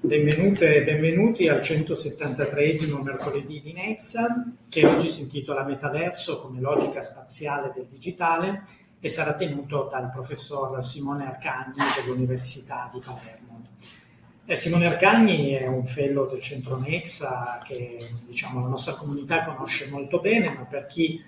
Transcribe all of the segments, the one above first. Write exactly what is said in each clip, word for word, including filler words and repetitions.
Benvenute e benvenuti al centosettantatreesimo mercoledì di Nexa, che oggi si intitola Metaverso come logica spaziale del digitale e sarà tenuto dal professor Simone Arcagni dell'Università di Palermo. Eh, Simone Arcagni è un fellow del centro Nexa che, diciamo, la nostra comunità conosce molto bene, ma per chi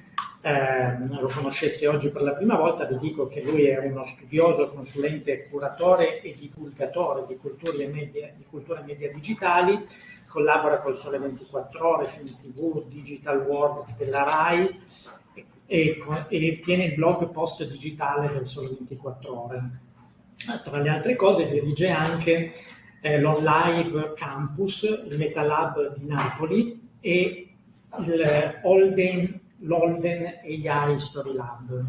eh, lo conoscesse oggi per la prima volta vi dico che lui è uno studioso, consulente, curatore e divulgatore di culture e media, di culture e media digitali, collabora col Sole ventiquattro Ore, Film tivù, Digital World della RAI e, e tiene il blog Post Digitale del Sole ventiquattro Ore. Tra le altre cose dirige anche eh, l'Onlive Campus, il MetaLab di Napoli e il Holden Holden A I StoryLab.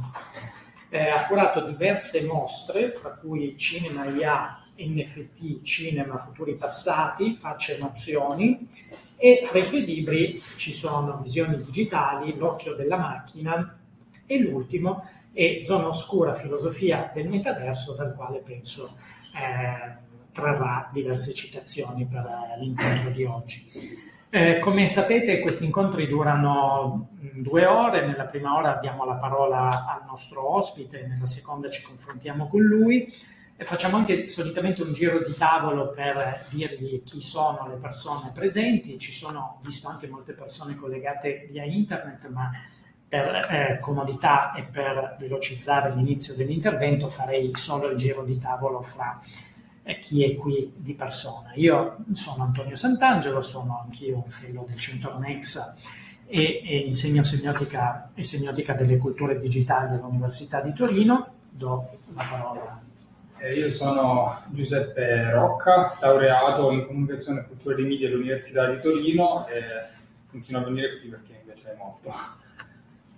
Eh, ha curato diverse mostre, fra cui Cinema I A, N F T Cinema Futuri Passati, Facce Emozioni, e fra i suoi libri ci sono Visioni Digitali, L'occhio della macchina e l'ultimo è Zona Oscura, filosofia del metaverso, dal quale penso eh, trarrà diverse citazioni per eh, l'incontro di oggi. Eh, come sapete, questi incontri durano mh, due ore. Nella prima ora diamo la parola al nostro ospite, nella seconda ci confrontiamo con lui e facciamo anche solitamente un giro di tavolo per dirgli chi sono le persone presenti. Ci sono, visto, anche molte persone collegate via internet, ma per eh, comodità e per velocizzare l'inizio dell'intervento farei solo il giro di tavolo fra chi è qui di persona. Io sono Antonio Sant'Angelo, sono anch'io un fellow del centro Nexa e, e insegno semiotica e semiotica delle culture digitali all'Università di Torino. Do la parola. Eh, io sono Giuseppe Rocca, laureato in comunicazione e cultura dei media all'Università di Torino e continuo a venire qui perché mi piace molto.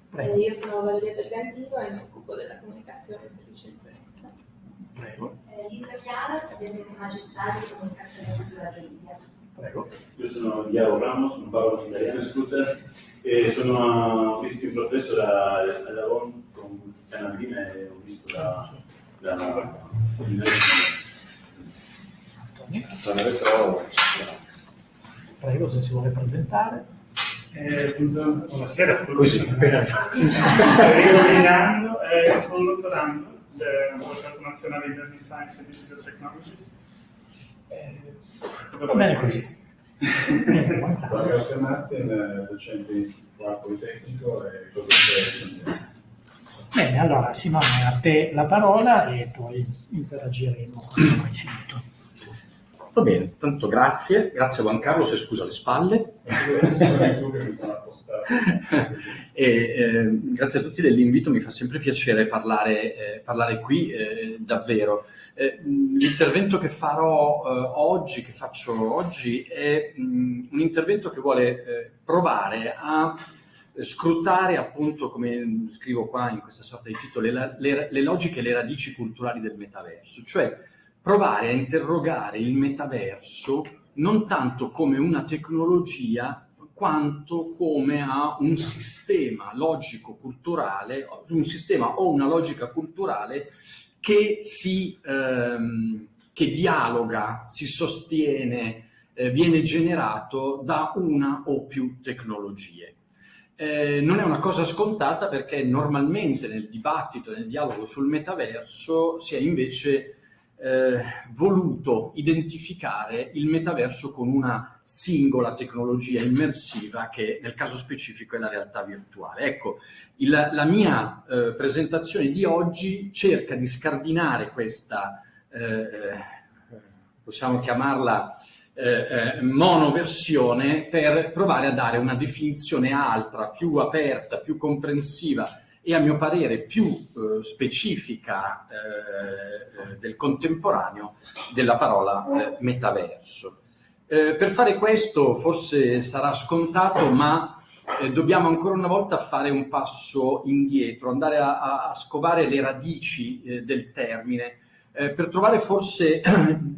Prego. Eh, io sono Valeria Bergantino e mi occupo della comunicazione per il centro Nexa. Prego. Lisa Chiara, studentessa magistrale di comunicazione e cultura dei media. Prego. Io sono Diego Ramos, sono parlo in italiano, scusa, e sono, ho visto un processo da Lavon con Tiziana Medina e ho visto la Antonio. Prego, se si vuole presentare. Eh, buonasera, poi sono appena riordinando, eh, sono dottorando del Laboratorio Nazionale di Learning Science e Digital Technologies. Eh, Va bene così. Grazie Martin, docente qua Politecnico e professore. Bene, allora Simone, a te la parola e poi interagiremo quando hai finito. Va bene, tanto grazie, grazie a Juan Carlos e scusa le spalle. e, eh, grazie a tutti dell'invito, mi fa sempre piacere parlare, eh, parlare qui, eh, davvero. Eh, l'intervento che farò eh, oggi, che faccio oggi, è mh, un intervento che vuole eh, provare a scrutare, appunto, come scrivo qua in questa sorta di titolo, le, le, le logiche e le radici culturali del metaverso, cioè provare a interrogare il metaverso non tanto come una tecnologia quanto come a un sistema logico-culturale, un sistema o una logica culturale che, si, ehm, che dialoga, si sostiene, eh, viene generato da una o più tecnologie. Eh, non è una cosa scontata perché normalmente nel dibattito, nel dialogo sul metaverso si è invece Eh, voluto identificare il metaverso con una singola tecnologia immersiva che nel caso specifico è la realtà virtuale. Ecco, il, la mia eh, presentazione di oggi cerca di scardinare questa, eh, possiamo chiamarla eh, eh, monoversione, per provare a dare una definizione altra, più aperta, più comprensiva e a mio parere più eh, specifica eh, del contemporaneo della parola eh, metaverso. Eh, per fare questo forse sarà scontato, ma eh, dobbiamo ancora una volta fare un passo indietro, andare a, a scovare le radici eh, del termine, eh, per trovare forse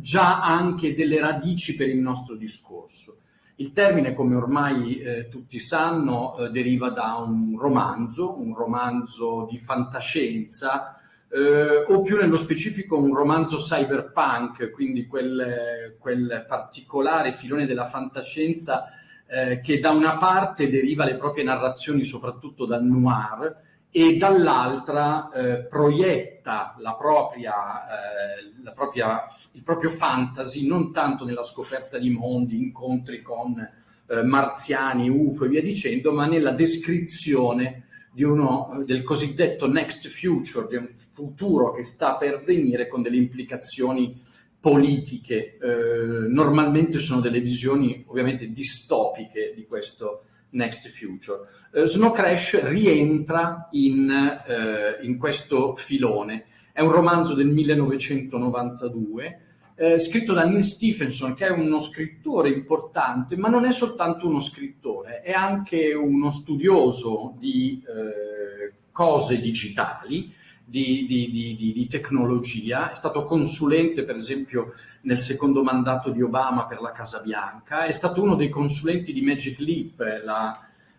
già anche delle radici per il nostro discorso. Il termine, come ormai eh, tutti sanno, eh, deriva da un romanzo, un romanzo di fantascienza eh, o più nello specifico un romanzo cyberpunk, quindi quel, quel particolare filone della fantascienza eh, che da una parte deriva le proprie narrazioni soprattutto dal noir e dall'altra eh, proietta la propria, eh, la propria, il proprio fantasy non tanto nella scoperta di mondi, incontri con eh, marziani, U F O e via dicendo, ma nella descrizione di uno, del cosiddetto next future, di un futuro che sta per venire con delle implicazioni politiche. Eh, normalmente sono delle visioni ovviamente distopiche di questo next future. Uh, Snow Crash rientra in, uh, in questo filone. È un romanzo del millenovecentonovantadue, uh, scritto da Neal Stephenson, che è uno scrittore importante, ma non è soltanto uno scrittore, è anche uno studioso di uh, cose digitali, Di, di, di, di tecnologia. È stato consulente per esempio nel secondo mandato di Obama per la Casa Bianca, è stato uno dei consulenti di Magic Leap, la,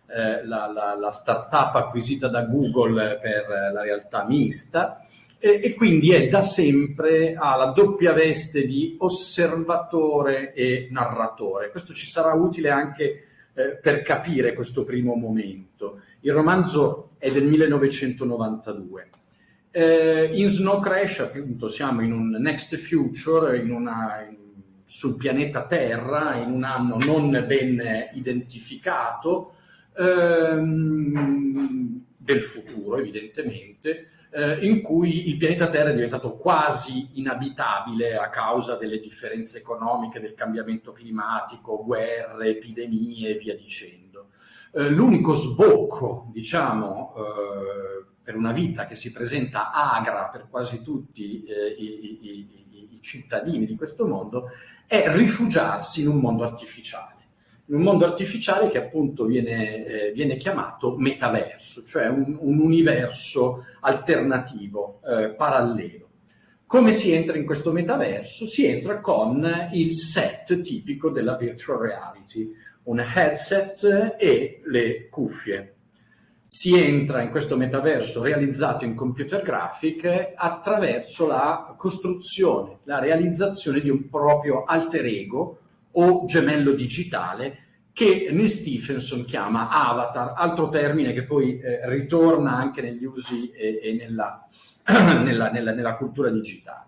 eh, la, la, la startup acquisita da Google per la realtà mista, e, e quindi è da sempre alla doppia veste di osservatore e narratore. Questo ci sarà utile anche eh, per capire questo primo momento. Il romanzo è del millenovecentonovantadue. Eh, in Snow Crash, appunto, siamo in un next future, in una, in, sul pianeta Terra, in un anno non ben identificato, ehm, del futuro evidentemente, eh, in cui il pianeta Terra è diventato quasi inabitabile a causa delle differenze economiche, del cambiamento climatico, guerre, epidemie e via dicendo. Eh, l'unico sbocco, diciamo, eh, per una vita che si presenta agra per quasi tutti eh, i, i, i, i cittadini di questo mondo, è rifugiarsi in un mondo artificiale. In un mondo artificiale che appunto viene, eh, viene chiamato metaverso, cioè un, un universo alternativo, eh, parallelo. Come si entra in questo metaverso? Si entra con il set tipico della virtual reality, un headset e le cuffie. Si entra in questo metaverso realizzato in computer graphic attraverso la costruzione, la realizzazione di un proprio alter ego o gemello digitale che Neal Stephenson chiama avatar, altro termine che poi eh, ritorna anche negli usi e, e nella, nella, nella, nella cultura digitale.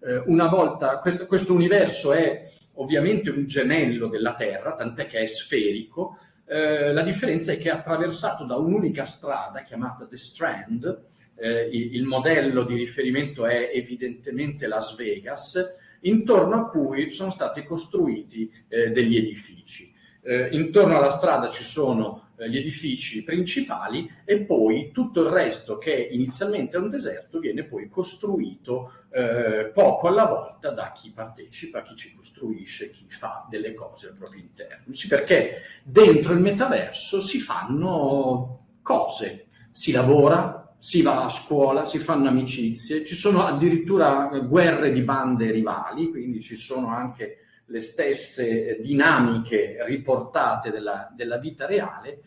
Eh, una volta, questo, questo universo è ovviamente un gemello della Terra, tant'è che è sferico. Eh, la differenza è che è attraversato da un'unica strada chiamata The Strand, eh, il, il modello di riferimento è evidentemente Las Vegas, intorno a cui sono stati costruiti eh, degli edifici. Eh, intorno alla strada ci sono eh, gli edifici principali e poi tutto il resto, che inizialmente è un deserto, viene poi costruito eh, poco alla volta da chi partecipa, chi ci costruisce, chi fa delle cose al proprio interno. Sì, perché dentro il metaverso si fanno cose, si lavora, si va a scuola, si fanno amicizie, ci sono addirittura guerre di bande rivali, quindi ci sono anche le stesse dinamiche riportate della, della vita reale,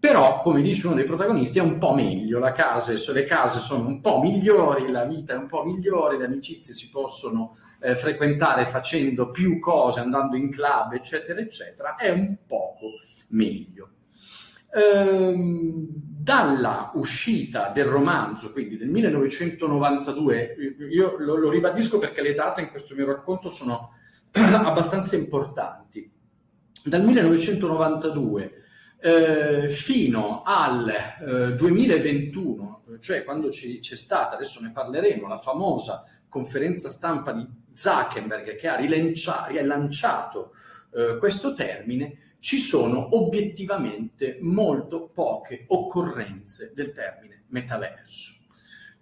però, come dice uno dei protagonisti, è un po' meglio, la case, le case sono un po' migliori, la vita è un po' migliore, le amicizie si possono eh, frequentare facendo più cose, andando in club, eccetera, eccetera, è un poco meglio. Ehm, dalla uscita del romanzo, quindi del millenovecentonovantadue, io lo, lo ribadisco perché le date in questo mio racconto sono abbastanza importanti, dal millenovecentonovantadue eh, fino al eh, duemilaventuno, cioè quando c'è stata, adesso ne parleremo, la famosa conferenza stampa di Zuckerberg che ha rilanciato eh, questo termine, ci sono obiettivamente molto poche occorrenze del termine metaverso.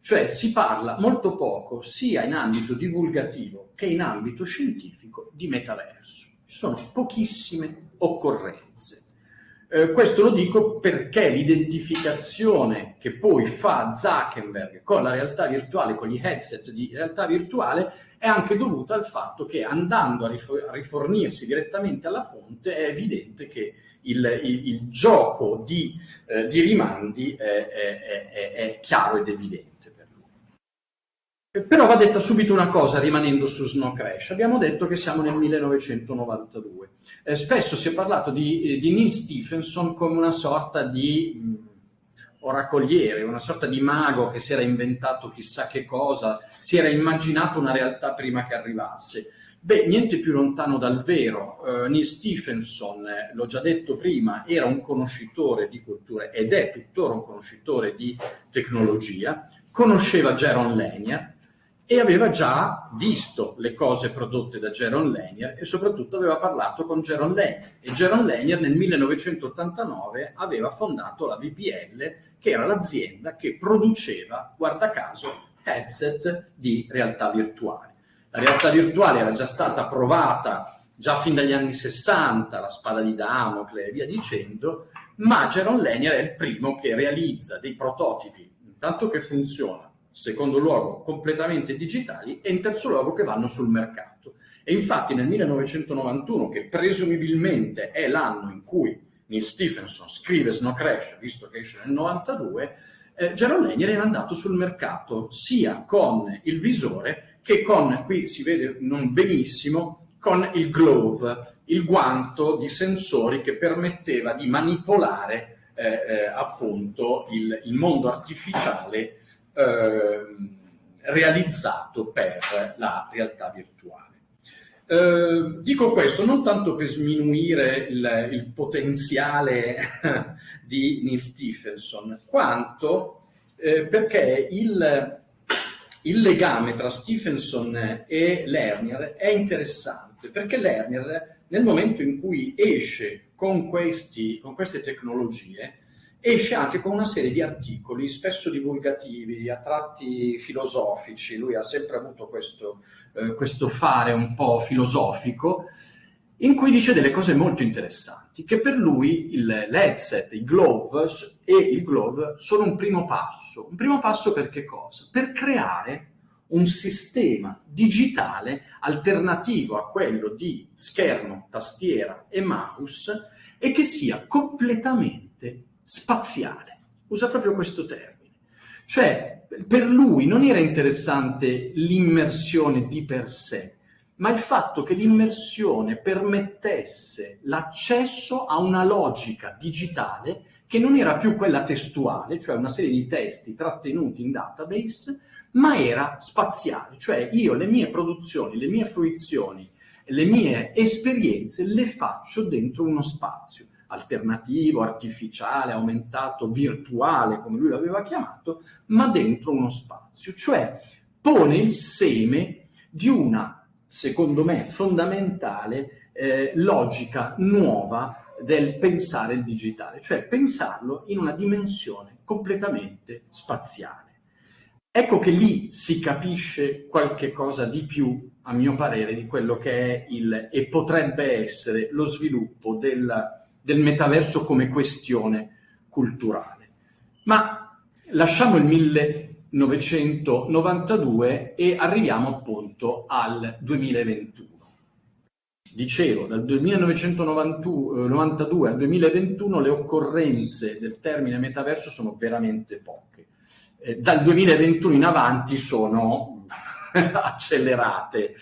Cioè si parla molto poco, sia in ambito divulgativo che in ambito scientifico, di metaverso. Ci sono pochissime occorrenze. Eh, questo lo dico perché l'identificazione che poi fa Zuckerberg con la realtà virtuale, con gli headset di realtà virtuale, è anche dovuta al fatto che, andando a, rifor- a rifornirsi direttamente alla fonte, è evidente che il, il, il gioco di, eh, di rimandi è, è, è, è chiaro ed evidente. Però va detta subito una cosa, rimanendo su Snow Crash. Abbiamo detto che siamo nel millenovecentonovantadue. Eh, spesso si è parlato di, di Neal Stephenson come una sorta di mh, oracoliere, una sorta di mago che si era inventato chissà che cosa, si era immaginato una realtà prima che arrivasse. Beh, niente più lontano dal vero. Eh, Neal Stephenson, eh, l'ho già detto prima, era un conoscitore di culture ed è tuttora un conoscitore di tecnologia. Conosceva Jaron Lanier e aveva già visto le cose prodotte da Jaron Lanier e soprattutto aveva parlato con Jaron Lanier. E Jaron Lanier nel millenovecentottantanove aveva fondato la V P L, che era l'azienda che produceva, guarda caso, headset di realtà virtuale. La realtà virtuale era già stata provata già fin dagli anni sessanta, la spada di Damocle e via dicendo, ma Jaron Lanier è il primo che realizza dei prototipi, intanto che funziona, secondo luogo completamente digitali e in terzo luogo che vanno sul mercato. E infatti nel millenovecentonovantuno, che presumibilmente è l'anno in cui Neal Stephenson scrive Snow Crash, visto che esce nel novantadue, eh, Jaron Lanier è andato sul mercato sia con il visore che con, qui si vede non benissimo, con il glove, il guanto di sensori che permetteva di manipolare eh, eh, appunto il, il mondo artificiale Eh, realizzato per la realtà virtuale. Eh, dico questo non tanto per sminuire il, il potenziale di Neal Stephenson, quanto eh, perché il, il legame tra Stephenson e Lanier è interessante, perché Lanier nel momento in cui esce con, questi, con queste tecnologie esce anche con una serie di articoli, spesso divulgativi, a tratti filosofici. Lui ha sempre avuto questo, eh, questo fare un po' filosofico, in cui dice delle cose molto interessanti, che per lui il headset, i glove e il glove sono un primo passo. Un primo passo per che cosa? Per creare un sistema digitale alternativo a quello di schermo, tastiera e mouse, e che sia completamente spaziale, usa proprio questo termine, cioè per lui non era interessante l'immersione di per sé, ma il fatto che l'immersione permettesse l'accesso a una logica digitale che non era più quella testuale, cioè una serie di testi trattenuti in database, ma era spaziale, cioè io le mie produzioni, le mie fruizioni, le mie esperienze le faccio dentro uno spazio alternativo, artificiale, aumentato, virtuale, come lui l'aveva chiamato, ma dentro uno spazio, cioè pone il seme di una, secondo me, fondamentale eh, logica nuova del pensare il digitale, cioè pensarlo in una dimensione completamente spaziale. Ecco che lì si capisce qualche cosa di più, a mio parere, di quello che è il, e potrebbe essere, lo sviluppo del del metaverso come questione culturale. Ma lasciamo il millenovecentonovantadue e arriviamo appunto al duemilaventuno. Dicevo, dal millenovecentonovantadue al duemilaventuno le occorrenze del termine metaverso sono veramente poche. Eh, dal duemilaventuno in avanti sono accelerate.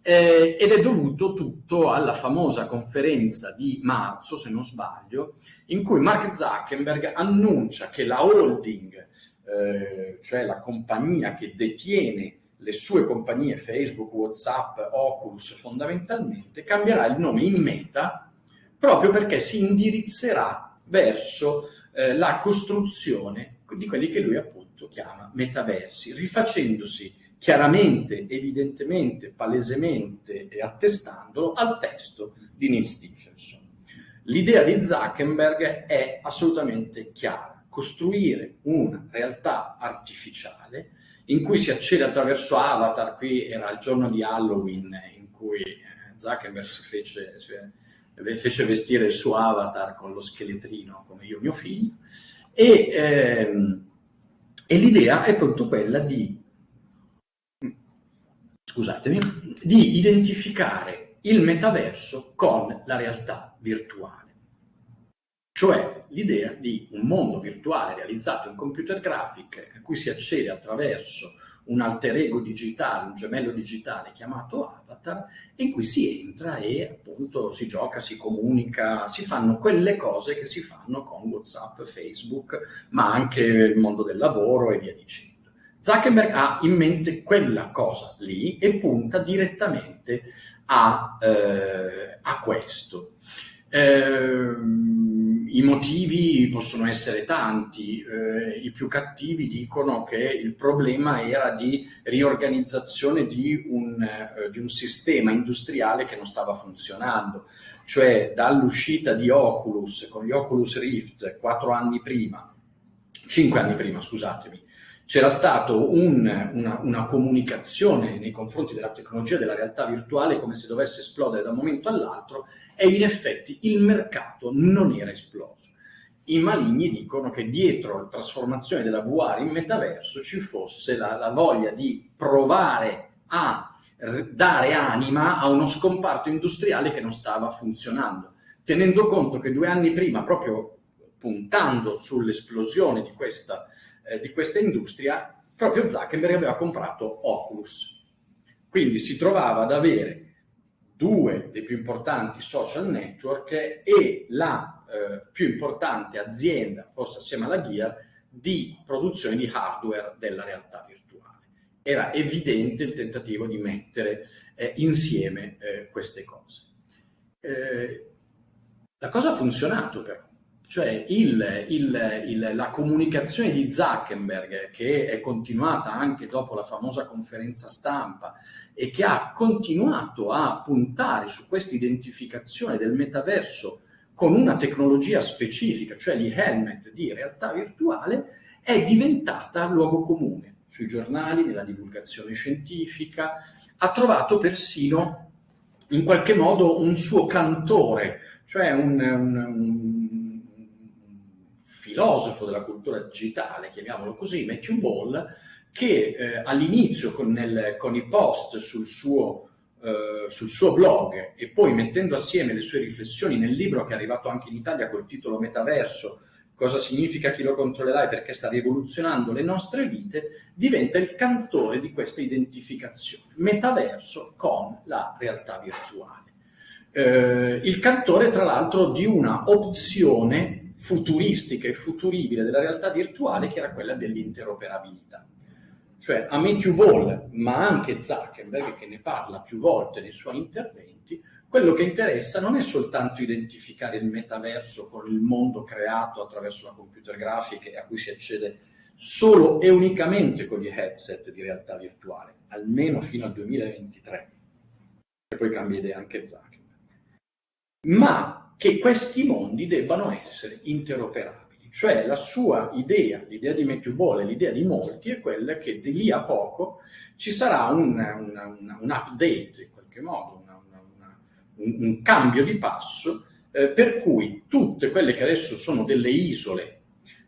Eh, ed è dovuto tutto alla famosa conferenza di marzo, se non sbaglio, in cui Mark Zuckerberg annuncia che la holding, eh, cioè la compagnia che detiene le sue compagnie Facebook, WhatsApp, Oculus fondamentalmente, cambierà il nome in Meta proprio perché si indirizzerà verso eh, la costruzione di quelli che lui appunto chiama metaversi, rifacendosi chiaramente, evidentemente, palesemente e attestandolo al testo di Neal Stephenson. L'idea di Zuckerberg è assolutamente chiara: costruire una realtà artificiale in cui si accede attraverso avatar. Qui era il giorno di Halloween in cui Zuckerberg si fece, cioè, fece vestire il suo avatar con lo scheletrino, come io e mio figlio, e, ehm, e l'idea è proprio quella di scusatemi, di identificare il metaverso con la realtà virtuale. Cioè l'idea di un mondo virtuale realizzato in computer grafica a cui si accede attraverso un alter ego digitale, un gemello digitale chiamato Avatar, in cui si entra e appunto si gioca, si comunica, si fanno quelle cose che si fanno con WhatsApp, Facebook, ma anche il mondo del lavoro e via dicendo. Zuckerberg ha in mente quella cosa lì e punta direttamente a, eh, a questo. Eh, I motivi possono essere tanti, eh, i più cattivi dicono che il problema era di riorganizzazione di un, eh, di un sistema industriale che non stava funzionando, cioè dall'uscita di Oculus, con gli Oculus Rift, quattro anni prima, cinque anni prima, scusatemi, c'era stata un, una, una comunicazione nei confronti della tecnologia, della realtà virtuale, come se dovesse esplodere da un momento all'altro, e in effetti il mercato non era esploso. I maligni dicono che dietro la trasformazione della V R in metaverso ci fosse la, la voglia di provare a dare anima a uno scomparto industriale che non stava funzionando, tenendo conto che due anni prima, proprio puntando sull'esplosione di questa di questa industria, proprio Zuckerberg aveva comprato Oculus. Quindi si trovava ad avere due dei più importanti social network e la eh, più importante azienda, forse assieme alla Gear, di produzione di hardware della realtà virtuale. Era evidente il tentativo di mettere eh, insieme eh, queste cose. Eh, la cosa ha funzionato però. Cioè il, il, il, la comunicazione di Zuckerberg, che è continuata anche dopo la famosa conferenza stampa e che ha continuato a puntare su questa identificazione del metaverso con una tecnologia specifica, cioè gli helmet di realtà virtuale, è diventata luogo comune sui giornali, nella divulgazione scientifica, ha trovato persino in qualche modo un suo cantore, cioè un, un, un filosofo della cultura digitale, chiamiamolo così, Matthew Ball, che eh, all'inizio con, con i post sul suo, eh, sul suo blog e poi mettendo assieme le sue riflessioni nel libro che è arrivato anche in Italia col titolo Metaverso, cosa significa, chi lo controllerà e perché sta rivoluzionando le nostre vite, diventa il cantore di questa identificazione, metaverso con la realtà virtuale. Eh, il cantore tra l'altro di una opzione futuristica e futuribile della realtà virtuale che era quella dell'interoperabilità. Cioè a Matthew Ball, ma anche Zuckerberg, che ne parla più volte nei suoi interventi, quello che interessa non è soltanto identificare il metaverso con il mondo creato attraverso la computer grafica a cui si accede solo e unicamente con gli headset di realtà virtuale, almeno fino al duemilaventitré, e poi cambia idea anche Zuckerberg, ma che questi mondi debbano essere interoperabili. Cioè la sua idea, l'idea di Matthew Ball e l'idea di molti, è quella che di lì a poco ci sarà un, un, un update, in qualche modo, una, una, una, un, un cambio di passo, eh, per cui tutte quelle che adesso sono delle isole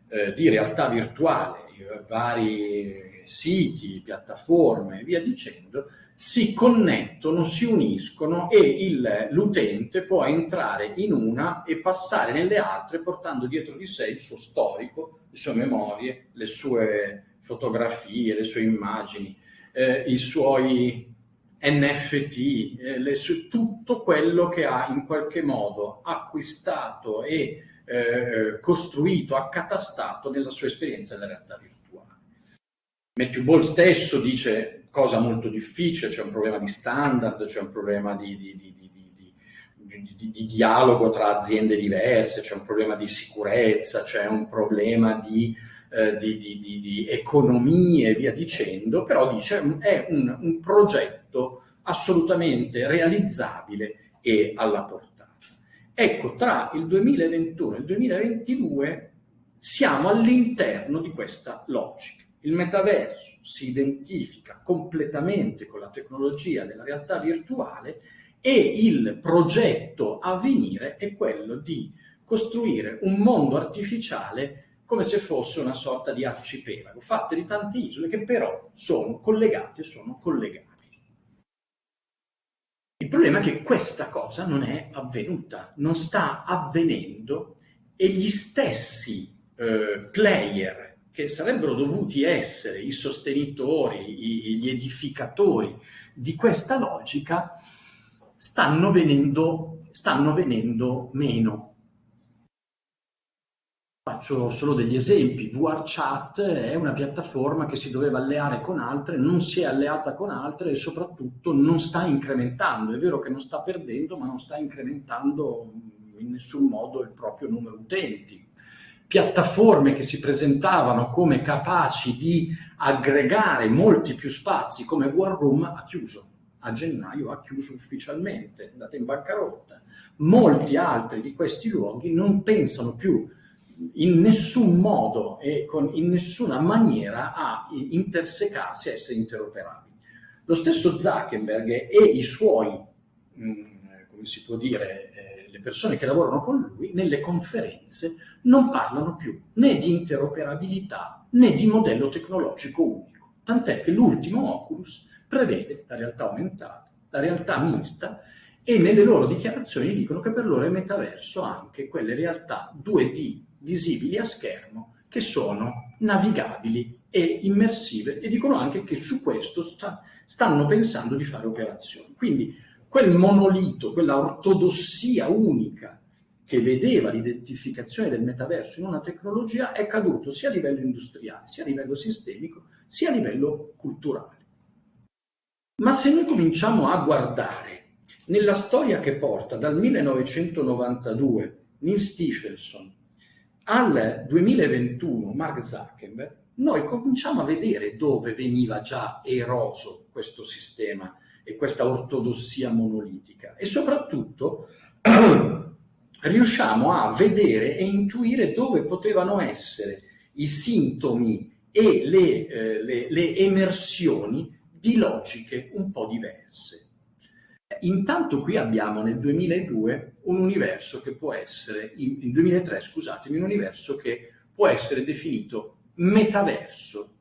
eh, di realtà virtuale, vari siti, piattaforme e via dicendo, si connettono, si uniscono e l'utente può entrare in una e passare nelle altre portando dietro di sé il suo storico, le sue memorie, le sue fotografie, le sue immagini, eh, i suoi N F T, eh, le sue, tutto quello che ha in qualche modo acquistato e eh, costruito, accatastato nella sua esperienza della realtà virtuale. Matthew Ball stesso dice cosa molto difficile, c'è un problema di standard, c'è un problema di, di, di, di, di, di, di, di dialogo tra aziende diverse, c'è un problema di sicurezza, c'è un problema di, eh, di, di, di, di economie e via dicendo, però dice è un, un progetto assolutamente realizzabile e alla portata. Ecco, tra il duemilaventuno e il duemilaventidue siamo all'interno di questa logica. Il metaverso si identifica completamente con la tecnologia della realtà virtuale e il progetto a venire è quello di costruire un mondo artificiale come se fosse una sorta di arcipelago, fatto di tante isole che però sono collegate, sono collegati. Il problema è che questa cosa non è avvenuta, non sta avvenendo e gli stessi eh, player che sarebbero dovuti essere i sostenitori, i, gli edificatori di questa logica, stanno venendo, stanno venendo meno. Faccio solo degli esempi. VRChat è una piattaforma che si doveva alleare con altre, non si è alleata con altre e soprattutto non sta incrementando. È vero che non sta perdendo, ma non sta incrementando in nessun modo il proprio numero utenti. Piattaforme che si presentavano come capaci di aggregare molti più spazi, come Vroom, ha chiuso. A gennaio ha chiuso ufficialmente, è andata in bancarotta. Molti altri di questi luoghi non pensano più in nessun modo e con, in nessuna maniera a intersecarsi, a essere interoperabili. Lo stesso Zuckerberg e i suoi, mh, come si può dire, eh, le persone che lavorano con lui, nelle conferenze non parlano più né di interoperabilità né di modello tecnologico unico, tant'è che l'ultimo Oculus prevede la realtà aumentata, la realtà mista, e nelle loro dichiarazioni dicono che per loro è metaverso anche quelle realtà due D visibili a schermo che sono navigabili e immersive, e dicono anche che su questo sta, stanno pensando di fare operazioni. Quindi quel monolito, quella ortodossia unica che vedeva l'identificazione del metaverso in una tecnologia è caduto sia a livello industriale, sia a livello sistemico, sia a livello culturale. Ma se noi cominciamo a guardare nella storia che porta dal millenovecentonovantadue Neal Stephenson al duemilaventuno Mark Zuckerberg, noi cominciamo a vedere dove veniva già eroso questo sistema e questa ortodossia monolitica, e soprattutto riusciamo a vedere e intuire dove potevano essere i sintomi e le, eh, le, le emersioni di logiche un po' diverse. Intanto qui abbiamo nel duemiladue un universo che può essere, in duemilatré scusatemi, un universo che può essere definito metaverso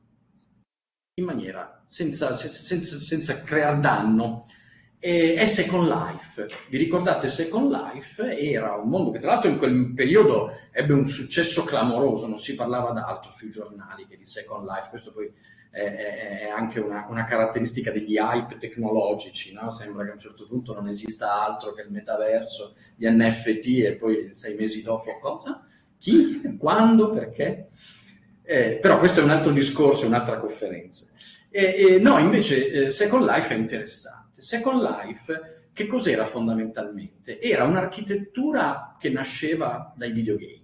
in maniera senza, senza, senza creare danno. E è Second Life. Vi ricordate Second Life? Era un mondo che tra l'altro in quel periodo ebbe un successo clamoroso, non si parlava d'altro sui giornali che di Second Life. Questo poi è anche una, una caratteristica degli hype tecnologici, no? Sembra che a un certo punto non esista altro che il metaverso, gli N F T, e poi sei mesi dopo cosa? Chi? Quando? Perché? Eh, però questo è un altro discorso, un'altra conferenza. Eh, eh, no, invece eh, Second Life è interessante. Second Life che cos'era fondamentalmente? Era un'architettura che nasceva dai videogame.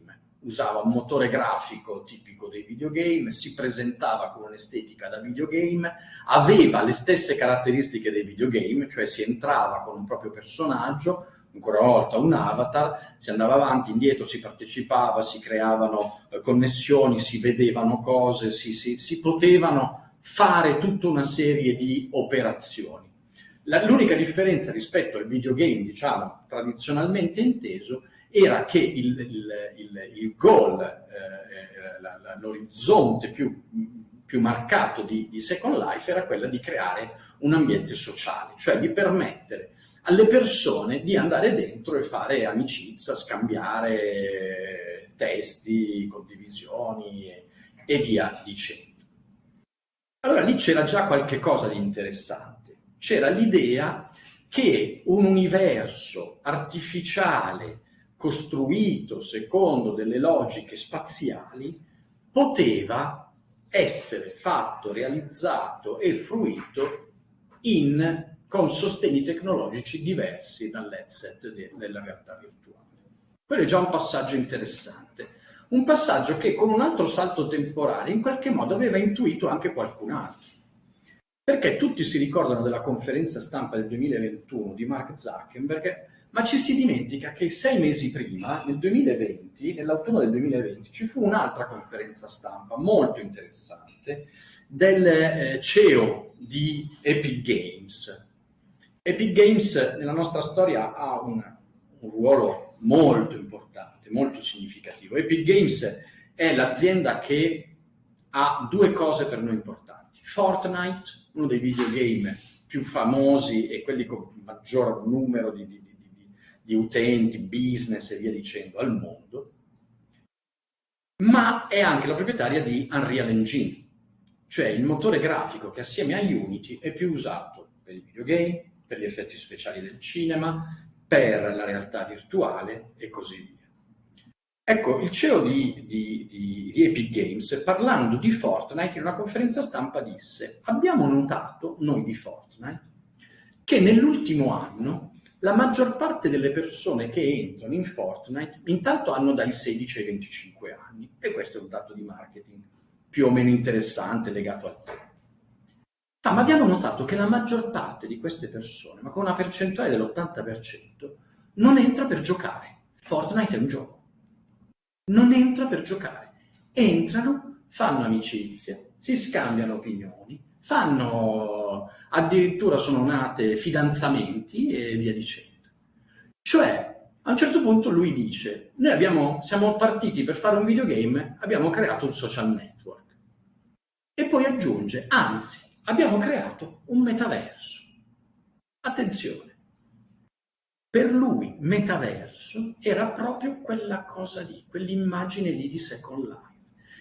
Usava un motore grafico tipico dei videogame, si presentava con un'estetica da videogame, aveva le stesse caratteristiche dei videogame, cioè si entrava con un proprio personaggio, ancora una volta un avatar, si andava avanti, indietro, si partecipava, si creavano connessioni, si vedevano cose, si, si, si potevano fare tutta una serie di operazioni. L'unica differenza rispetto al videogame, diciamo, tradizionalmente inteso, era che il, il, il, il goal, eh, l'orizzonte più, più marcato di, di Second Life era quello di creare un ambiente sociale, cioè di permettere alle persone di andare dentro e fare amicizia, scambiare testi, condivisioni e, e via dicendo. Allora lì c'era già qualche cosa di interessante, c'era l'idea che un universo artificiale costruito secondo delle logiche spaziali poteva essere fatto, realizzato e fruito in, con sostegni tecnologici diversi dall'headset della realtà virtuale. Quello è già un passaggio interessante, un passaggio che con un altro salto temporale in qualche modo aveva intuito anche qualcun altro, perché tutti si ricordano della conferenza stampa del duemilaventuno di Mark Zuckerberg, ma ci si dimentica che sei mesi prima, nel duemilaventi, nell'autunno del duemilaventi, ci fu un'altra conferenza stampa molto interessante del eh, C E O di Epic Games. Epic Games nella nostra storia ha un, un ruolo molto importante, molto significativo. Epic Games è l'azienda che ha due cose per noi importanti. Fortnite, uno dei videogame più famosi e quelli con il maggior numero di, di di utenti, business e via dicendo al mondo, ma è anche la proprietaria di Unreal Engine, cioè il motore grafico che assieme a Unity è più usato per i videogame, per gli effetti speciali del cinema, per la realtà virtuale e così via. Ecco, il C E O di, di, di, di Epic Games, parlando di Fortnite, in una conferenza stampa disse: abbiamo notato, noi di Fortnite, che nell'ultimo anno la maggior parte delle persone che entrano in Fortnite intanto hanno dai sedici ai venticinque anni, e questo è un dato di marketing più o meno interessante legato al tempo. Ah, ma abbiamo notato che la maggior parte di queste persone, ma con una percentuale dell'ottanta per cento, non entra per giocare. Fortnite è un gioco. Non entra per giocare. Entrano, fanno amicizia, si scambiano opinioni, fanno, addirittura sono nate fidanzamenti e via dicendo. Cioè, a un certo punto lui dice: noi abbiamo, siamo partiti per fare un videogame, abbiamo creato un social network. E poi aggiunge, anzi, abbiamo creato un metaverso. Attenzione, per lui metaverso era proprio quella cosa lì, quell'immagine lì di Second Life.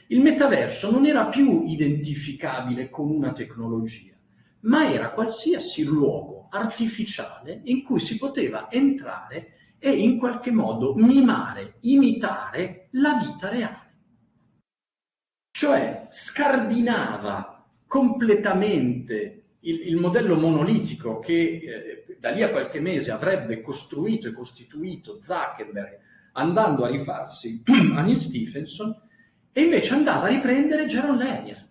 Il metaverso non era più identificabile con una tecnologia, ma era qualsiasi luogo artificiale in cui si poteva entrare e in qualche modo mimare, imitare la vita reale. Cioè scardinava completamente il, il modello monolitico che eh, da lì a qualche mese avrebbe costruito e costituito Zuckerberg, andando a rifarsi a Neal Stephenson, e invece andava a riprendere Jaron Lanier.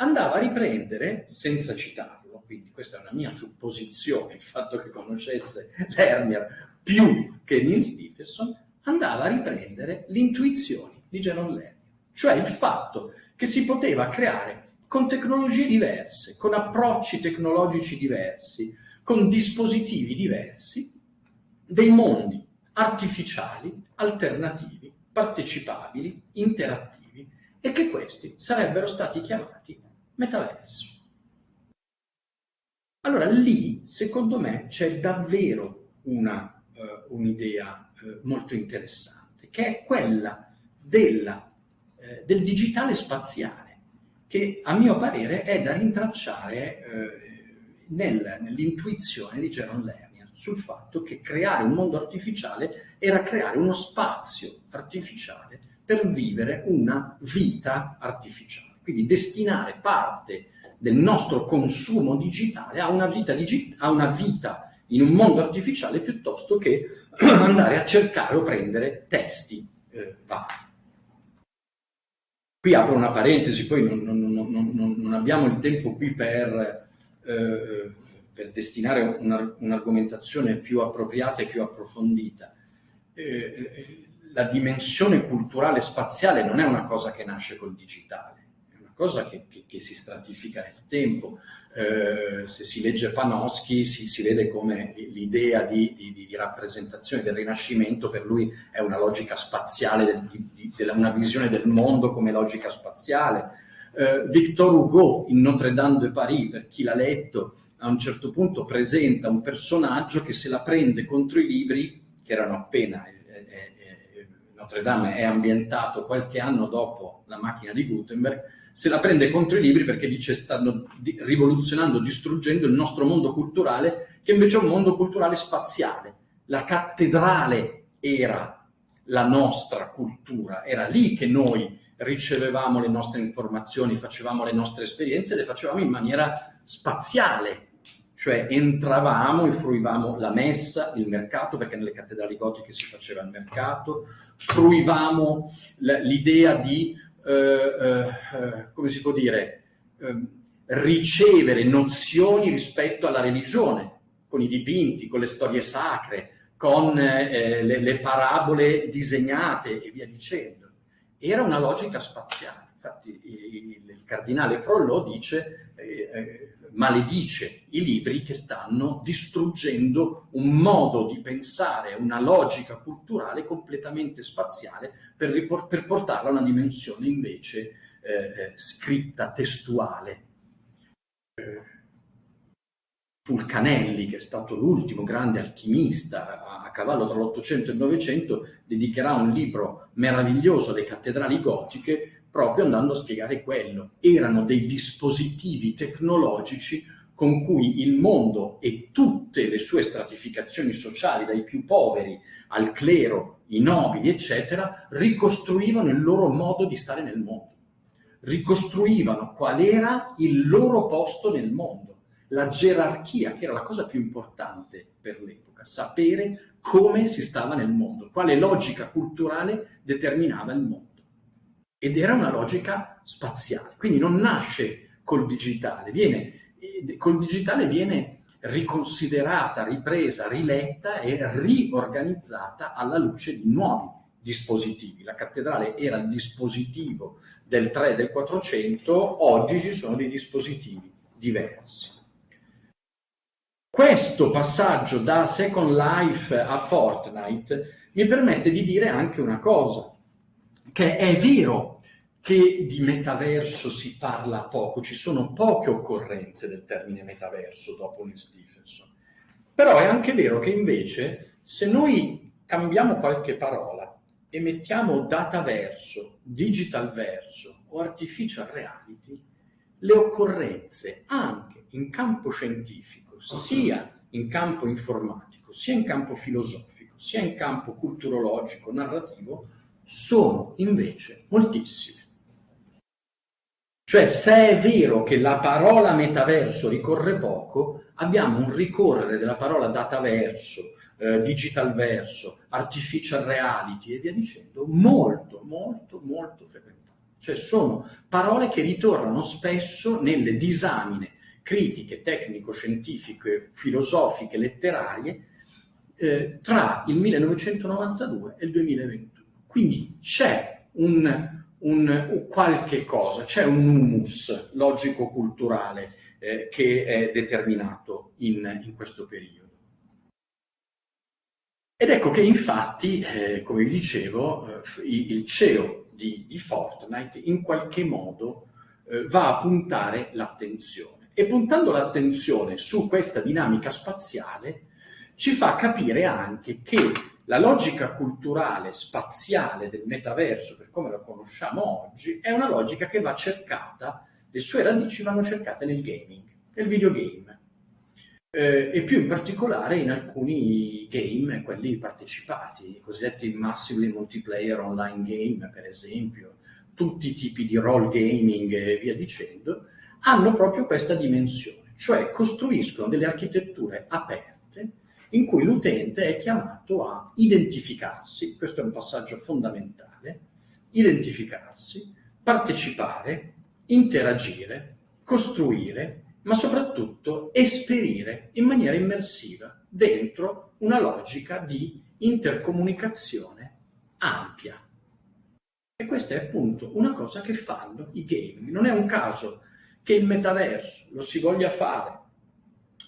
Andava a riprendere, senza citarlo, quindi questa è una mia supposizione, il fatto che conoscesse Lanier più che Neal Stephenson, andava a riprendere l'intuizione di Jaron Lanier, cioè il fatto che si poteva creare con tecnologie diverse, con approcci tecnologici diversi, con dispositivi diversi, dei mondi artificiali, alternativi, partecipabili, interattivi, e che questi sarebbero stati chiamati metaverso. Allora lì, secondo me, c'è davvero una, eh, un'idea eh, molto interessante, che è quella della, eh, del digitale spaziale, che a mio parere è da rintracciare eh, nel, nell'intuizione di Jaron Lanier sul fatto che creare un mondo artificiale era creare uno spazio artificiale per vivere una vita artificiale, quindi destinare parte del nostro consumo digitale a una vita, digi- a una vita in un mondo artificiale, piuttosto che andare a cercare o prendere testi eh, vari. Qui apro una parentesi, poi non, non, non, non, non abbiamo il tempo qui per, eh, per destinare un'argomentazione più appropriata e più approfondita. Eh, la dimensione culturale spaziale non è una cosa che nasce col digitale, è una cosa che, che, che si stratifica nel tempo. Eh, se si legge Panofsky si, si vede come l'idea di, di, di rappresentazione del Rinascimento per lui è una logica spaziale, del, di, della, una visione del mondo come logica spaziale. eh, Victor Hugo in Notre Dame de Paris, per chi l'ha letto, a un certo punto presenta un personaggio che se la prende contro i libri che erano appena eh, eh, Notre Dame è ambientato qualche anno dopo la macchina di Gutenberg, se la prende contro i libri perché dice stanno di- rivoluzionando, distruggendo il nostro mondo culturale, che invece è un mondo culturale spaziale. La cattedrale era la nostra cultura, era lì che noi ricevevamo le nostre informazioni, facevamo le nostre esperienze, le facevamo in maniera spaziale, cioè entravamo e fruivamo la messa, il mercato, perché nelle cattedrali gotiche si faceva il mercato, fruivamo l- l'idea di Uh, uh, come si può dire, uh, ricevere nozioni rispetto alla religione, con i dipinti, con le storie sacre, con uh, le, le parabole disegnate e via dicendo. Era una logica spaziale. Infatti il, il cardinale Frollo dice, eh, eh, maledice i libri che stanno distruggendo un modo di pensare, una logica culturale completamente spaziale, per, ripor- per portarla a una dimensione invece eh, scritta, testuale. Eh, Fulcanelli, che è stato l'ultimo grande alchimista a, a cavallo tra l'Ottocento e il Novecento, dedicherà un libro meraviglioso alle cattedrali gotiche, proprio andando a spiegare quello. Erano dei dispositivi tecnologici con cui il mondo e tutte le sue stratificazioni sociali, dai più poveri al clero, i nobili, eccetera, ricostruivano il loro modo di stare nel mondo. Ricostruivano qual era il loro posto nel mondo. La gerarchia, che era la cosa più importante per l'epoca, sapere come si stava nel mondo, quale logica culturale determinava il mondo. Ed era una logica spaziale, quindi non nasce col digitale, viene, col digitale viene riconsiderata, ripresa, riletta e riorganizzata alla luce di nuovi dispositivi. La cattedrale era il dispositivo del tre, del quattrocento, oggi ci sono dei dispositivi diversi. Questo passaggio da Second Life a Fortnite mi permette di dire anche una cosa, che è vero che di metaverso si parla poco, ci sono poche occorrenze del termine metaverso dopo Neal Stephenson, però è anche vero che invece se noi cambiamo qualche parola e mettiamo dataverso, digital verso o artificial reality, le occorrenze anche in campo scientifico, sia in campo informatico, sia in campo filosofico, sia in campo culturologico, narrativo, sono invece moltissime. Cioè, se è vero che la parola metaverso ricorre poco, abbiamo un ricorrere della parola dataverso, eh, digital verso, artificial reality e via dicendo, molto, molto, molto frequentate. Cioè, sono parole che ritornano spesso nelle disamine critiche, tecnico-scientifiche, filosofiche, letterarie, eh, tra il millenovecentonovantadue e il duemilaventuno. Quindi c'è un, un qualche cosa, c'è un humus logico-culturale eh, che è determinato in, in questo periodo. Ed ecco che infatti, eh, come vi dicevo, eh, il C E O di, di Fortnite in qualche modo eh, va a puntare l'attenzione. E puntando l'attenzione su questa dinamica spaziale ci fa capire anche che la logica culturale spaziale del metaverso, per come la conosciamo oggi, è una logica che va cercata, le sue radici vanno cercate nel gaming, nel videogame, eh, e più in particolare in alcuni game, quelli partecipati, i cosiddetti massively multiplayer online game, per esempio, tutti i tipi di role gaming e via dicendo, hanno proprio questa dimensione, cioè costruiscono delle architetture aperte in cui l'utente è chiamato a identificarsi, questo è un passaggio fondamentale, identificarsi, partecipare, interagire, costruire, ma soprattutto esperire in maniera immersiva dentro una logica di intercomunicazione ampia. E questa è appunto una cosa che fanno i gaming, non è un caso che il metaverso lo si voglia fare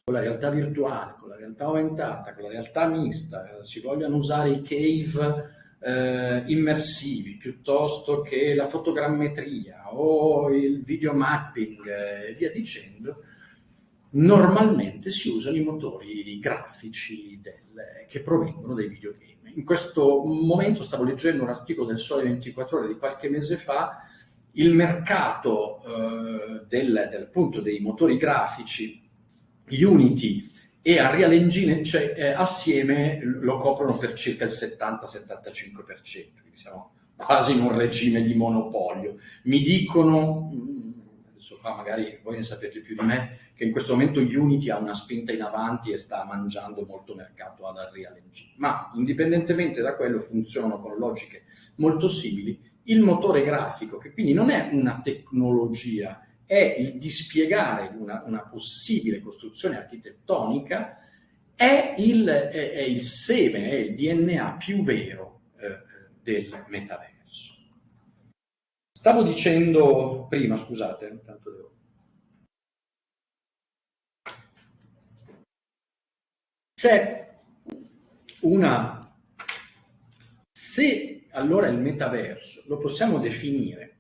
con la realtà virtuale, con la realtà aumentata, con la realtà mista, si vogliano usare i cave eh, immersivi piuttosto che la fotogrammetria o il videomapping e eh, via dicendo, normalmente si usano i motori grafici del, che provengono dai videogame. In questo momento stavo leggendo un articolo del Sole ventiquattro Ore di qualche mese fa. Il mercato eh, del, del, appunto, dei motori grafici Unity e Unreal Engine, cioè, eh, assieme lo coprono per circa il settanta settantacinque per cento, quindi siamo quasi in un regime di monopolio. Mi dicono, adesso qua magari voi ne sapete più di me, che in questo momento Unity ha una spinta in avanti e sta mangiando molto mercato ad Unreal Engine, ma indipendentemente da quello funzionano con logiche molto simili. Il motore grafico, che quindi non è una tecnologia, è il dispiegare una, una possibile costruzione architettonica, è il, è, è il seme, è il D N A più vero eh, del metaverso. Stavo dicendo prima, scusate, intanto devo... C'è una... Se allora il metaverso lo possiamo definire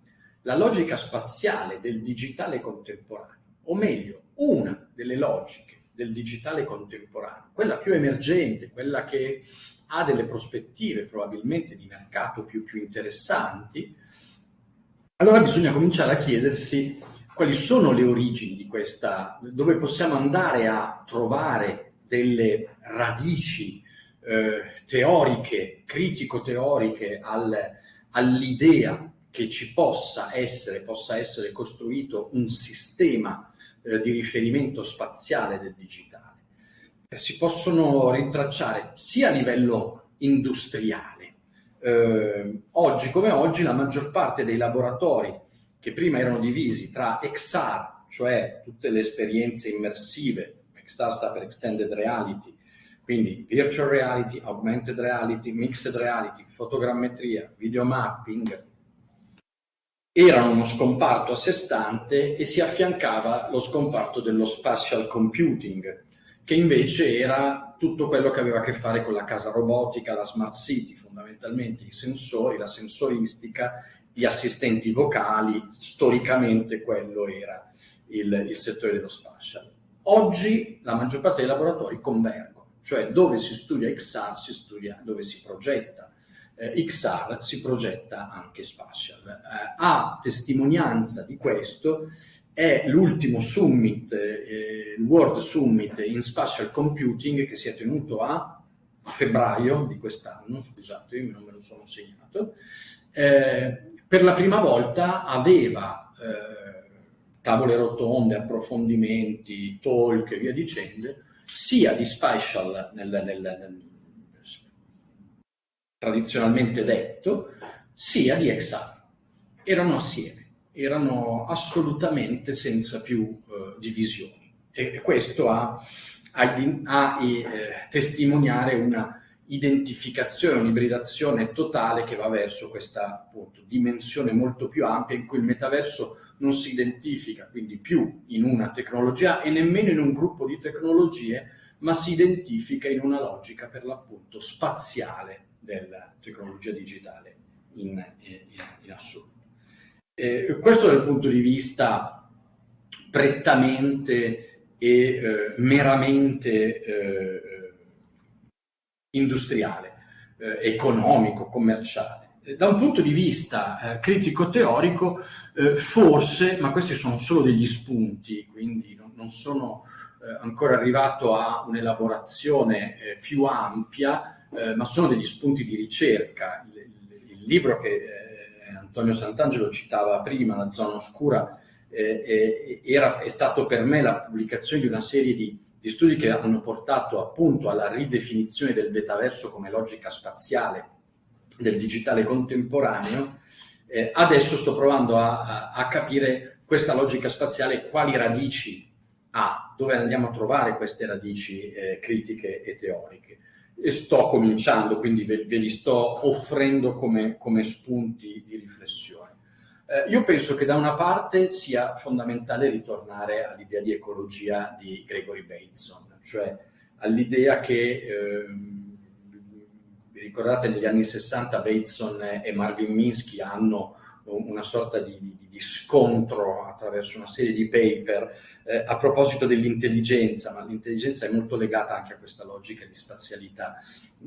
la logica spaziale del digitale contemporaneo, o meglio, una delle logiche del digitale contemporaneo, quella più emergente, quella che ha delle prospettive probabilmente di mercato più, più interessanti, allora bisogna cominciare a chiedersi quali sono le origini di questa, dove possiamo andare a trovare delle radici eh, teoriche, critico-teoriche al, all'idea che ci possa essere, possa essere costruito un sistema eh, di riferimento spaziale del digitale. Si possono rintracciare sia a livello industriale. Eh, oggi come oggi la maggior parte dei laboratori che prima erano divisi tra X R, cioè tutte le esperienze immersive, X R sta per Extended Reality, quindi Virtual Reality, Augmented Reality, Mixed Reality, fotogrammetria, videomapping, erano uno scomparto a sé stante e si affiancava lo scomparto dello Spatial Computing, che invece era tutto quello che aveva a che fare con la casa robotica, la Smart City, fondamentalmente i sensori, la sensoristica, gli assistenti vocali, storicamente quello era il, il settore dello spatial. Oggi la maggior parte dei laboratori convergono, cioè dove si studia X R, si studia, dove si progetta eh, X R, si progetta anche spatial. Eh, a testimonianza di questo è l'ultimo summit, eh, il World Summit in Spatial Computing, che si è tenuto a febbraio di quest'anno, scusate, non me lo sono segnato. Eh, per la prima volta aveva eh, tavole rotonde, approfondimenti, talk e via dicendo, sia di spatial nel, nel, nel, tradizionalmente detto, sia di X R. Erano assieme, erano assolutamente senza più eh, divisioni, e questo a, a, a eh, testimoniare una identificazione, un'ibridazione totale che va verso questa, appunto, dimensione molto più ampia in cui il metaverso non si identifica quindi più in una tecnologia e nemmeno in un gruppo di tecnologie, ma si identifica in una logica per l'appunto spaziale della tecnologia digitale in, in, in assoluto. Eh, questo dal punto di vista prettamente e eh, meramente eh, industriale, eh, economico, commerciale. Da un punto di vista eh, critico-teorico, eh, forse, ma questi sono solo degli spunti, quindi non, non sono eh, ancora arrivato a un'elaborazione eh, più ampia, eh, ma sono degli spunti di ricerca. Il, il, il libro che eh, Antonio Sant'Angelo citava prima, La Zona Oscura, eh, eh, era, è stato per me la pubblicazione di una serie di Gli studi che hanno portato appunto alla ridefinizione del metaverso come logica spaziale del digitale contemporaneo. Eh, adesso sto provando a, a, a capire questa logica spaziale, quali radici ha, dove andiamo a trovare queste radici eh, critiche e teoriche. E sto cominciando, quindi ve, ve li sto offrendo come, come spunti di riflessione. Eh, io penso che da una parte sia fondamentale ritornare all'idea di ecologia di Gregory Bateson, cioè all'idea che, eh, vi ricordate, negli anni sessanta Bateson e Marvin Minsky hanno una sorta di, di, di scontro attraverso una serie di paper eh, a proposito dell'intelligenza, ma l'intelligenza è molto legata anche a questa logica di spazialità.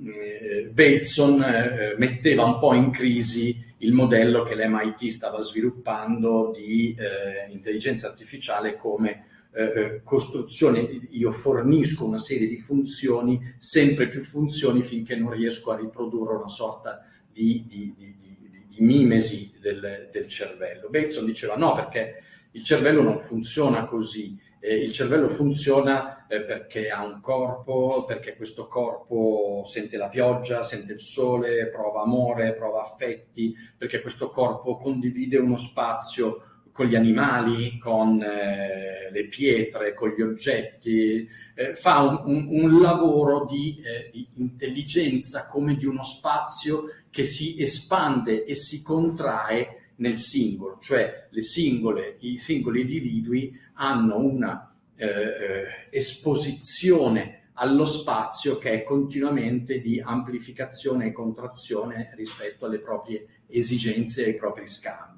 Eh, Bateson eh, metteva un po' in crisi il modello che l'M I T stava sviluppando di eh, intelligenza artificiale come eh, costruzione, io fornisco una serie di funzioni, sempre più funzioni, finché non riesco a riprodurre una sorta di, di, di, di, di mimesi del, del cervello. Bateson diceva no, perché il cervello non funziona così. Eh, il cervello funziona eh, perché ha un corpo, perché questo corpo sente la pioggia, sente il sole, prova amore, prova affetti, perché questo corpo condivide uno spazio con gli animali, con eh, le pietre, con gli oggetti, eh, fa un, un, un lavoro di, eh, di intelligenza come di uno spazio che si espande e si contrae nel singolo, cioè le singole, i singoli individui hanno una eh, esposizione allo spazio che è continuamente di amplificazione e contrazione rispetto alle proprie esigenze e ai propri scambi.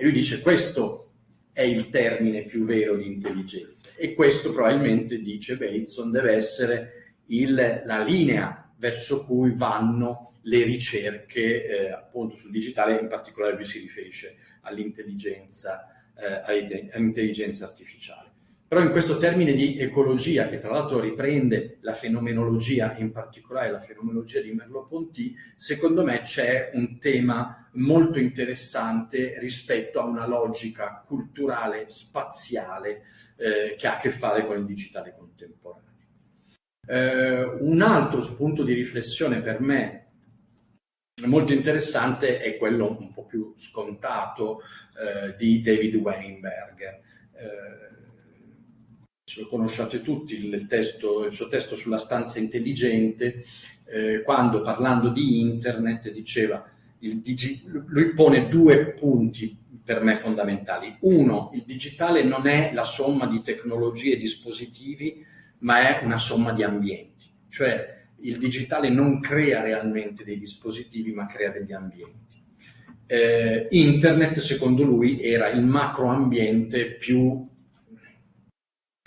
E lui dice questo è il termine più vero di intelligenza, e questo probabilmente, dice Bateson, deve essere il, la linea verso cui vanno le ricerche eh, appunto sul digitale, in particolare lui si riferisce all'intelligenza eh, all'intelligenza artificiale. Però in questo termine di ecologia, che tra l'altro riprende la fenomenologia, in particolare la fenomenologia di Merleau-Ponty, secondo me c'è un tema molto interessante rispetto a una logica culturale spaziale eh, che ha a che fare con il digitale contemporaneo. Eh, un altro spunto di riflessione per me molto interessante è quello un po' più scontato eh, di David Weinberger. Eh, lo conosciate tutti, il, testo, il suo testo sulla stanza intelligente, eh, quando parlando di internet diceva, il digi- lui pone due punti per me fondamentali. Uno, il digitale non è la somma di tecnologie e dispositivi, ma è una somma di ambienti, cioè il digitale non crea realmente dei dispositivi, ma crea degli ambienti. Eh, internet, secondo lui, era il macroambiente più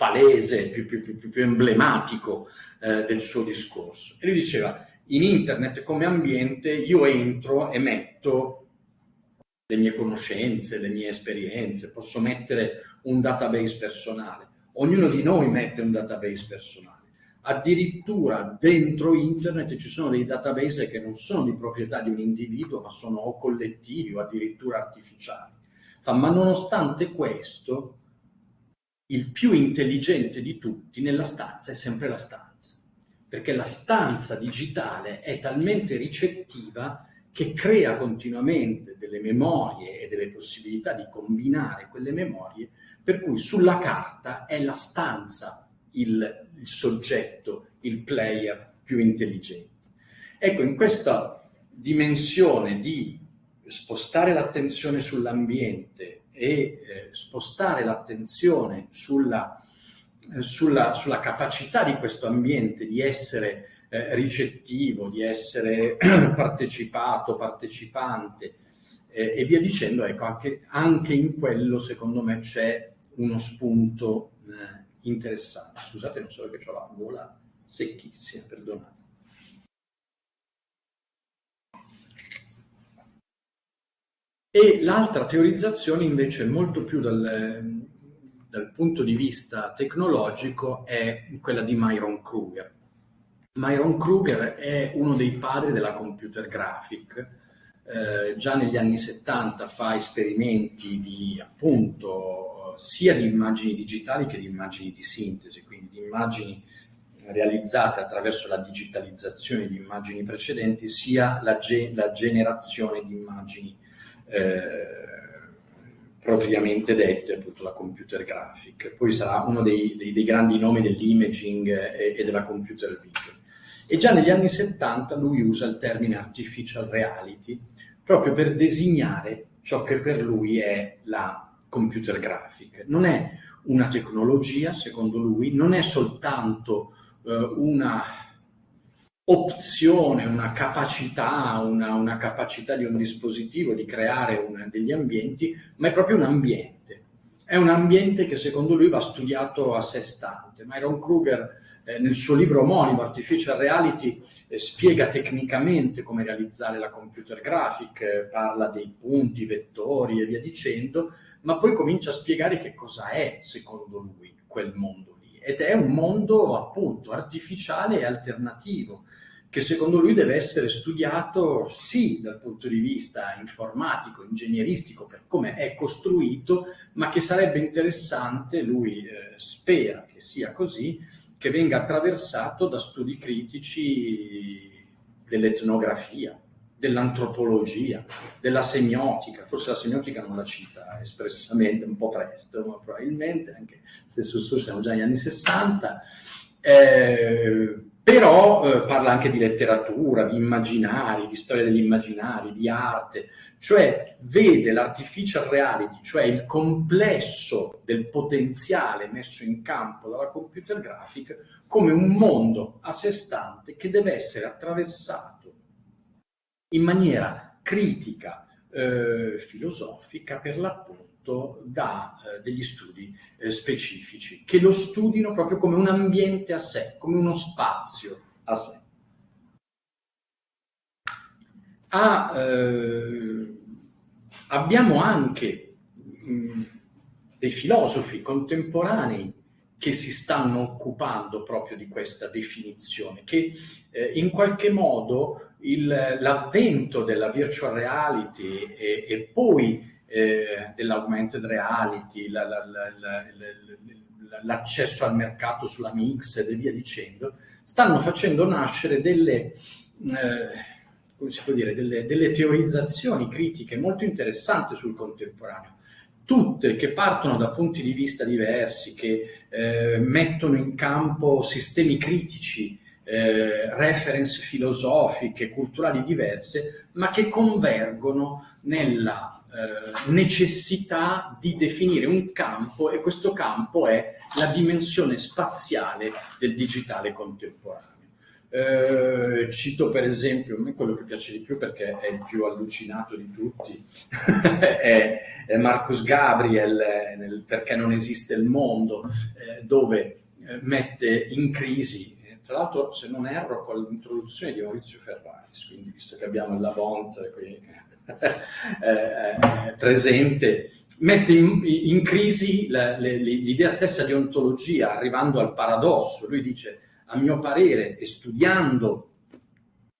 palese, più, più, più, più emblematico eh, del suo discorso. E lui diceva, in internet come ambiente io entro e metto le mie conoscenze, le mie esperienze, posso mettere un database personale. Ognuno di noi mette un database personale. Addirittura dentro internet ci sono dei database che non sono di proprietà di un individuo, ma sono o collettivi o addirittura artificiali. Ma nonostante questo, il più intelligente di tutti nella stanza è sempre la stanza, perché la stanza digitale è talmente ricettiva che crea continuamente delle memorie e delle possibilità di combinare quelle memorie, per cui sulla carta è la stanza il, il soggetto, il player più intelligente. Ecco, in questa dimensione di spostare l'attenzione sull'ambiente e eh, spostare l'attenzione sulla, eh, sulla, sulla capacità di questo ambiente di essere eh, ricettivo, di essere partecipato, partecipante, eh, e via dicendo, ecco, anche, anche in quello secondo me c'è uno spunto eh, interessante. Scusate, non so che ho la gola secchissima, perdonate. E l'altra teorizzazione invece molto più dal, dal punto di vista tecnologico è quella di Myron Kruger. Myron Kruger è uno dei padri della computer graphic. Eh, già negli anni settanta fa esperimenti di, appunto, sia di immagini digitali che di immagini di sintesi, quindi di immagini realizzate attraverso la digitalizzazione di immagini precedenti, sia la, ge la generazione di immagini eh, propriamente dette, appunto la computer graphic. Poi sarà uno dei, dei, dei grandi nomi dell'imaging e, e della computer vision. E già negli anni settanta lui usa il termine artificial reality proprio per designare ciò che per lui è la computer graphic. Non è una tecnologia, secondo lui, non è soltanto eh, una opzione, una capacità, una, una capacità di un dispositivo di creare un, degli ambienti, ma è proprio un ambiente. È un ambiente che secondo lui va studiato a sé stante. Myron Kruger eh, nel suo libro omonimo Artificial Reality eh, spiega tecnicamente come realizzare la computer graphic, eh, parla dei punti, vettori e via dicendo, ma poi comincia a spiegare che cosa è, secondo lui, quel mondo lì. Ed è un mondo, appunto, artificiale e alternativo, che secondo lui deve essere studiato, sì, dal punto di vista informatico, ingegneristico, per come è costruito, ma che sarebbe interessante, lui eh, spera che sia così, che venga attraversato da studi critici dell'etnografia, dell'antropologia, della semiotica. Forse la semiotica non la cita espressamente, un po' presto, ma probabilmente, anche se su su siamo già negli anni sessanta, eh, però eh, parla anche di letteratura, di immaginari, di storia degli immaginari, di arte, cioè vede l'artificial reality, cioè il complesso del potenziale messo in campo dalla computer graphic, come un mondo a sé stante che deve essere attraversato in maniera critica, eh, filosofica per l'appunto, prodotto da eh, degli studi eh, specifici, che lo studino proprio come un ambiente a sé, come uno spazio a sé. Ah, eh, abbiamo anche mh, dei filosofi contemporanei che si stanno occupando proprio di questa definizione, che eh, in qualche modo l'avvento della virtual reality e, e poi eh, dell'augmented reality, la, la, la, la, la, l'accesso al mercato sulla mix e via dicendo, stanno facendo nascere delle... Eh, come si può dire, delle, delle teorizzazioni critiche molto interessanti sul contemporaneo, tutte che partono da punti di vista diversi, che eh, mettono in campo sistemi critici, eh, reference filosofiche, culturali diverse, ma che convergono nella eh, necessità di definire un campo, e questo campo è la dimensione spaziale del digitale contemporaneo. Eh, cito per esempio, a me quello che piace di più perché è il più allucinato di tutti è, è Marcus Gabriel nel Perché non esiste il mondo, eh, dove eh, mette in crisi, eh, tra l'altro se non erro con l'introduzione di Maurizio Ferraris, quindi visto che abbiamo la Bont qui eh, presente, mette in, in crisi l'idea stessa di ontologia, arrivando al paradosso. Lui dice: a mio parere, e studiando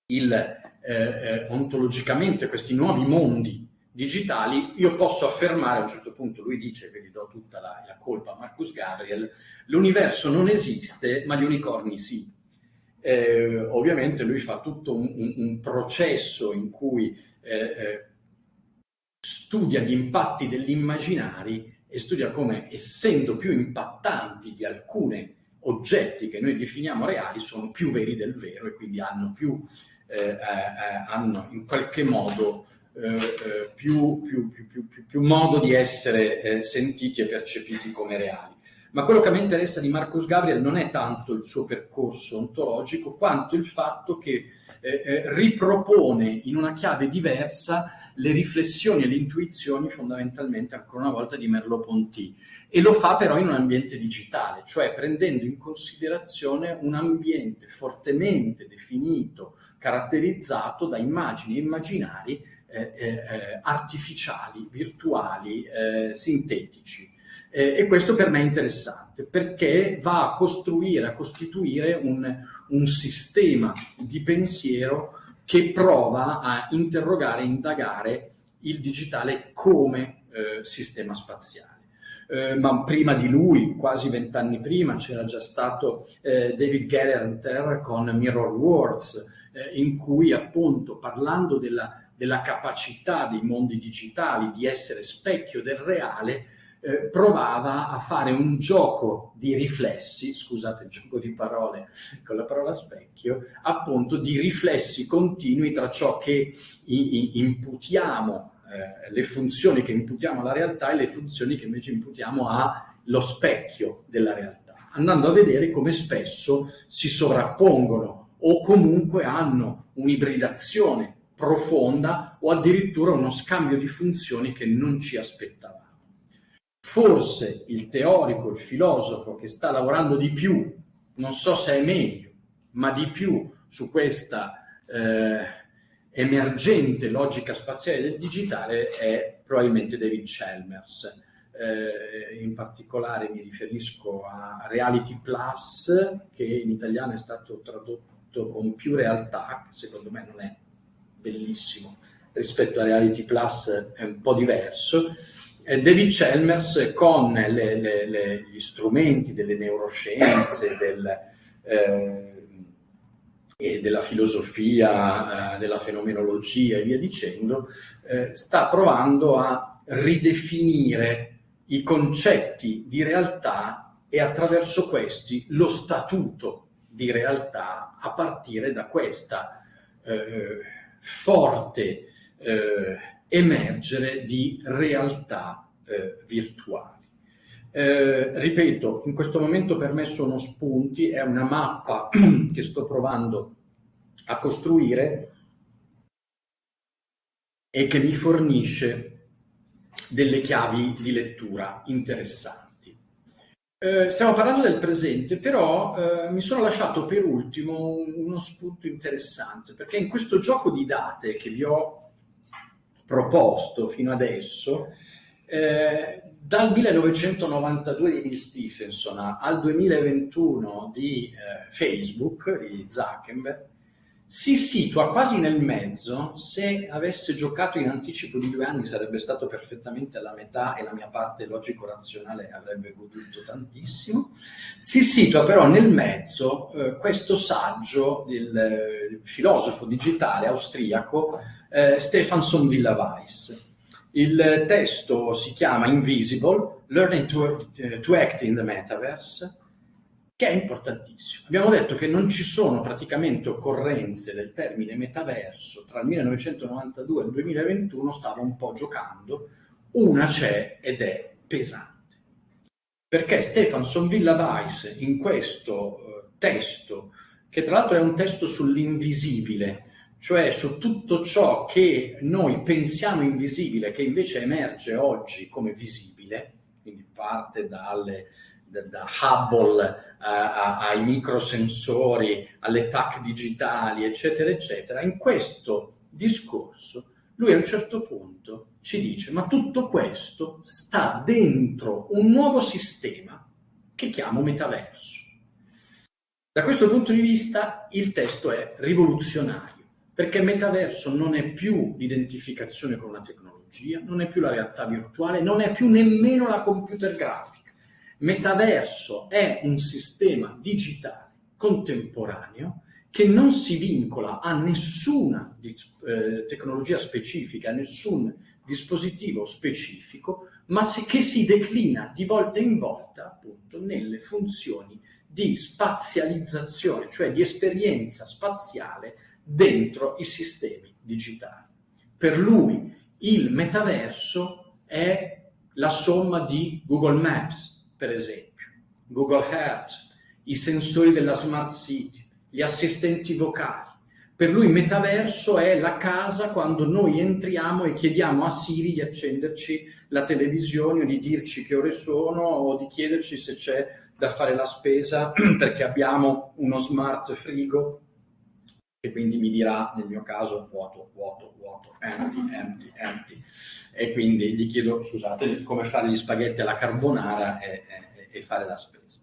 il, eh, ontologicamente questi nuovi mondi digitali, io posso affermare, a un certo punto lui dice, ve li do tutta la, la colpa a Marcus Gabriel, l'universo non esiste, ma gli unicorni sì. Eh, ovviamente lui fa tutto un, un, un processo in cui eh, eh, studia gli impatti degli immaginari e studia come, essendo più impattanti di alcune oggetti che noi definiamo reali, sono più veri del vero e quindi hanno più eh, eh, hanno in qualche modo eh, più, più, più, più, più, più modo di essere eh, sentiti e percepiti come reali. Ma quello che mi interessa di Marcus Gabriel non è tanto il suo percorso ontologico, quanto il fatto che eh, ripropone in una chiave diversa le riflessioni e le intuizioni fondamentalmente ancora una volta di Merleau-Ponty, e lo fa però in un ambiente digitale, cioè prendendo in considerazione un ambiente fortemente definito, caratterizzato da immagini e immaginari eh, eh, artificiali, virtuali, eh, sintetici. Eh, e questo per me è interessante, perché va a costruire, a costituire un, un sistema di pensiero che prova a interrogare e indagare il digitale come eh, sistema spaziale. Eh, ma prima di lui, quasi vent'anni prima, c'era già stato eh, David Gellerter con Mirror Worlds, eh, in cui appunto, parlando della, della capacità dei mondi digitali di essere specchio del reale, Eh, provava a fare un gioco di riflessi, scusate il gioco di parole con la parola specchio, appunto di riflessi continui tra ciò che i, i, imputiamo, eh, le funzioni che imputiamo alla realtà e le funzioni che invece imputiamo allo specchio della realtà, andando a vedere come spesso si sovrappongono o comunque hanno un'ibridazione profonda o addirittura uno scambio di funzioni che non ci aspettavamo. Forse il teorico, il filosofo che sta lavorando di più, non so se è meglio, ma di più su questa eh, emergente logica spaziale del digitale è probabilmente David Chalmers. Eh, in particolare mi riferisco a Reality Plus, che in italiano è stato tradotto con Più Realtà, che secondo me non è bellissimo, rispetto a Reality Plus è un po' diverso. David Chalmers con le, le, le, gli strumenti delle neuroscienze del, eh, e della filosofia, eh, della fenomenologia e via dicendo, eh, sta provando a ridefinire i concetti di realtà e attraverso questi lo statuto di realtà, a partire da questa eh, forte eh, emergere di realtà eh, virtuali. Eh, ripeto, in questo momento per me sono spunti, è una mappa che sto provando a costruire e che mi fornisce delle chiavi di lettura interessanti. Eh, stiamo parlando del presente, però eh, mi sono lasciato per ultimo uno spunto interessante, perché in questo gioco di date che vi ho proposto fino adesso, eh, dal millenovecentonovantadue di Neal Stephenson al duemilaventuno di eh, Facebook, di Zuckerberg, si situa quasi nel mezzo. Se avesse giocato in anticipo di due anni sarebbe stato perfettamente alla metà e la mia parte logico-razionale avrebbe goduto tantissimo. Si situa però nel mezzo eh, questo saggio del eh, filosofo digitale austriaco eh, Stephanson Villavais. Il testo si chiama Invisible, Learning to, uh, to Act in the Metaverse, che è importantissimo. Abbiamo detto che non ci sono praticamente occorrenze del termine metaverso tra il millenovecentonovantadue e il duemilaventuno, stavo un po' giocando, una c'è ed è pesante. Perché Stephanson Villavais in questo uh, testo, che tra l'altro è un testo sull'invisibile, cioè su tutto ciò che noi pensiamo invisibile, che invece emerge oggi come visibile, quindi parte dalle, da, da Hubble uh, a, ai microsensori, alle T A C digitali, eccetera, eccetera. In questo discorso lui a un certo punto ci dice: ma tutto questo sta dentro un nuovo sistema che chiamo metaverso. Da questo punto di vista il testo è rivoluzionario, perché metaverso non è più l'identificazione con la tecnologia, non è più la realtà virtuale, non è più nemmeno la computer grafica. Metaverso è un sistema digitale contemporaneo che non si vincola a nessuna eh, tecnologia specifica, a nessun dispositivo specifico, ma si, che si declina di volta in volta appunto nelle funzioni di spazializzazione, cioè di esperienza spaziale dentro i sistemi digitali. Per lui il metaverso è la somma di Google Maps, per esempio, Google Earth, i sensori della Smart City, gli assistenti vocali. Per lui il metaverso è la casa quando noi entriamo e chiediamo a Siri di accenderci la televisione o di dirci che ore sono o di chiederci se c'è da fare la spesa perché abbiamo uno smart frigo e quindi mi dirà, nel mio caso, vuoto, vuoto, vuoto, empty, empty, empty. E quindi gli chiedo, scusate, come fare gli spaghetti alla carbonara e, e, e fare la spesa.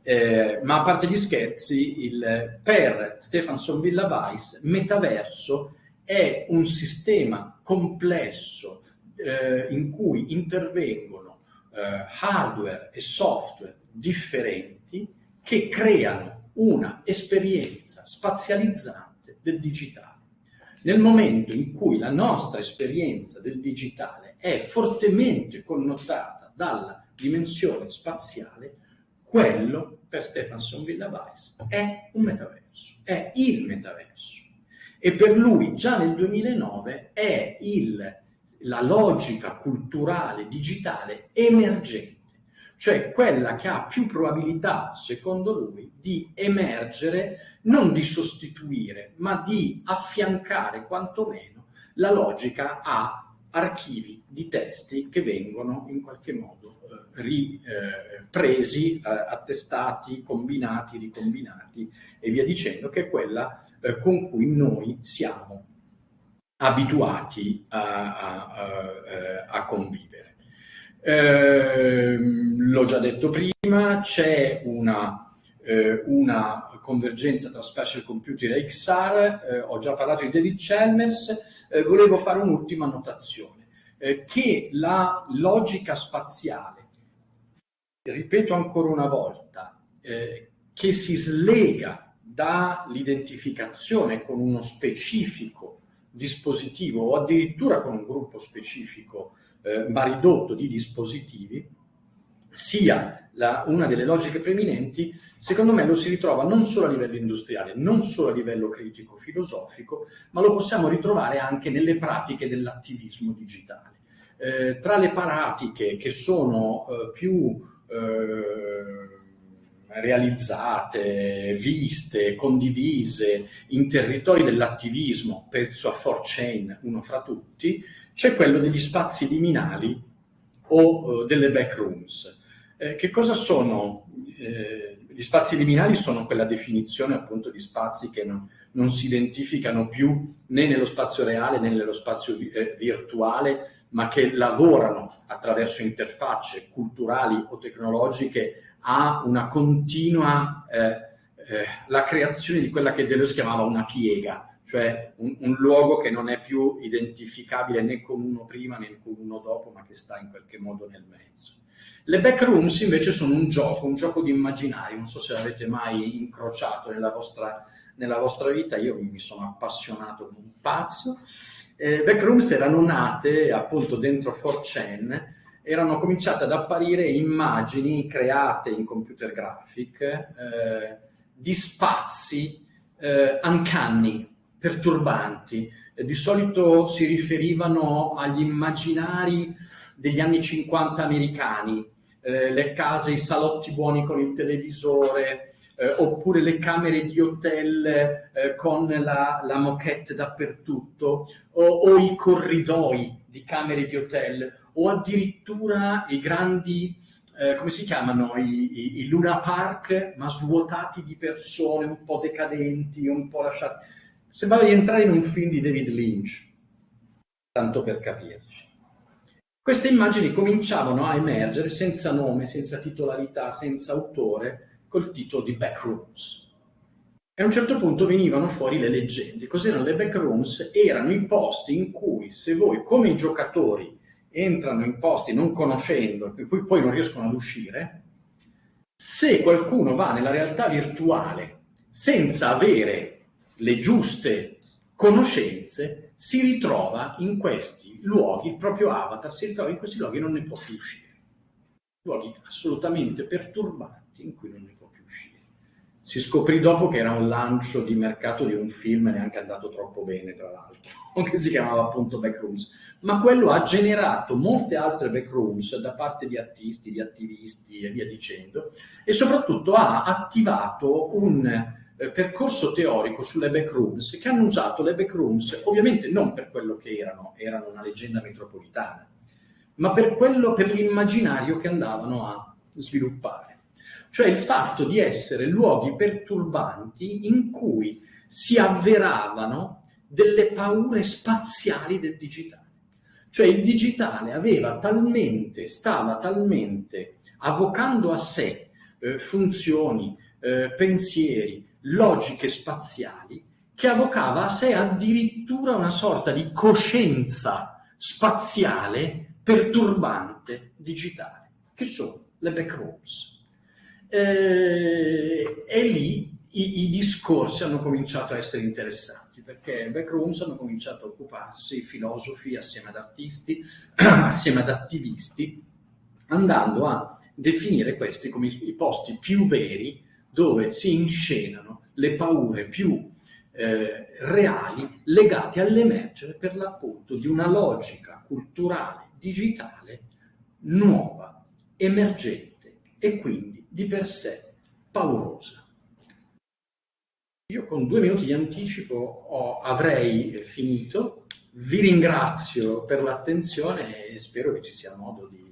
Eh, ma a parte gli scherzi, il, per Stephanson Villavais, metaverso è un sistema complesso eh, in cui intervengono eh, hardware e software differenti che creano una esperienza spazializzante del digitale. Nel momento in cui la nostra esperienza del digitale è fortemente connotata dalla dimensione spaziale, quello per Stephanson Villavais è un metaverso, è il metaverso. E per lui già nel duemilanove è il, la logica culturale digitale emergente, cioè quella che ha più probabilità, secondo lui, di emergere, non di sostituire, ma di affiancare quantomeno la logica a archivi di testi che vengono in qualche modo eh, ripresi, eh, eh, attestati, combinati, ricombinati e via dicendo, che è quella eh, con cui noi siamo abituati a, a, a, a convivere. Eh, l'ho già detto prima, c'è una, eh, una convergenza tra special computer e X R, eh, ho già parlato di David Chalmers, eh, volevo fare un'ultima notazione, eh, che la logica spaziale, ripeto ancora una volta, eh, che si slega dall'identificazione con uno specifico dispositivo o addirittura con un gruppo specifico Eh, ma ridotto di dispositivi, sia la, una delle logiche preminenti, secondo me lo si ritrova non solo a livello industriale, non solo a livello critico-filosofico, ma lo possiamo ritrovare anche nelle pratiche dell'attivismo digitale. Eh, tra le pratiche che sono eh, più eh, realizzate, viste, condivise in territori dell'attivismo, penso a four chan, uno fra tutti, c'è quello degli spazi liminali o eh, delle backrooms. Eh, che cosa sono? Eh, gli spazi liminali sono quella definizione appunto di spazi che non, non si identificano più né nello spazio reale né nello spazio vi, eh, virtuale, ma che lavorano attraverso interfacce culturali o tecnologiche a una continua, eh, eh, la creazione di quella che Deleuze chiamava una piega, cioè un, un luogo che non è più identificabile né con uno prima né con uno dopo, ma che sta in qualche modo nel mezzo. Le backrooms invece sono un gioco, un gioco di immaginario, non so se l'avete mai incrociato nella vostra, nella vostra vita, io mi sono appassionato come un pazzo. Eh, backrooms erano nate appunto dentro four chan, erano cominciate ad apparire immagini create in computer graphic eh, di spazi eh, uncanny, perturbanti, eh, di solito si riferivano agli immaginari degli anni cinquanta americani, eh, le case, i salotti buoni con il televisore, eh, oppure le camere di hotel eh, con la, la moquette dappertutto, o, o i corridoi di camere di hotel, o addirittura i grandi, eh, come si chiamano, i, i, i Luna Park, ma svuotati di persone, un po' decadenti, un po' lasciati. Sembrava di entrare in un film di David Lynch, tanto per capirci. Queste immagini cominciavano a emergere senza nome, senza titolarità, senza autore, col titolo di backrooms. E a un certo punto venivano fuori le leggende. Cos'erano le backrooms? Erano i posti in cui, se voi, come i giocatori, entrano in posti non conoscendo, in cui poi non riescono ad uscire, se qualcuno va nella realtà virtuale senza avere le giuste conoscenze, si ritrova in questi luoghi, il proprio avatar si ritrova in questi luoghi e non ne può più uscire. Luoghi assolutamente perturbanti in cui non ne può più uscire. Si scoprì dopo che era un lancio di mercato di un film, neanche andato troppo bene, tra l'altro, che si chiamava appunto Backrooms, ma quello ha generato molte altre backrooms da parte di artisti, di attivisti e via dicendo, e soprattutto ha attivato un percorso teorico sulle backrooms, che hanno usato le backrooms ovviamente non per quello che erano, erano una leggenda metropolitana, ma per quello, per l'immaginario che andavano a sviluppare. Cioè il fatto di essere luoghi perturbanti in cui si avveravano delle paure spaziali del digitale. Cioè il digitale aveva talmente, stava talmente avvocando a sé eh, funzioni, eh, pensieri, logiche spaziali, che avvocava a sé addirittura una sorta di coscienza spaziale perturbante digitale, che sono le backrooms. Eh, e lì i, i discorsi hanno cominciato a essere interessanti, perché le backrooms hanno cominciato a occuparsi filosofi assieme ad artisti, assieme ad attivisti, andando a definire questi come i posti più veri dove si inscenano le paure più eh, reali legate all'emergere per l'appunto di una logica culturale digitale nuova, emergente e quindi di per sé paurosa. Io con due minuti di anticipo ho, avrei finito, vi ringrazio per l'attenzione e spero che ci sia modo di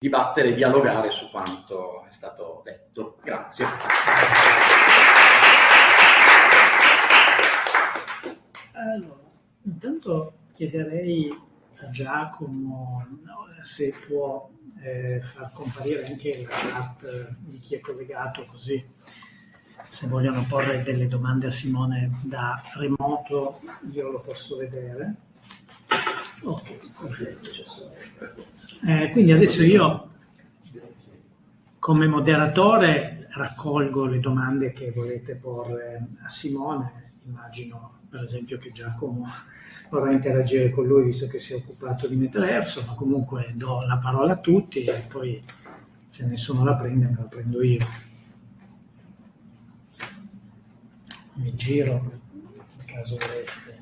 dibattere, dialogare su quanto è stato detto. Grazie. Allora, intanto chiederei a Giacomo se può eh, far comparire anche la chat di chi è collegato, così se vogliono porre delle domande a Simone da remoto io lo posso vedere. Ok, perfetto. Eh, quindi adesso io, come moderatore, raccolgo le domande che volete porre a Simone. Immagino, per esempio, che Giacomo vorrà interagire con lui, visto che si è occupato di metaverso, ma comunque do la parola a tutti e poi, se nessuno la prende, me la prendo io. Mi giro, in caso voleste.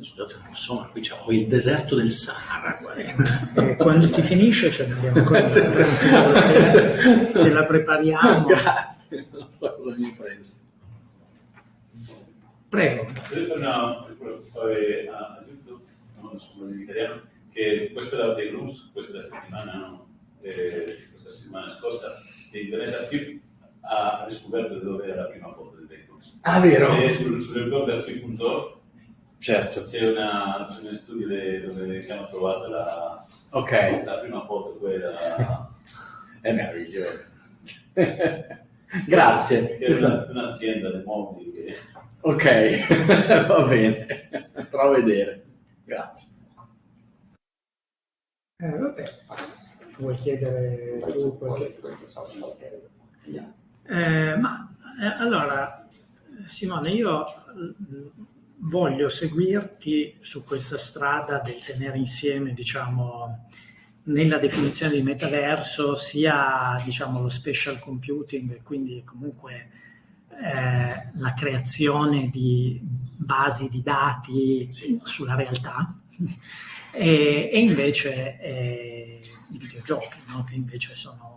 Scusate, insomma, qui ho il deserto del Sahara. E quando ti finisce ce l'abbiamo ancora. Te la prepariamo. Grazie, non so cosa mi hai preso. Prego. Volevo fare una piccola, aiuto, non sono in italiano, che questo era The News questa settimana, eh, questa settimana scorsa, che Internet Archive ha riscoperto dove era la prima foto del vecchio. Ah, vero? E sul, sul certo. C'è una, c'è uno studio de, dove siamo trovati la, okay. la prima foto, quella è meravigliosa. Grazie. È questa... un'azienda di mobili che... Ok, va bene, provo a vedere. Grazie. Eh, vabbè, vuoi chiedere tu qualche cosa? Eh, ma eh, allora, Simone, io voglio seguirti su questa strada del tenere insieme, diciamo, nella definizione di metaverso, sia diciamo lo spatial computing, quindi comunque eh, la creazione di basi di dati sì. sulla realtà, e, e invece eh, i videogiochi, no? Che invece sono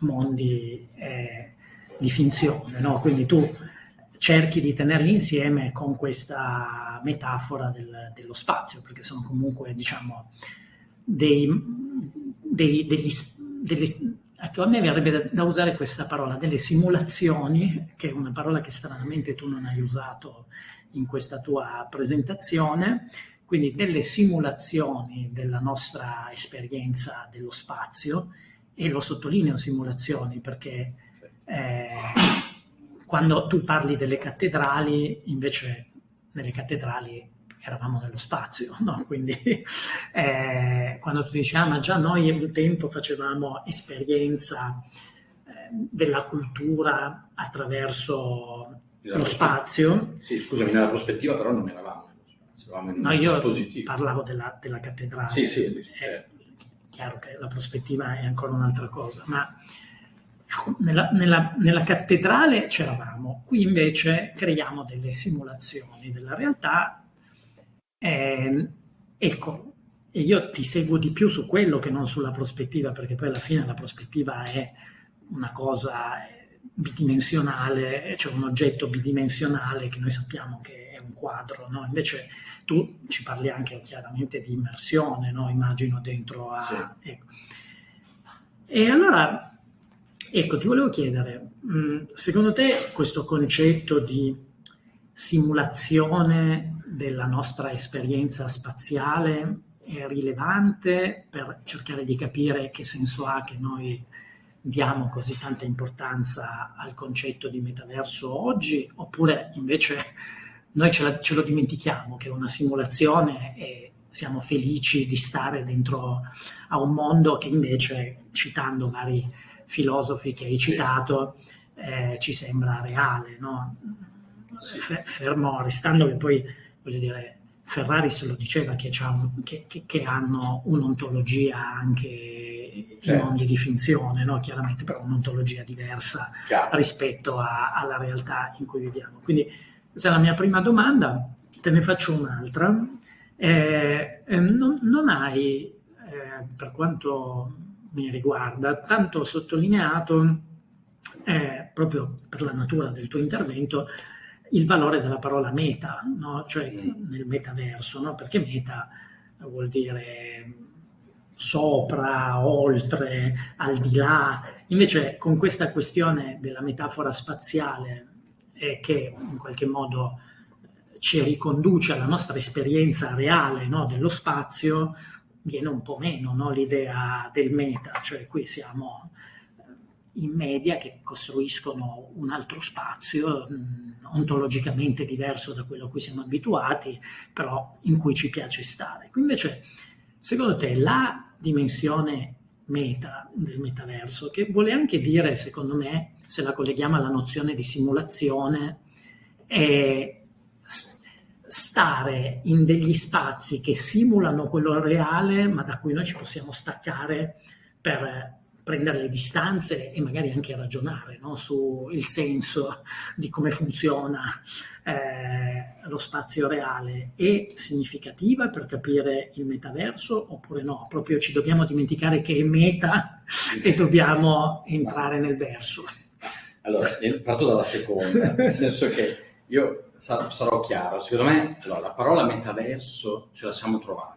mondi eh, di finzione, no? Quindi tu cerchi di tenerli insieme con questa metafora del, dello spazio, perché sono comunque, diciamo, dei, dei, degli, degli, ecco, a me verrebbe da, da usare questa parola, delle simulazioni, che è una parola che stranamente tu non hai usato in questa tua presentazione, quindi delle simulazioni della nostra esperienza dello spazio, e lo sottolineo simulazioni perché... Eh, quando tu parli delle cattedrali, invece nelle cattedrali eravamo nello spazio, no? Quindi eh, quando tu dici, ah ma già noi un tempo facevamo esperienza eh, della cultura attraverso lo spazio. Sì, scusami, nella prospettiva però non eravamo nello spazio, eravamo in un dispositivo. No, io parlavo della, della cattedrale. Sì, sì, certo. È chiaro che la prospettiva è ancora un'altra cosa, ma... Nella, nella, nella cattedrale c'eravamo, qui invece creiamo delle simulazioni della realtà. Eh, ecco, e io ti seguo di più su quello che non sulla prospettiva, perché poi alla fine la prospettiva è una cosa bidimensionale, cioè un oggetto bidimensionale che noi sappiamo che è un quadro, no? Invece tu ci parli anche chiaramente di immersione, no? Immagino dentro a... Sì. Ecco. E allora... Ecco, ti volevo chiedere, secondo te questo concetto di simulazione della nostra esperienza spaziale è rilevante per cercare di capire che senso ha che noi diamo così tanta importanza al concetto di metaverso oggi, oppure invece noi ce, la, ce lo dimentichiamo che una simulazione è... Siamo felici di stare dentro a un mondo che invece, citando vari filosofi che hai sì. citato, eh, ci sembra reale, no? Sì. Fermo restando che poi, voglio dire, Ferrari se lo diceva che, un, che, che, che hanno un'ontologia anche sì. in mondi di finzione, no? Chiaramente, però un'ontologia diversa Chiaro. rispetto a, alla realtà in cui viviamo. Quindi questa è la mia prima domanda, te ne faccio un'altra. Eh, eh, non, non hai, eh, per quanto mi riguarda, tanto sottolineato, eh, proprio per la natura del tuo intervento, il valore della parola meta, no? Cioè nel metaverso, no? Perché meta vuol dire sopra, oltre, al di là. Invece con questa questione della metafora spaziale eh, che in qualche modo... ci riconduce alla nostra esperienza reale, no, dello spazio, viene un po' meno, no, l'idea del meta, cioè qui siamo in media che costruiscono un altro spazio ontologicamente diverso da quello a cui siamo abituati, però in cui ci piace stare. Invece, secondo te, la dimensione meta del metaverso, che vuole anche dire, secondo me, se la colleghiamo alla nozione di simulazione, è... stare in degli spazi che simulano quello reale, ma da cui noi ci possiamo staccare per prendere le distanze e magari anche ragionare, no? Sul senso di come funziona eh, lo spazio reale. È significativa per capire il metaverso oppure no? Proprio ci dobbiamo dimenticare che è meta e dobbiamo entrare nel verso. Allora, parto dalla seconda, nel senso che io sarò chiaro, secondo me allora, la parola metaverso ce la siamo trovata,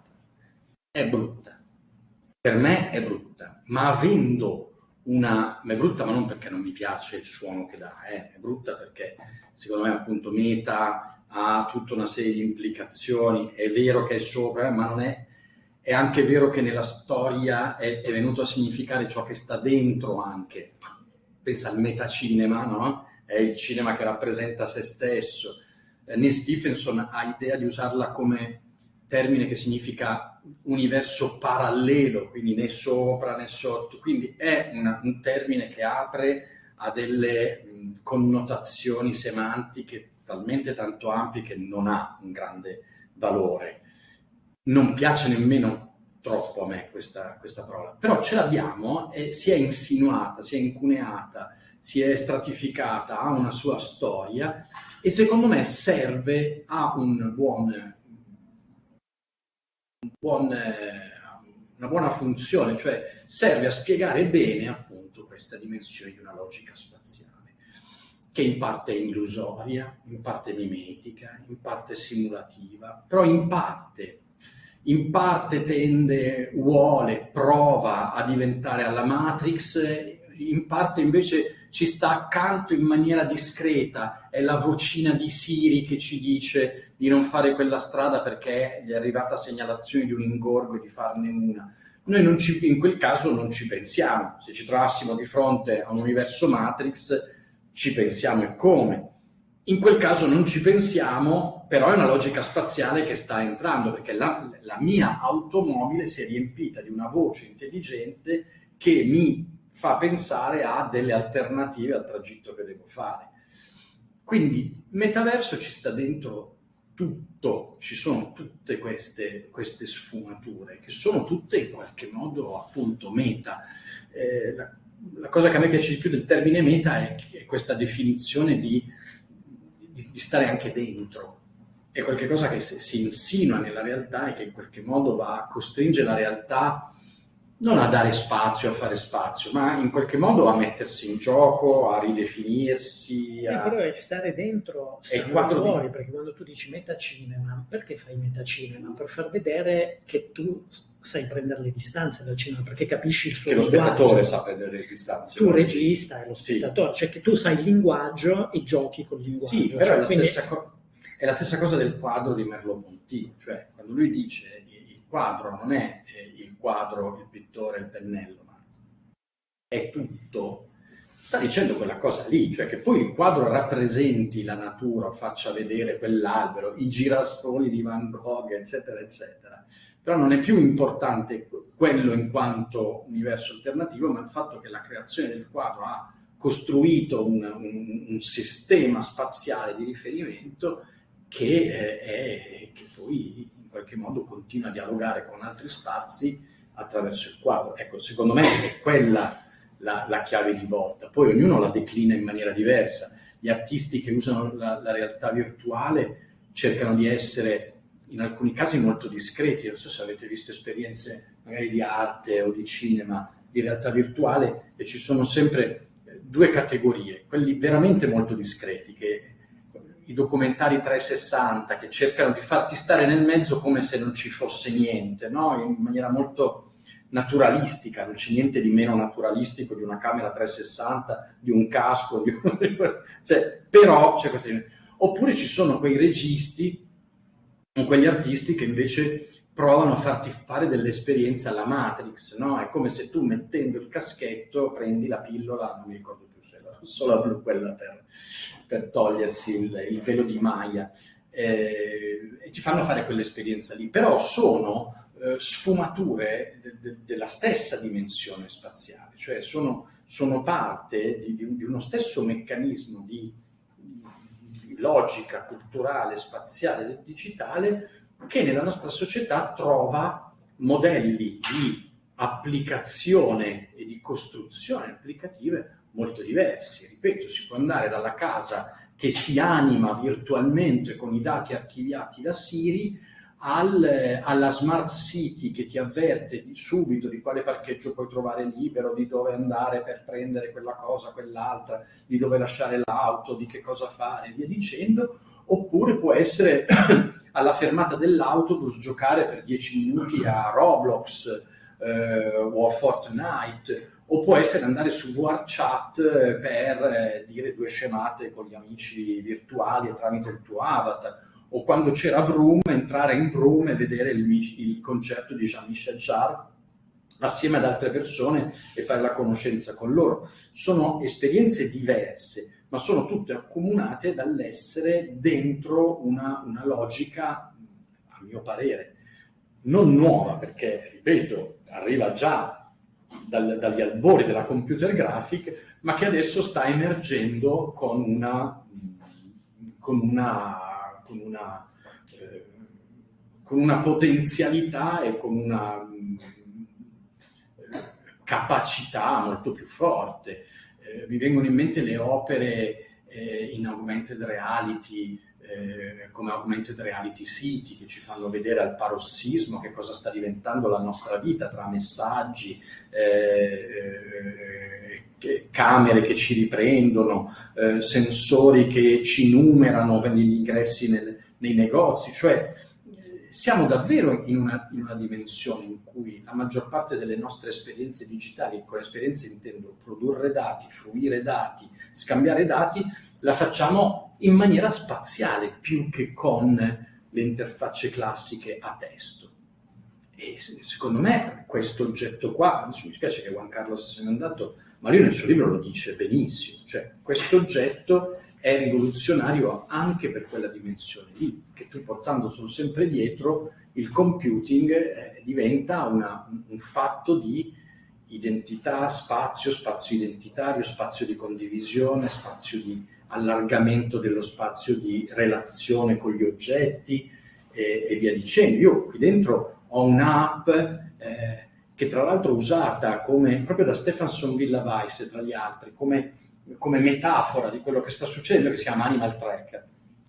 è brutta, per me è brutta, ma avendo una, ma è brutta ma non perché non mi piace il suono che dà, eh. È brutta perché secondo me appunto Meta ha tutta una serie di implicazioni, è vero che è sopra, ma non è, è anche vero che nella storia è, è venuto a significare ciò che sta dentro anche, pensa al metacinema, no? È il cinema che rappresenta se stesso. Neal Stephenson ha idea di usarla come termine che significa universo parallelo, quindi né sopra né sotto, quindi è una, un termine che apre a delle mh, connotazioni semantiche talmente tanto ampie che non ha un grande valore. Non piace nemmeno troppo a me questa, questa parola, però ce l'abbiamo e si è insinuata, si è incuneata, si è stratificata, ha una sua storia e secondo me serve a un buon, un buon, una buona funzione, cioè serve a spiegare bene appunto questa dimensione di una logica spaziale che in parte è illusoria, in parte mimetica, in parte simulativa, però in parte in parte tende, vuole, prova a diventare alla Matrix, in parte invece ci sta accanto in maniera discreta, è la vocina di Siri che ci dice di non fare quella strada perché gli è arrivata segnalazione di un ingorgo e di farne una. Noi non ci, in quel caso non ci pensiamo, se ci trovassimo di fronte a un universo Matrix ci pensiamo e come. In quel caso non ci pensiamo, però è una logica spaziale che sta entrando, perché la, la mia automobile si è riempita di una voce intelligente che mi fa pensare a delle alternative al tragitto che devo fare. Quindi metaverso ci sta dentro tutto, ci sono tutte queste, queste sfumature, che sono tutte in qualche modo appunto meta. Eh, la, la cosa che a me piace di più del termine meta è, è questa definizione di di stare anche dentro, è qualcosa che si insinua nella realtà e che in qualche modo va a costringere la realtà non a dare spazio, a fare spazio, ma in qualche modo a mettersi in gioco, a ridefinirsi. A... E però è stare dentro, stare fuori, di... perché quando tu dici metacinema, perché fai metacinema? Per far vedere che tu sai prendere le distanze dal cinema, perché capisci il suo che linguaggio. Che lo spettatore sa prendere le distanze. Tu regista e lo spettatore, sì. Cioè che tu sai il linguaggio e giochi col linguaggio. Sì, però cioè, è, la stessa è... Co- è la stessa cosa del quadro di Merleau-Ponty, cioè quando lui dice il quadro non è il quadro, il pittore, il pennello, ma è tutto, sta dicendo quella cosa lì, cioè che poi il quadro rappresenti la natura, faccia vedere quell'albero, i girasoli di Van Gogh, eccetera, eccetera, però non è più importante quello in quanto universo alternativo, ma il fatto che la creazione del quadro ha costruito un, un, un sistema spaziale di riferimento che, è, che poi in qualche modo continua a dialogare con altri spazi attraverso il quadro. Ecco, secondo me è quella la, la chiave di volta. Poi ognuno la declina in maniera diversa. Gli artisti che usano la, la realtà virtuale cercano di essere, in alcuni casi, molto discreti. Non so se avete visto esperienze magari di arte o di cinema, di realtà virtuale, e ci sono sempre due categorie. Quelli veramente molto discreti, che i documentari trecentosessanta che cercano di farti stare nel mezzo come se non ci fosse niente, no? In maniera molto naturalistica, non c'è niente di meno naturalistico di una camera trecentosessanta, di un casco, di un... cioè, però c'è questa... Oppure ci sono quei registi, quegli artisti che invece provano a farti fare delle esperienze alla Matrix, no? È come se tu mettendo il caschetto prendi la pillola, non mi ricordo più se era solo blu quella per... per togliersi il, il velo di Maya, eh, e ti fanno fare quell'esperienza lì, però sono eh, sfumature de, de, della stessa dimensione spaziale, cioè sono, sono parte di, di uno stesso meccanismo di, di logica culturale, spaziale, del digitale, che nella nostra società trova modelli di applicazione e di costruzione applicative molto diversi. Ripeto, si può andare dalla casa che si anima virtualmente con i dati archiviati da Siri al, alla smart city che ti avverte di subito di quale parcheggio puoi trovare libero, di dove andare per prendere quella cosa, quell'altra, di dove lasciare l'auto, di che cosa fare e via dicendo, oppure può essere alla fermata dell'autobus giocare per dieci minuti a Roblox eh, o a Fortnite, o può essere andare su WhatsApp per eh, dire due scemate con gli amici virtuali e tramite il tuo avatar, o quando c'era Vroom entrare in Vroom e vedere il, il concerto di Jean-Michel Jarre assieme ad altre persone e fare la conoscenza con loro. Sono esperienze diverse, ma sono tutte accomunate dall'essere dentro una, una logica, a mio parere, non nuova, perché, ripeto, arriva già dal, dagli albori della computer graphic, ma che adesso sta emergendo con una, con una, con una, eh, con una potenzialità e con una capacità molto più forte. Eh, mi vengono in mente le opere eh, in augmented reality, eh, come augmented reality city, che ci fanno vedere al parossismo che cosa sta diventando la nostra vita tra messaggi, eh, eh, camere che ci riprendono, eh, sensori che ci numerano per gli ingressi nel, nei negozi. Cioè, siamo davvero in una, in una dimensione in cui la maggior parte delle nostre esperienze digitali, con esperienze intendo produrre dati, fruire dati, scambiare dati, la facciamo in maniera spaziale più che con le interfacce classiche a testo. E secondo me questo oggetto qua, mi dispiace che Juan Carlos se n'è andato, ma lui nel suo libro lo dice benissimo, cioè questo oggetto è rivoluzionario anche per quella dimensione lì, che tu portandoselo sempre dietro, il computing eh, diventa una, un fatto di identità, spazio, spazio identitario, spazio di condivisione, spazio di allargamento dello spazio di relazione con gli oggetti e, e via dicendo. Io qui dentro ho un'app eh, che tra l'altro usata come, proprio da Stephenson Villawise tra gli altri, come come metafora di quello che sta succedendo, che si chiama Animal Tracker,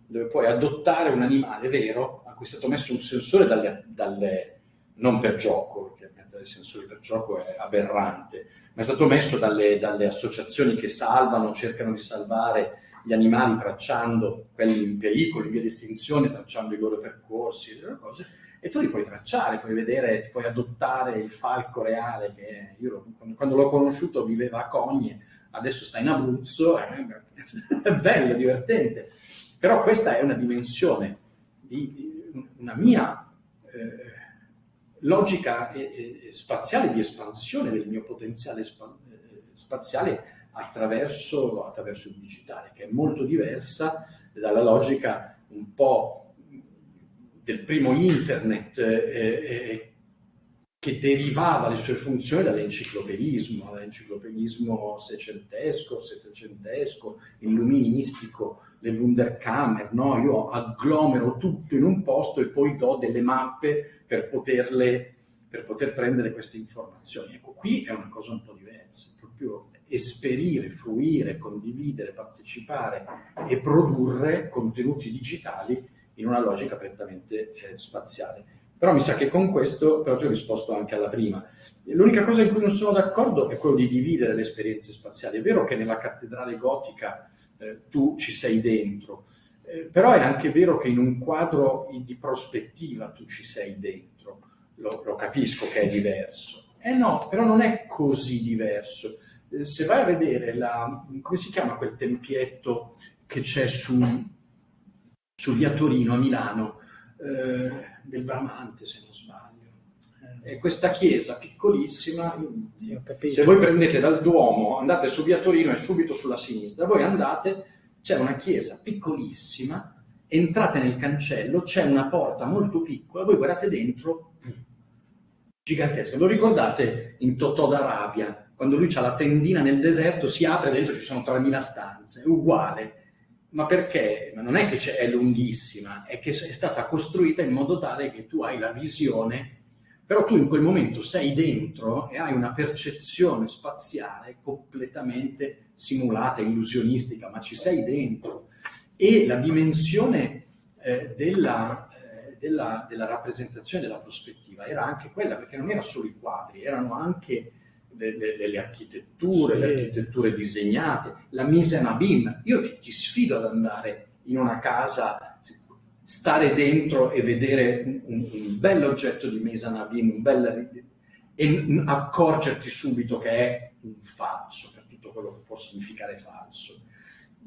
dove puoi adottare un animale vero a cui è stato messo un sensore dalle, dalle, non per gioco, perché mettere sensori per gioco è aberrante, ma è stato messo dalle, dalle associazioni che salvano, cercano di salvare gli animali tracciando quelli in pericolo, in via di estinzione, tracciando i loro percorsi, le loro cose, e tu li puoi tracciare, puoi vedere, puoi adottare il falco reale, che io quando l'ho conosciuto viveva a Cogne, adesso sta in Abruzzo, eh, è bello, è divertente. Però questa è una dimensione, di, di una mia eh, logica e, e spaziale di espansione del mio potenziale spa, eh, spaziale attraverso, attraverso il digitale, che è molto diversa dalla logica un po' del primo internet, eh, eh, che derivava le sue funzioni dall'enciclopedismo, dall'enciclopedismo seicentesco, settecentesco, illuministico, le Wunderkammer, no? Io agglomero tutto in un posto e poi do delle mappe per poterle, per poter prendere queste informazioni. Ecco, qui è una cosa un po' diversa, proprio esperire, fruire, condividere, partecipare e produrre contenuti digitali in una logica prettamente eh, spaziale. Però mi sa che con questo però ti ho risposto anche alla prima. L'unica cosa in cui non sono d'accordo è quello di dividere le esperienze spaziali. È vero che nella cattedrale gotica eh, tu ci sei dentro, eh, però è anche vero che in un quadro di prospettiva tu ci sei dentro. Lo, lo capisco che è diverso. Eh no, però non è così diverso. Eh, se vai a vedere, la, come si chiama quel tempietto che c'è su, su via Torino a Milano, eh, del Bramante, se non sbaglio. E questa chiesa piccolissima, sì, ho capito. Se voi prendete dal Duomo, andate su via Torino e subito sulla sinistra, voi andate, c'è una chiesa piccolissima, entrate nel cancello, c'è una porta molto piccola, voi guardate dentro, gigantesca. Lo ricordate in Totò d'Arabia, quando lui ha la tendina nel deserto, si apre e dentro ci sono tremila stanze, è uguale. Ma perché? Ma non è che è lunghissima, è che è stata costruita in modo tale che tu hai la visione, però tu in quel momento sei dentro e hai una percezione spaziale completamente simulata, illusionistica, ma ci sei dentro. E la dimensione eh, della, eh, della, della rappresentazione della prospettiva era anche quella, perché non erano solo i quadri, erano anche delle, delle architetture, sì, le architetture disegnate, la mise en abîme. Io ti, ti sfido ad andare in una casa stare dentro e vedere un, un, un bel oggetto di mesanabim, un bel, e accorgerti subito che è un falso, per tutto quello che può significare falso.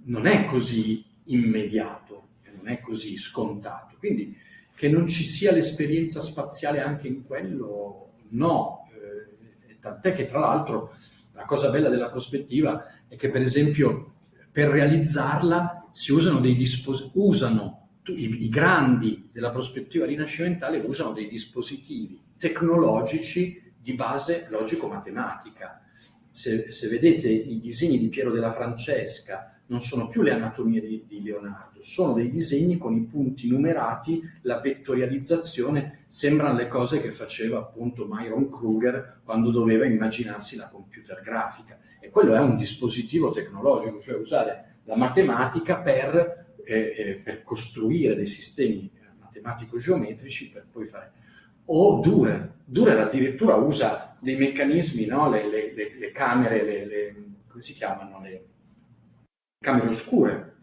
Non è così immediato, non è così scontato. Quindi che non ci sia l'esperienza spaziale anche in quello, no. Eh, tant'è che, tra l'altro, la cosa bella della prospettiva è che, per esempio, per realizzarla si usano dei dispositivi, usano i, i grandi della prospettiva rinascimentale usano dei dispositivi tecnologici di base logico-matematica. Se, se vedete i disegni di Piero della Francesca, non sono più le anatomie di, di Leonardo, sono dei disegni con i punti numerati, la vettorializzazione, sembrano le cose che faceva appunto Myron Kruger quando doveva immaginarsi la computer grafica. E quello è un dispositivo tecnologico, cioè usare la matematica per, eh, eh, per costruire dei sistemi matematico-geometrici per poi fare... O Durer, Durer addirittura usa dei meccanismi, no? le, le, le, le camere, le, le, come si chiamano? Le... camere oscure,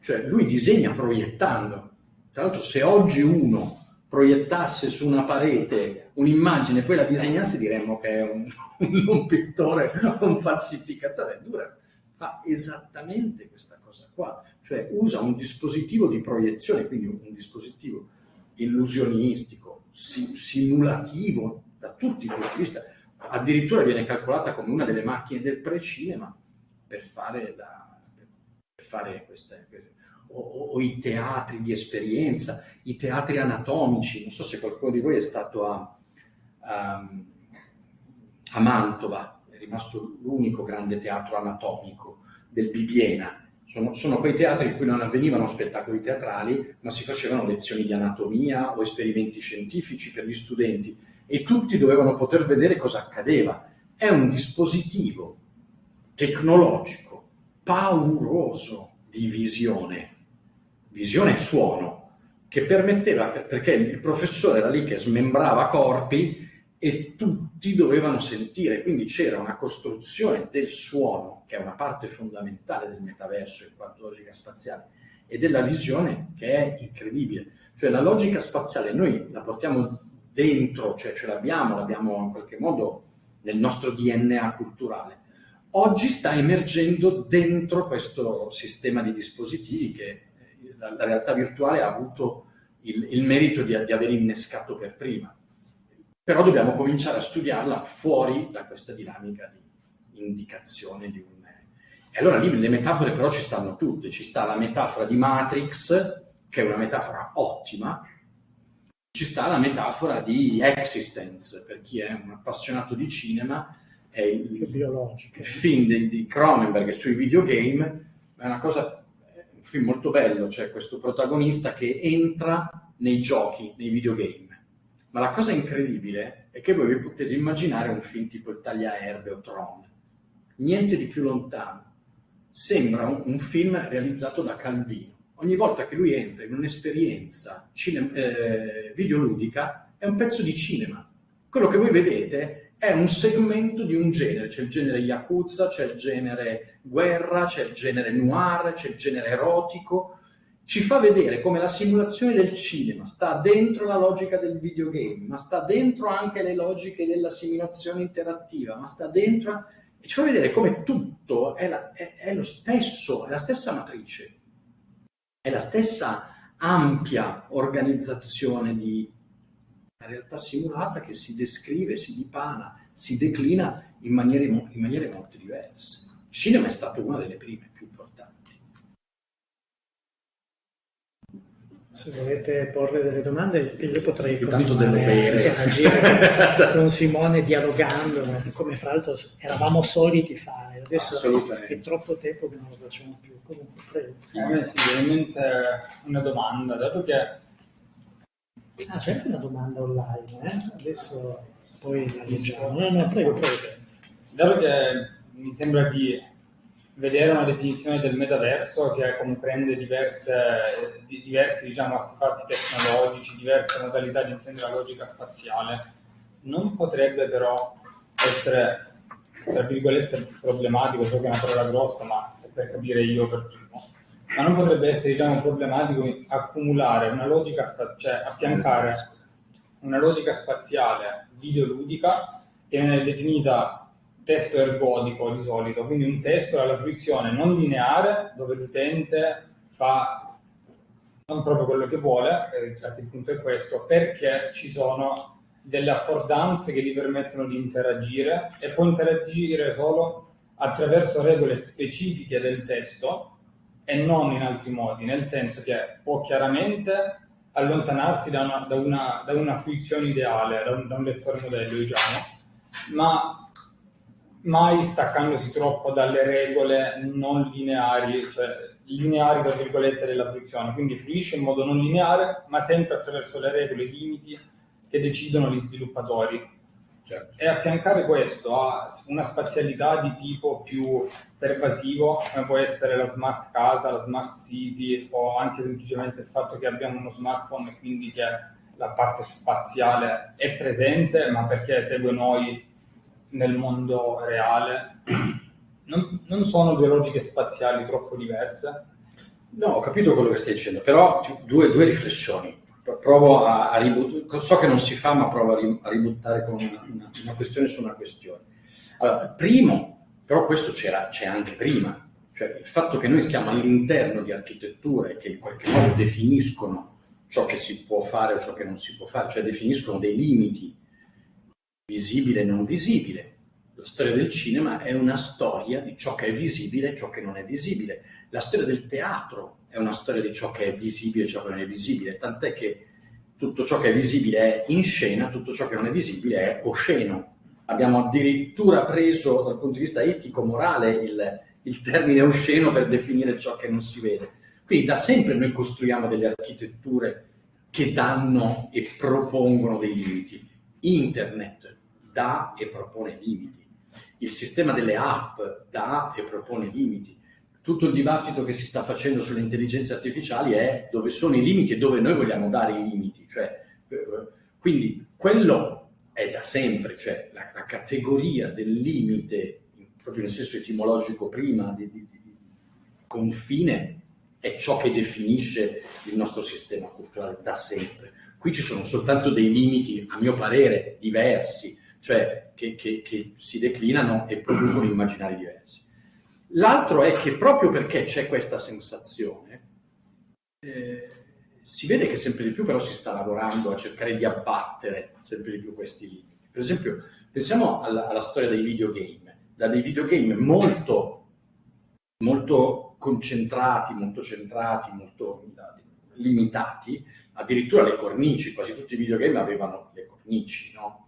cioè lui disegna proiettando. Tra l'altro, se oggi uno proiettasse su una parete un'immagine e poi la disegnasse, diremmo che è un, un pittore, un falsificatore. Dura, fa esattamente questa cosa qua, cioè usa un dispositivo di proiezione, quindi un dispositivo illusionistico, simulativo da tutti i punti di vista, addirittura viene calcolata come una delle macchine del precinema per fare la fare queste, o, o i teatri di esperienza, i teatri anatomici. Non so se qualcuno di voi è stato a, a, a Mantova, è rimasto l'unico grande teatro anatomico del Bibiena. Sono, sono quei teatri in cui non avvenivano spettacoli teatrali, ma si facevano lezioni di anatomia o esperimenti scientifici per gli studenti, e tutti dovevano poter vedere cosa accadeva. È un dispositivo tecnologico pauroso di visione, visione e suono, che permetteva, perché il professore era lì che smembrava corpi e tutti dovevano sentire, quindi c'era una costruzione del suono, che è una parte fondamentale del metaverso in quanto logica spaziale, e della visione, che è incredibile. Cioè la logica spaziale noi la portiamo dentro, cioè ce l'abbiamo, l'abbiamo in qualche modo nel nostro D N A culturale. Oggi sta emergendo dentro questo sistema di dispositivi che la, la realtà virtuale ha avuto il, il merito di, di aver innescato per prima. Però dobbiamo cominciare a studiarla fuori da questa dinamica di indicazione di un... E allora lì le metafore però ci stanno tutte. Ci sta la metafora di Matrix, che è una metafora ottima. Ci sta la metafora di Existence, per chi è un appassionato di cinema. È il, il film di, di Cronenberg sui videogame, è una cosa, è un film molto bello, c'è cioè questo protagonista che entra nei giochi, nei videogame. Ma la cosa incredibile è che voi vi potete immaginare un film tipo il Tagliaerbe o Tron, niente di più lontano. Sembra un, un film realizzato da Calvino. Ogni volta che lui entra in un'esperienza eh, videoludica è un pezzo di cinema. Quello che voi vedete è un segmento di un genere, c'è il genere yakuza, c'è il genere guerra, c'è il genere noir, c'è il genere erotico. Ci fa vedere come la simulazione del cinema sta dentro la logica del videogame, ma sta dentro anche le logiche della simulazione interattiva, ma sta dentro... E ci fa vedere come tutto è, la, è, è lo stesso, è la stessa matrice, è la stessa ampia organizzazione di... La realtà simulata che si descrive, si dipana, si declina in maniere, in maniere molto diverse. Il cinema è stato una delle prime più importanti. Se volete porre delle domande, io potrei continuare a interagire con Simone dialogando, come fra l'altro eravamo soliti fare. Adesso è troppo tempo che non lo facciamo più. Comunque, prego. A me si viene in mente una domanda, dato che... Ah, c'è anche una domanda online, eh? Adesso poi la leggiamo. No, no, prego, prego. Dato che mi sembra di vedere una definizione del metaverso che comprende diverse, diversi diciamo, artefatti tecnologici, diverse modalità di intendere la logica spaziale, non potrebbe però essere, tra virgolette, problematico, so che è una parola grossa, ma per capire io per primo, Ma non potrebbe essere, diciamo, problematico accumulare una logica, spa- cioè affiancare una logica spaziale videoludica che viene definita testo ergodico di solito, quindi un testo alla fruizione non lineare dove l'utente fa non proprio quello che vuole, infatti il punto è questo, perché ci sono delle affordanze che gli permettono di interagire e può interagire solo attraverso regole specifiche del testo e non in altri modi, nel senso che può chiaramente allontanarsi da una, da una, da una fruizione ideale, da un, da un lettore modello, diciamo, ma mai staccandosi troppo dalle regole non lineari, cioè lineari tra virgolette della fruizione, quindi fruisce in modo non lineare, ma sempre attraverso le regole e i limiti che decidono gli sviluppatori. Certo. E affiancare questo a una spazialità di tipo più pervasivo, come può essere la smart casa, la smart city, o anche semplicemente il fatto che abbiamo uno smartphone e quindi che la parte spaziale è presente, ma perché segue noi nel mondo reale. Non, non sono due logiche spaziali troppo diverse? No, ho capito quello che stai dicendo, però due, due riflessioni. Provo a, a ributtare, so che non si fa, ma provo a, ri, a ributtare con una, una, una questione su una questione. Allora, primo, però questo c'era, c'è anche prima, cioè il fatto che noi stiamo all'interno di architetture che in qualche modo definiscono ciò che si può fare o ciò che non si può fare, cioè definiscono dei limiti, visibile e non visibile. La storia del cinema è una storia di ciò che è visibile e ciò che non è visibile. La storia del teatro è una storia di ciò che è visibile e ciò che non è visibile, tant'è che tutto ciò che è visibile è in scena, tutto ciò che non è visibile è osceno. Abbiamo addirittura preso dal punto di vista etico-morale il, il termine osceno per definire ciò che non si vede. Quindi da sempre noi costruiamo delle architetture che danno e propongono dei limiti. Internet dà e propone limiti. Il sistema delle app dà e propone limiti. Tutto il dibattito che si sta facendo sulle intelligenze artificiali è dove sono i limiti e dove noi vogliamo dare i limiti. Cioè, quindi quello è da sempre, cioè la, la categoria del limite, proprio nel senso etimologico prima, di, di, di confine, è ciò che definisce il nostro sistema culturale da sempre. Qui ci sono soltanto dei limiti, a mio parere, diversi, cioè che, che, che si declinano e producono immaginari diversi. L'altro è che proprio perché c'è questa sensazione, eh, si vede che sempre di più però si sta lavorando a cercare di abbattere sempre di più questi limiti. Per esempio, pensiamo alla, alla storia dei videogame, da dei videogame molto, molto concentrati, molto centrati, molto limitati, addirittura le cornici, quasi tutti i videogame avevano le cornici, no?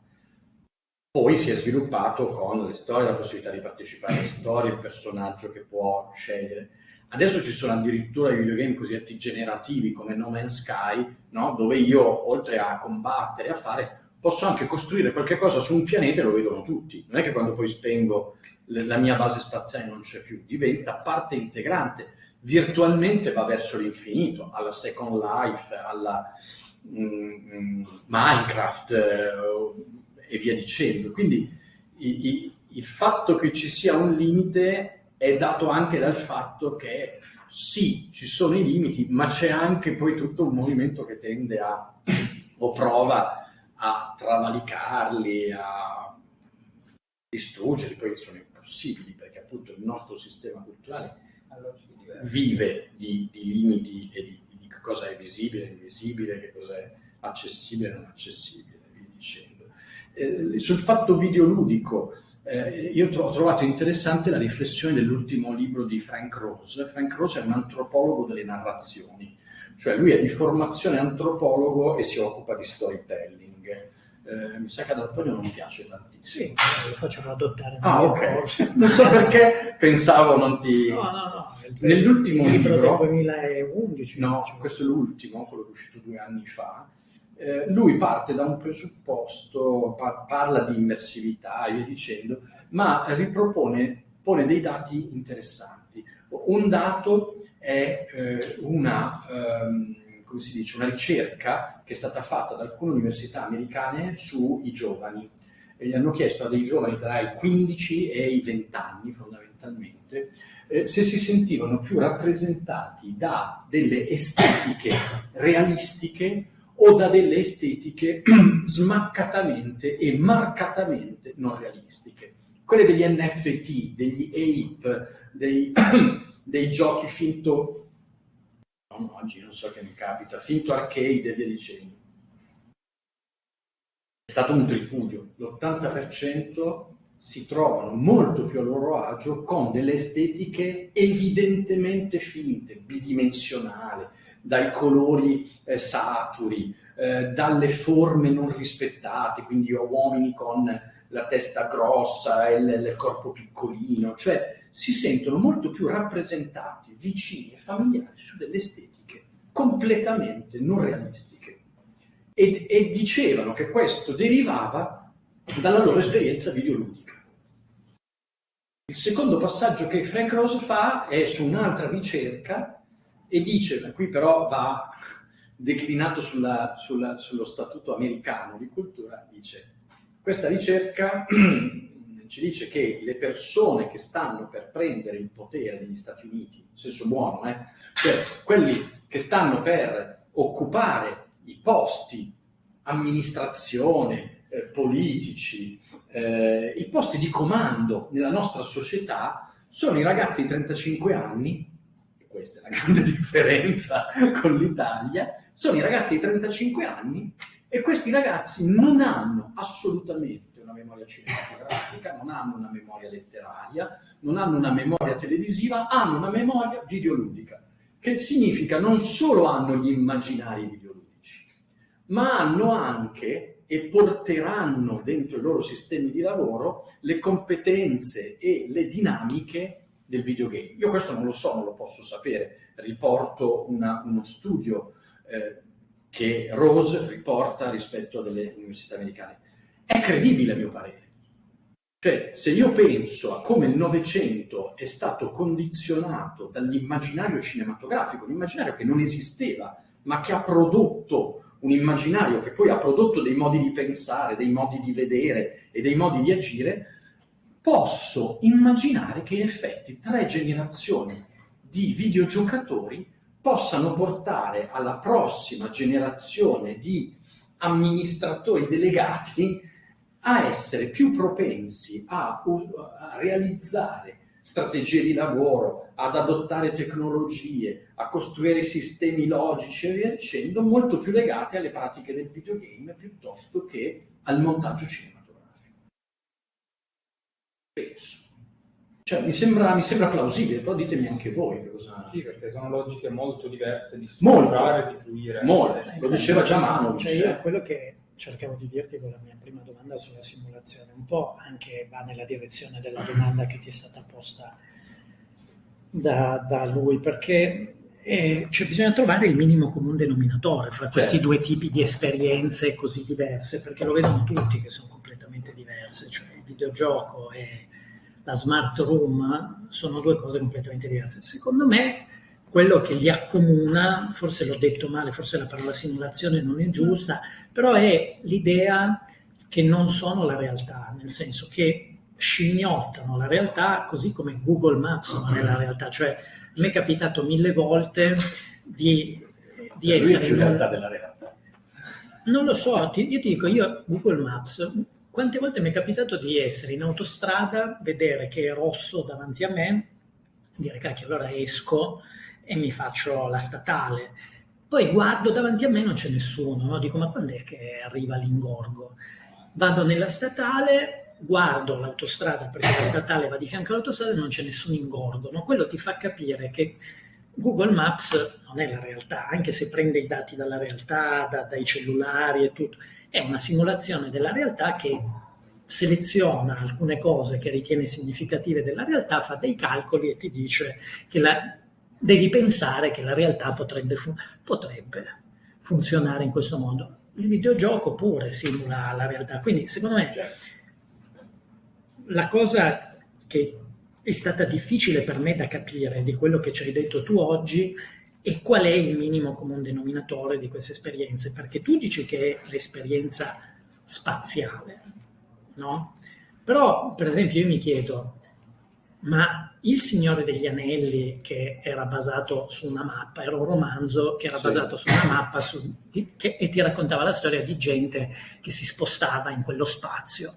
Poi si è sviluppato con le storie, la possibilità di partecipare alle storie, il personaggio che può scegliere. Adesso ci sono addirittura i videogame cosiddetti generativi come No Man's Sky, no? Dove io, oltre a combattere, a fare, posso anche costruire qualche cosa su un pianeta e lo vedono tutti. Non è che quando poi spengo la mia base spaziale non c'è più, diventa parte integrante. Virtualmente va verso l'infinito, alla Second Life, alla mm, Minecraft, eh, e via dicendo. Quindi i, i, il fatto che ci sia un limite è dato anche dal fatto che sì, ci sono i limiti, ma c'è anche poi tutto un movimento che tende a, o prova a travalicarli, a distruggerli, poi sono impossibili, perché appunto il nostro sistema culturale vive di, di limiti e di, di che cosa è visibile, invisibile, che cosa è accessibile e non accessibile, via dicendo. Eh, sul fatto videoludico, eh, io ho trovato interessante la riflessione dell'ultimo libro di Frank Rose. Frank Rose è un antropologo delle narrazioni, cioè lui è di formazione antropologo e si occupa di storytelling. Eh, mi sa che ad Antonio non piace tantissimo. Sì, lo faccio adottare. Ah, ok. Corso. Non so perché pensavo non ti... No, no, no. Nell'ultimo il libro... libro del duemilaundici. No, cioè, questo è l'ultimo, quello che è uscito due anni fa. Eh, lui parte da un presupposto, par- parla di immersività e via dicendo, ma ripropone, pone dei dati interessanti. Un dato è eh, una, ehm, come si dice, una ricerca che è stata fatta da alcune università americane sui giovani. E gli hanno chiesto a dei giovani tra i quindici e i venti anni, fondamentalmente, fondamentalmente, eh, se si sentivano più rappresentati da delle estetiche realistiche o da delle estetiche smaccatamente e marcatamente non realistiche. Quelle degli N F T, degli ape, dei, dei giochi finto... No, oggi non so che mi capita, finto arcade e via dicendo. È stato un tripudio. L'ottanta per cento si trovano molto più a loro agio con delle estetiche evidentemente finte, bidimensionali, dai colori eh, saturi, eh, dalle forme non rispettate, quindi ho uomini con la testa grossa e il, il corpo piccolino, cioè si sentono molto più rappresentati, vicini e familiari su delle estetiche completamente non realistiche. E, e dicevano che questo derivava dalla loro esperienza videoludica. Il secondo passaggio che Frank Rose fa è su un'altra ricerca e dice, ma qui però va declinato sulla, sulla, sullo statuto americano di cultura, dice, questa ricerca ci dice che le persone che stanno per prendere il potere negli Stati Uniti, in senso buono, eh, cioè quelli che stanno per occupare i posti amministrazione, eh, politici, eh, i posti di comando nella nostra società sono i ragazzi di trentacinque anni, e questa è la grande differenza con l'Italia, sono i ragazzi di trentacinque anni e questi ragazzi non hanno assolutamente una memoria cinematografica, non hanno una memoria letteraria, non hanno una memoria televisiva, hanno una memoria videoludica, che significa non solo hanno gli immaginari videoludici, ma hanno anche e porteranno dentro i loro sistemi di lavoro le competenze e le dinamiche del videogame. Io questo non lo so, non lo posso sapere. Riporto una, uno studio eh, che Rose riporta rispetto alle università americane. È credibile a mio parere. Cioè, se io penso a come il Novecento è stato condizionato dall'immaginario cinematografico, l'immaginario che non esisteva, ma che ha prodotto un immaginario che poi ha prodotto dei modi di pensare, dei modi di vedere e dei modi di agire, posso immaginare che in effetti tre generazioni di videogiocatori possano portare alla prossima generazione di amministratori delegati a essere più propensi a, a realizzare strategie di lavoro, ad adottare tecnologie, a costruire sistemi logici e via dicendo, molto più legate alle pratiche del videogame piuttosto che al montaggio cinematografico. Penso. Cioè, mi sembra, mi sembra plausibile, però ditemi anche voi che cosa... Sì, perché sono logiche molto diverse di strutturare e di fluire. Molto, lo diceva già Manu. Cioè, io è quello che cercavo di dirti con la mia prima domanda sulla simulazione, un po' anche va nella direzione della domanda che ti è stata posta da, da lui, perché eh, cioè bisogna trovare il minimo comune denominatore fra questi certo. due tipi di esperienze così diverse, perché lo vedono tutti che sono completamente diverse, cioè il videogioco e la smart room sono due cose completamente diverse. Secondo me quello che li accomuna, forse l'ho detto male, forse la parola simulazione non è giusta, però è l'idea che non sono la realtà, nel senso che scimmiottano la realtà così come Google Maps non è la realtà. Cioè, a me è capitato mille volte di, di essere... Lui è più realtà della realtà. Non lo so, ti, io ti dico, io Google Maps... Quante volte mi è capitato di essere in autostrada, vedere che è rosso davanti a me, dire cacchio, allora esco e mi faccio la statale. Poi guardo davanti a me, non c'è nessuno, no? Dico, ma quando è che arriva l'ingorgo? Vado nella statale, guardo l'autostrada, perché la statale va di fianco all'autostrada e non c'è nessun ingorgo, no? Quello ti fa capire che Google Maps non è la realtà, anche se prende i dati dalla realtà, da, dai cellulari e tutto. È una simulazione della realtà che seleziona alcune cose che ritiene significative della realtà, fa dei calcoli e ti dice che la... devi pensare che la realtà potrebbe, fun- potrebbe funzionare in questo modo. Il videogioco pure simula la realtà. Quindi, secondo me, la cosa che è stata difficile per me da capire di quello che ci hai detto tu oggi è qual è il minimo comune denominatore di queste esperienze. Perché tu dici che è l'esperienza spaziale, no? Però, per esempio, io mi chiedo, ma... Il Signore degli Anelli, che era basato su una mappa, era un romanzo che era sì. basato su una mappa su, che, e ti raccontava la storia di gente che si spostava in quello spazio.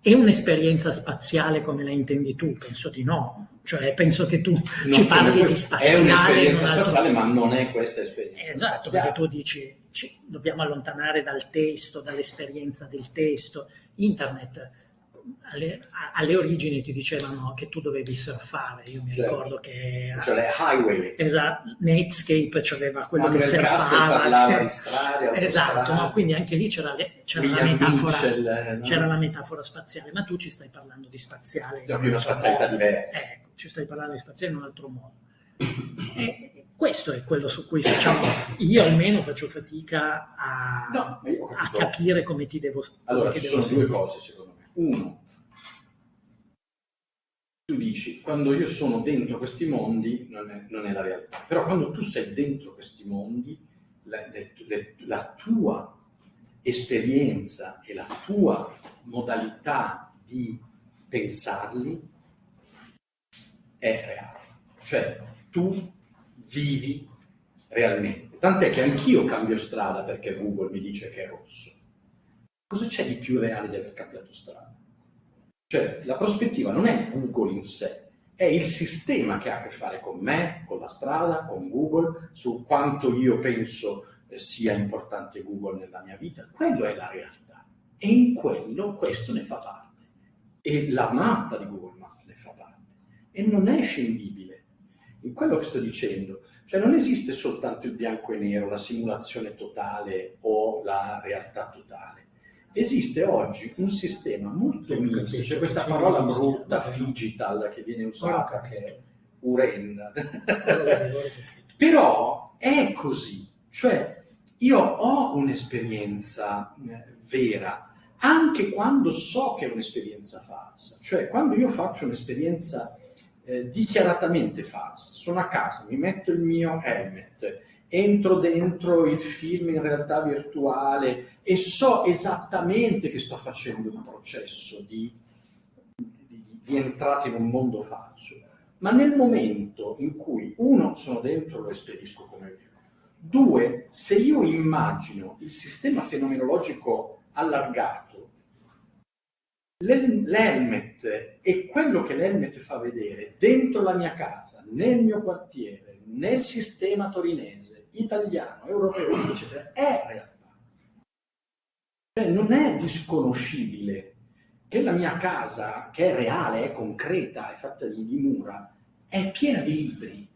È un'esperienza spaziale come la intendi tu? Penso di no. Cioè, penso che tu non ci parli quello, di spaziale. È un'esperienza una... spaziale, ma non è questa esperienza. Esatto, spaziale. Perché tu dici, ci, dobbiamo allontanare dal testo, dall'esperienza del testo. Internet, alle, alle origini ti dicevano che tu dovevi surfare. Io mi certo. ricordo che... Era, cioè le highway. Esatto, Netscape c'aveva quello Manuel che surfava. parlava che, di strade, Esatto, no? Quindi anche lì c'era la metafora Mitchell, c'era no? la metafora spaziale, ma tu ci stai parlando di spaziale. C'è più una spazialità diversa. Eh, ci stai parlando di spaziale in un altro modo. E questo è quello su cui facciamo, io almeno faccio fatica a, no, a capire come ti devo spiegare. Allora, ci sono due cose secondo me. Uno, tu dici, quando io sono dentro questi mondi, non è, non è la realtà, però quando tu sei dentro questi mondi, la, le, le, la tua esperienza e la tua modalità di pensarli è reale, cioè tu vivi realmente, tant'è che anch'io cambio strada perché Google mi dice che è rosso. Cosa c'è di più reale di aver cambiato strada? Cioè la prospettiva non è Google in sé, è il sistema che ha a che fare con me, con la strada, con Google, su quanto io penso sia importante Google nella mia vita. Quello è la realtà e in quello questo ne fa parte e la mappa di Google Maps ne fa parte. E non è scindibile, in quello che sto dicendo. Cioè non esiste soltanto il bianco e nero, la simulazione totale o la realtà totale. Esiste oggi un sistema molto misto, c'è cioè questa parola brutta, figital, che viene usata, che è urenda. Però è così, cioè io ho un'esperienza vera, anche quando so che è un'esperienza falsa. Cioè quando io faccio un'esperienza eh, dichiaratamente falsa, sono a casa, mi metto il mio helmet, entro dentro il film in realtà virtuale e so esattamente che sto facendo un processo di, di, di entrata in un mondo falso, ma nel momento in cui uno, sono dentro, lo esperisco come vero, due, se io immagino il sistema fenomenologico allargato, l'helmet e quello che l'helmet fa vedere dentro la mia casa, nel mio quartiere, nel sistema torinese, italiano, europeo, eccetera, è realtà. Cioè non è disconoscibile che la mia casa, che è reale, è concreta, è fatta di, di mura, è piena di libri.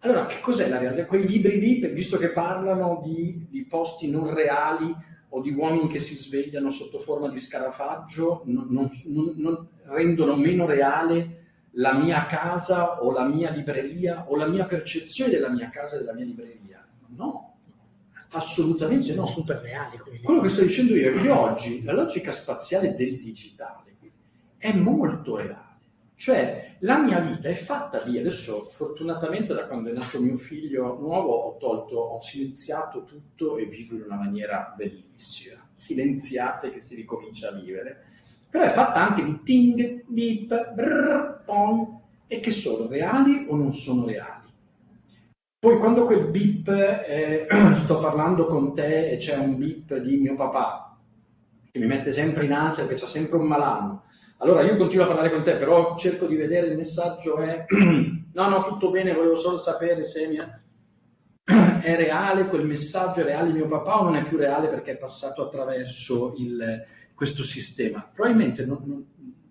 Allora, che cos'è la realtà? Quei libri lì, visto che parlano di, di posti non reali, o di uomini che si svegliano sotto forma di scarafaggio, non, non, non, non rendono meno reale la mia casa o la mia libreria o la mia percezione della mia casa e della mia libreria. No, assolutamente no. Super reali. Quello che sto dicendo io è che oggi la logica spaziale del digitale è molto reale. Cioè la mia vita è fatta di, adesso fortunatamente da quando è nato mio figlio nuovo ho tolto, ho silenziato tutto e vivo in una maniera bellissima, silenziate che si ricomincia a vivere, però è fatta anche di ting, bip, brrr, pong, e che sono reali o non sono reali. Poi quando quel bip, eh, sto parlando con te e c'è un bip di mio papà che mi mette sempre in ansia perché c'è sempre un malanno, allora io continuo a parlare con te, però cerco di vedere il messaggio è no, no, tutto bene, volevo solo sapere se mia... è reale quel messaggio, è reale mio papà o non è più reale perché è passato attraverso il, questo sistema. Probabilmente non, non,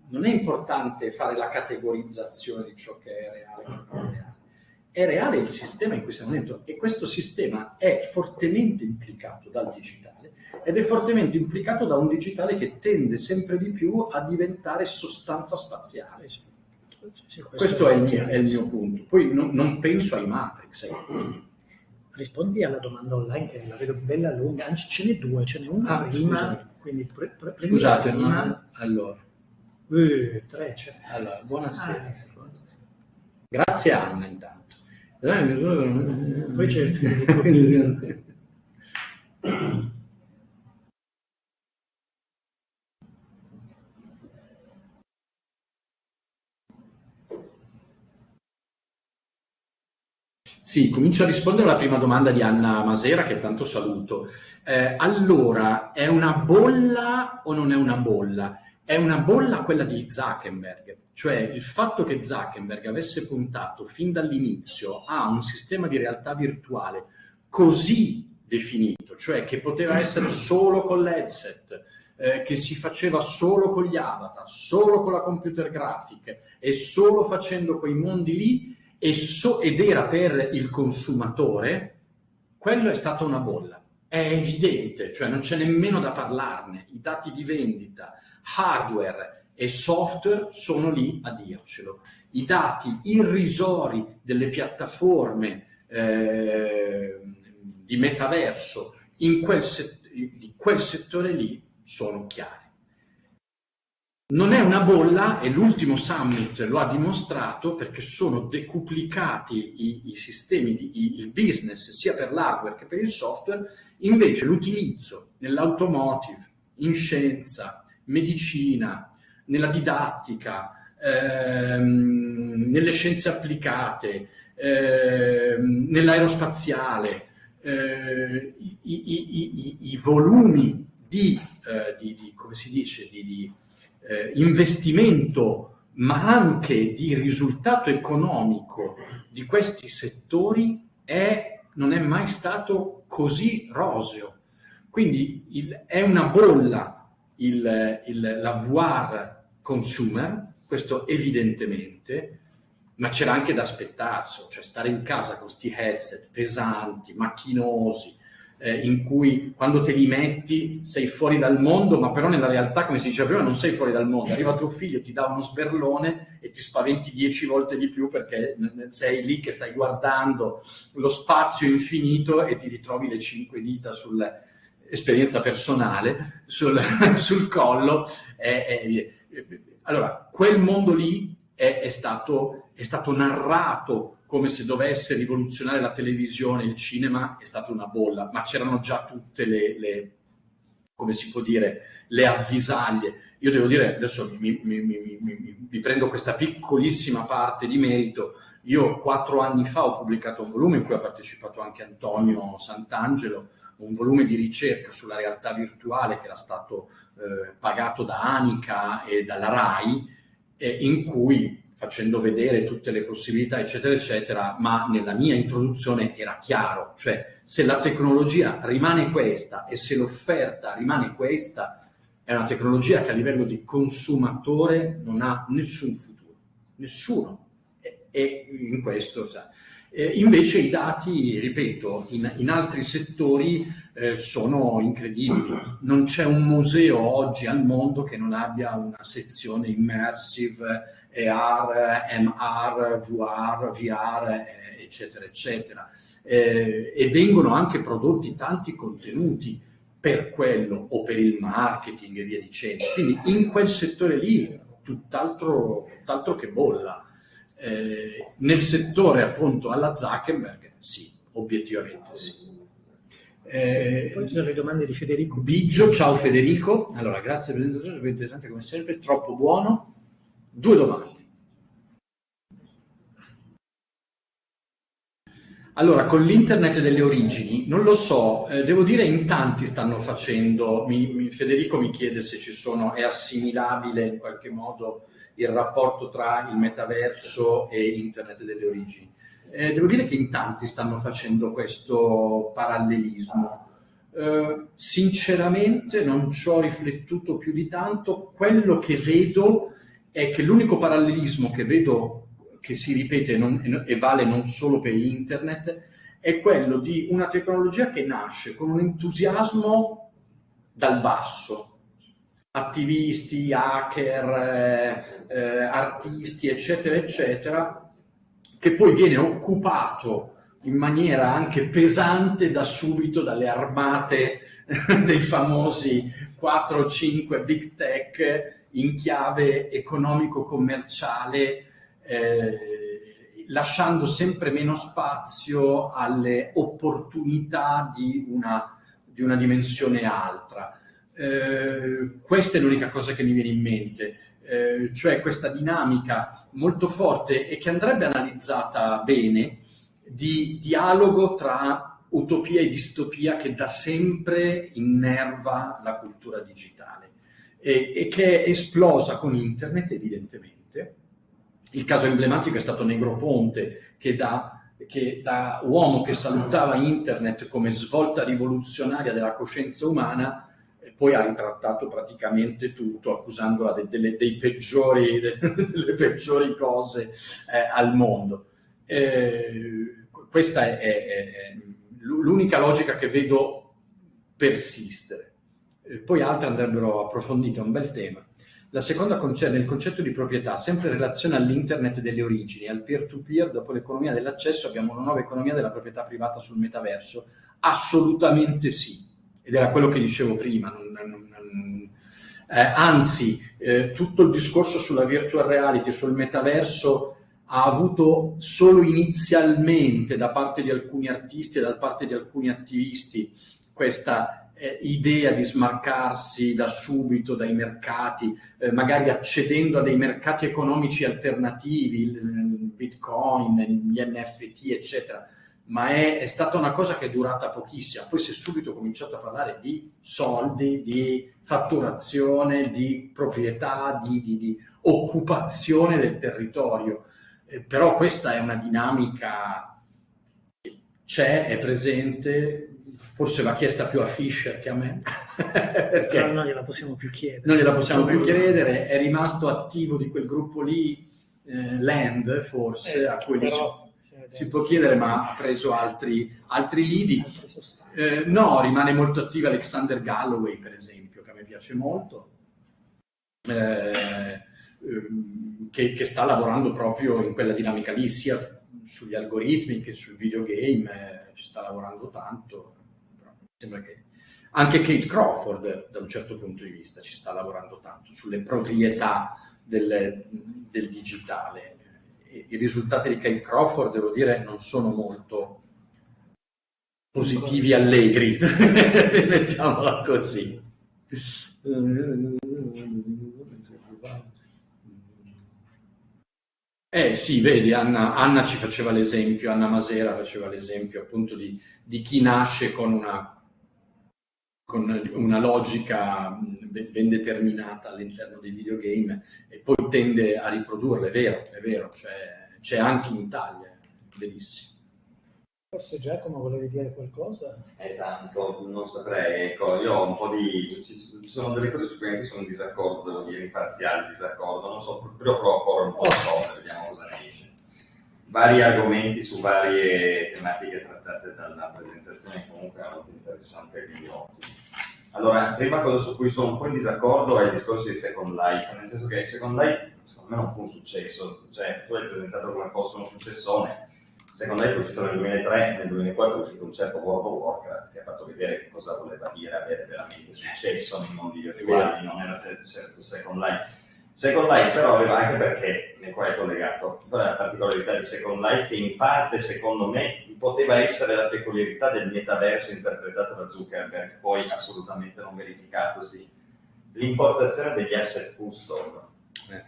non è importante fare la categorizzazione di ciò che è reale, ciò che non è reale. È reale il sistema in cui siamo dentro e questo sistema è fortemente implicato dal digitale. Ed è fortemente implicato da un digitale che tende sempre di più a diventare sostanza spaziale. Sì, sì, questo questo è, il mio, è il mio punto. Poi no, non penso ai Matrix. Rispondi alla domanda online che la vedo bella lunga. Anzi, ce n'è due, ce n'è una ah, prima. Scusate, quindi pre, pre, scusate una. Non... Allora. Uh, tre, cioè. Allora, buonasera. Ah, grazie Anna intanto. Poi c'è il film. Sì, comincio a rispondere alla prima domanda di Anna Masera, che tanto saluto. Eh, allora, è una bolla o non è una bolla? È una bolla quella di Zuckerberg, cioè il fatto che Zuckerberg avesse puntato fin dall'inizio a un sistema di realtà virtuale così definito, cioè che poteva essere solo con l'headset, eh, che si faceva solo con gli avatar, solo con la computer graphic e solo facendo quei mondi lì, e so, ed era per il consumatore, quello è stata una bolla. È evidente, cioè non c'è nemmeno da parlarne, i dati di vendita, hardware e software sono lì a dircelo. I dati irrisori delle piattaforme eh, di metaverso in quel, set- di quel settore lì sono chiari. Non è una bolla, e l'ultimo summit lo ha dimostrato, perché sono decuplicati i, i sistemi, di, i, il business, sia per l'hardware che per il software. Invece l'utilizzo nell'automotive, in scienza, medicina, nella didattica, ehm, nelle scienze applicate, ehm, nell'aerospaziale, eh, i, i, i, i volumi di, eh, di, di, come si dice, di, di eh, investimento, ma anche di risultato economico di questi settori è, non è mai stato così roseo. Quindi il, è una bolla il, il, la V R consumer, questo evidentemente, ma c'era anche da aspettarsi, cioè stare in casa con questi headset pesanti, macchinosi, eh, in cui quando te li metti sei fuori dal mondo, ma però nella realtà, come si diceva prima, non sei fuori dal mondo. Arriva tuo figlio, ti dà uno sberlone e ti spaventi dieci volte di più, perché sei lì che stai guardando lo spazio infinito e ti ritrovi le cinque dita sull'esperienza personale, sul, sul collo. Eh, eh, allora, quel mondo lì è, è, stato, è stato narrato come se dovesse rivoluzionare la televisione, il cinema. È stata una bolla, ma c'erano già tutte le, le come si può dire, le avvisaglie. Io devo dire, adesso mi, mi, mi, mi, mi prendo questa piccolissima parte di merito. Io quattro anni fa ho pubblicato un volume in cui ha partecipato anche Antonio Sant'Angelo, un volume di ricerca sulla realtà virtuale che era stato eh, pagato da Anica e dalla RAI, eh, in cui, facendo vedere tutte le possibilità, eccetera, eccetera, ma nella mia introduzione era chiaro, cioè se la tecnologia rimane questa e se l'offerta rimane questa, è una tecnologia che a livello di consumatore non ha nessun futuro, nessuno, e, e in questo, sa. E invece i dati, ripeto, in, in altri settori eh, sono incredibili. Non c'è un museo oggi al mondo che non abbia una sezione immersive, A R, M R, V R, V R, eccetera, eccetera. Eh, e vengono anche prodotti tanti contenuti per quello o per il marketing e via dicendo. Quindi in quel settore lì tutt'altro, tutt'altro che bolla. Eh, nel settore appunto alla Zuckerberg, sì, obiettivamente sì. Eh, poi ci sono le domande di Federico Biggio. Ciao Federico. Allora, grazie per l'intervento, super interessante come sempre, troppo buono. Due domande. Allora, con l'internet delle origini, non lo so, eh, devo dire in tanti stanno facendo, mi, mi, Federico mi chiede se ci sono, è assimilabile in qualche modo il rapporto tra il metaverso e internet delle origini. Eh, devo dire che in tanti stanno facendo questo parallelismo. Eh, sinceramente non ci ho riflettuto più di tanto. Quello che vedo è che l'unico parallelismo che vedo che si ripete non, e vale non solo per internet, è quello di una tecnologia che nasce con un entusiasmo dal basso. Attivisti, hacker, eh, artisti, eccetera, eccetera, che poi viene occupato in maniera anche pesante da subito dalle armate dei famosi quattro o cinque big tech in chiave economico-commerciale, eh, lasciando sempre meno spazio alle opportunità di una, di una dimensione altra. Eh, questa è l'unica cosa che mi viene in mente, eh, cioè questa dinamica molto forte e che andrebbe analizzata bene di dialogo tra utopia e distopia che da sempre innerva la cultura digitale e, e che è esplosa con internet, evidentemente. Il caso emblematico è stato Negroponte, che da che da uomo che salutava internet come svolta rivoluzionaria della coscienza umana, poi ha ritrattato praticamente tutto, accusandola de, de, dei peggiori, de, delle peggiori cose eh, al mondo. Eh, questa è, è, è l'unica logica che vedo persistere. Eh, poi altre andrebbero approfondite, è un bel tema. La seconda concerne il concetto di proprietà, sempre in relazione all'internet delle origini, al peer-to-peer. Dopo l'economia dell'accesso abbiamo una nuova economia della proprietà privata sul metaverso? Assolutamente sì, ed era quello che dicevo prima. Non, non, non, eh, anzi, eh, tutto il discorso sulla virtual reality, sul metaverso, ha avuto solo inizialmente da parte di alcuni artisti e da parte di alcuni attivisti questa idea di smarcarsi da subito dai mercati, eh, magari accedendo a dei mercati economici alternativi, il, il Bitcoin, gli N F T, eccetera, ma è, è stata una cosa che è durata pochissima. Poi si è subito cominciato a parlare di soldi, di fatturazione, di proprietà, di, di, di occupazione del territorio. Eh, però questa è una dinamica che c'è, è presente. Forse va chiesta più a Fischer che a me, perché però non gliela possiamo più chiedere. Non gliela possiamo più chiedere, è rimasto attivo di quel gruppo lì, eh, Land, forse, eh, a cui però, si, si può chiedere, ma ha preso altri, altri lidi. Eh, no, rimane molto attivo Alexander Galloway, per esempio, che a me piace molto, eh, che, che sta lavorando proprio in quella dinamica lì, sia sugli algoritmi che sul videogame, eh, ci sta lavorando tanto. Sembra che anche Kate Crawford, da un certo punto di vista, ci sta lavorando tanto sulle proprietà del, del digitale. I, I risultati di Kate Crawford, devo dire, non sono molto positivi e allegri, mettiamola così. Eh sì, vedi, Anna, Anna ci faceva l'esempio, Anna Masera faceva l'esempio appunto di, di chi nasce con una, con una logica ben determinata all'interno dei videogame e poi tende a riprodurle, è vero, è vero, c'è cioè, anche in Italia, benissimo. Forse Giacomo volevi dire qualcosa? Eh tanto, non saprei, ecco, io ho un po' di... ci sono delle cose su cui anche sono in disaccordo, devo dire, in parziale disaccordo, non so, però provo a porre un po' di cose, vediamo cosa ne esce. Vari argomenti su varie tematiche trattate dalla presentazione, comunque è molto interessante e quindi ottimo. Allora, la prima cosa su cui sono un po' in disaccordo è il discorso di Second Life, nel senso che Second Life, secondo me, non fu un successo, cioè tu l'hai presentato come fosse un successone. Secondo me è uscito nel duemilatré, nel duemilaquattro è uscito un certo World of Warcraft che ha fatto vedere che cosa voleva dire avere veramente successo nei mondi virtuali, non era certo Second Life. Second Life però aveva anche, perché ne qua è collegato, qual è la particolarità di Second Life che in parte secondo me poteva essere la peculiarità del metaverso interpretato da Zuckerberg, poi assolutamente non verificatosi, l'importazione degli asset custom.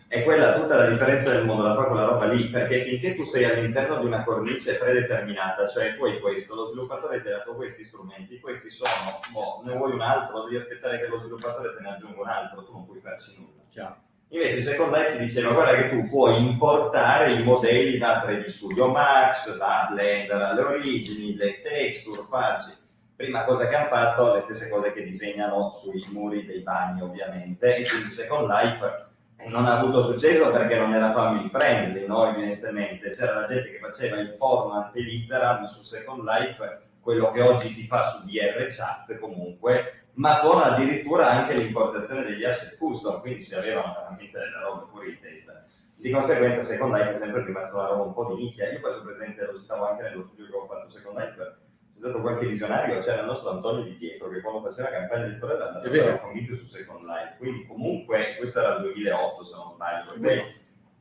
È quella tutta la differenza del mondo, la fa quella roba lì, perché finché tu sei all'interno di una cornice predeterminata, cioè tu hai questo, lo sviluppatore ti ha dato questi strumenti, questi sono, boh, ne vuoi un altro, devi aspettare che lo sviluppatore te ne aggiunga un altro, tu non puoi farci nulla. Chiaro. Invece secondo me ti diceva, guarda che tu puoi importare i modelli da tre D Studio Max, da Blender alle origini, le texture, farci. Prima cosa che hanno fatto, le stesse cose che disegnano sui muri dei bagni ovviamente, e quindi Second Life... non ha avuto successo perché non era family friendly, no? Evidentemente c'era la gente che faceva il porno ante litteram su Second Life, quello che oggi si fa su D R Chat comunque, ma con addirittura anche l'importazione degli asset custom, quindi si avevano veramente della roba fuori di testa. Di conseguenza Second Life è sempre rimasta una roba un po' di nicchia. Io faccio presente, lo citavo anche nello studio che ho fatto Second Life, c'è stato qualche visionario, c'era il nostro Antonio Di Pietro che quando faceva la campagna elettorale andava a fare un comizio su Second Life, quindi comunque questo era il duemilaotto se non sbaglio, è vero.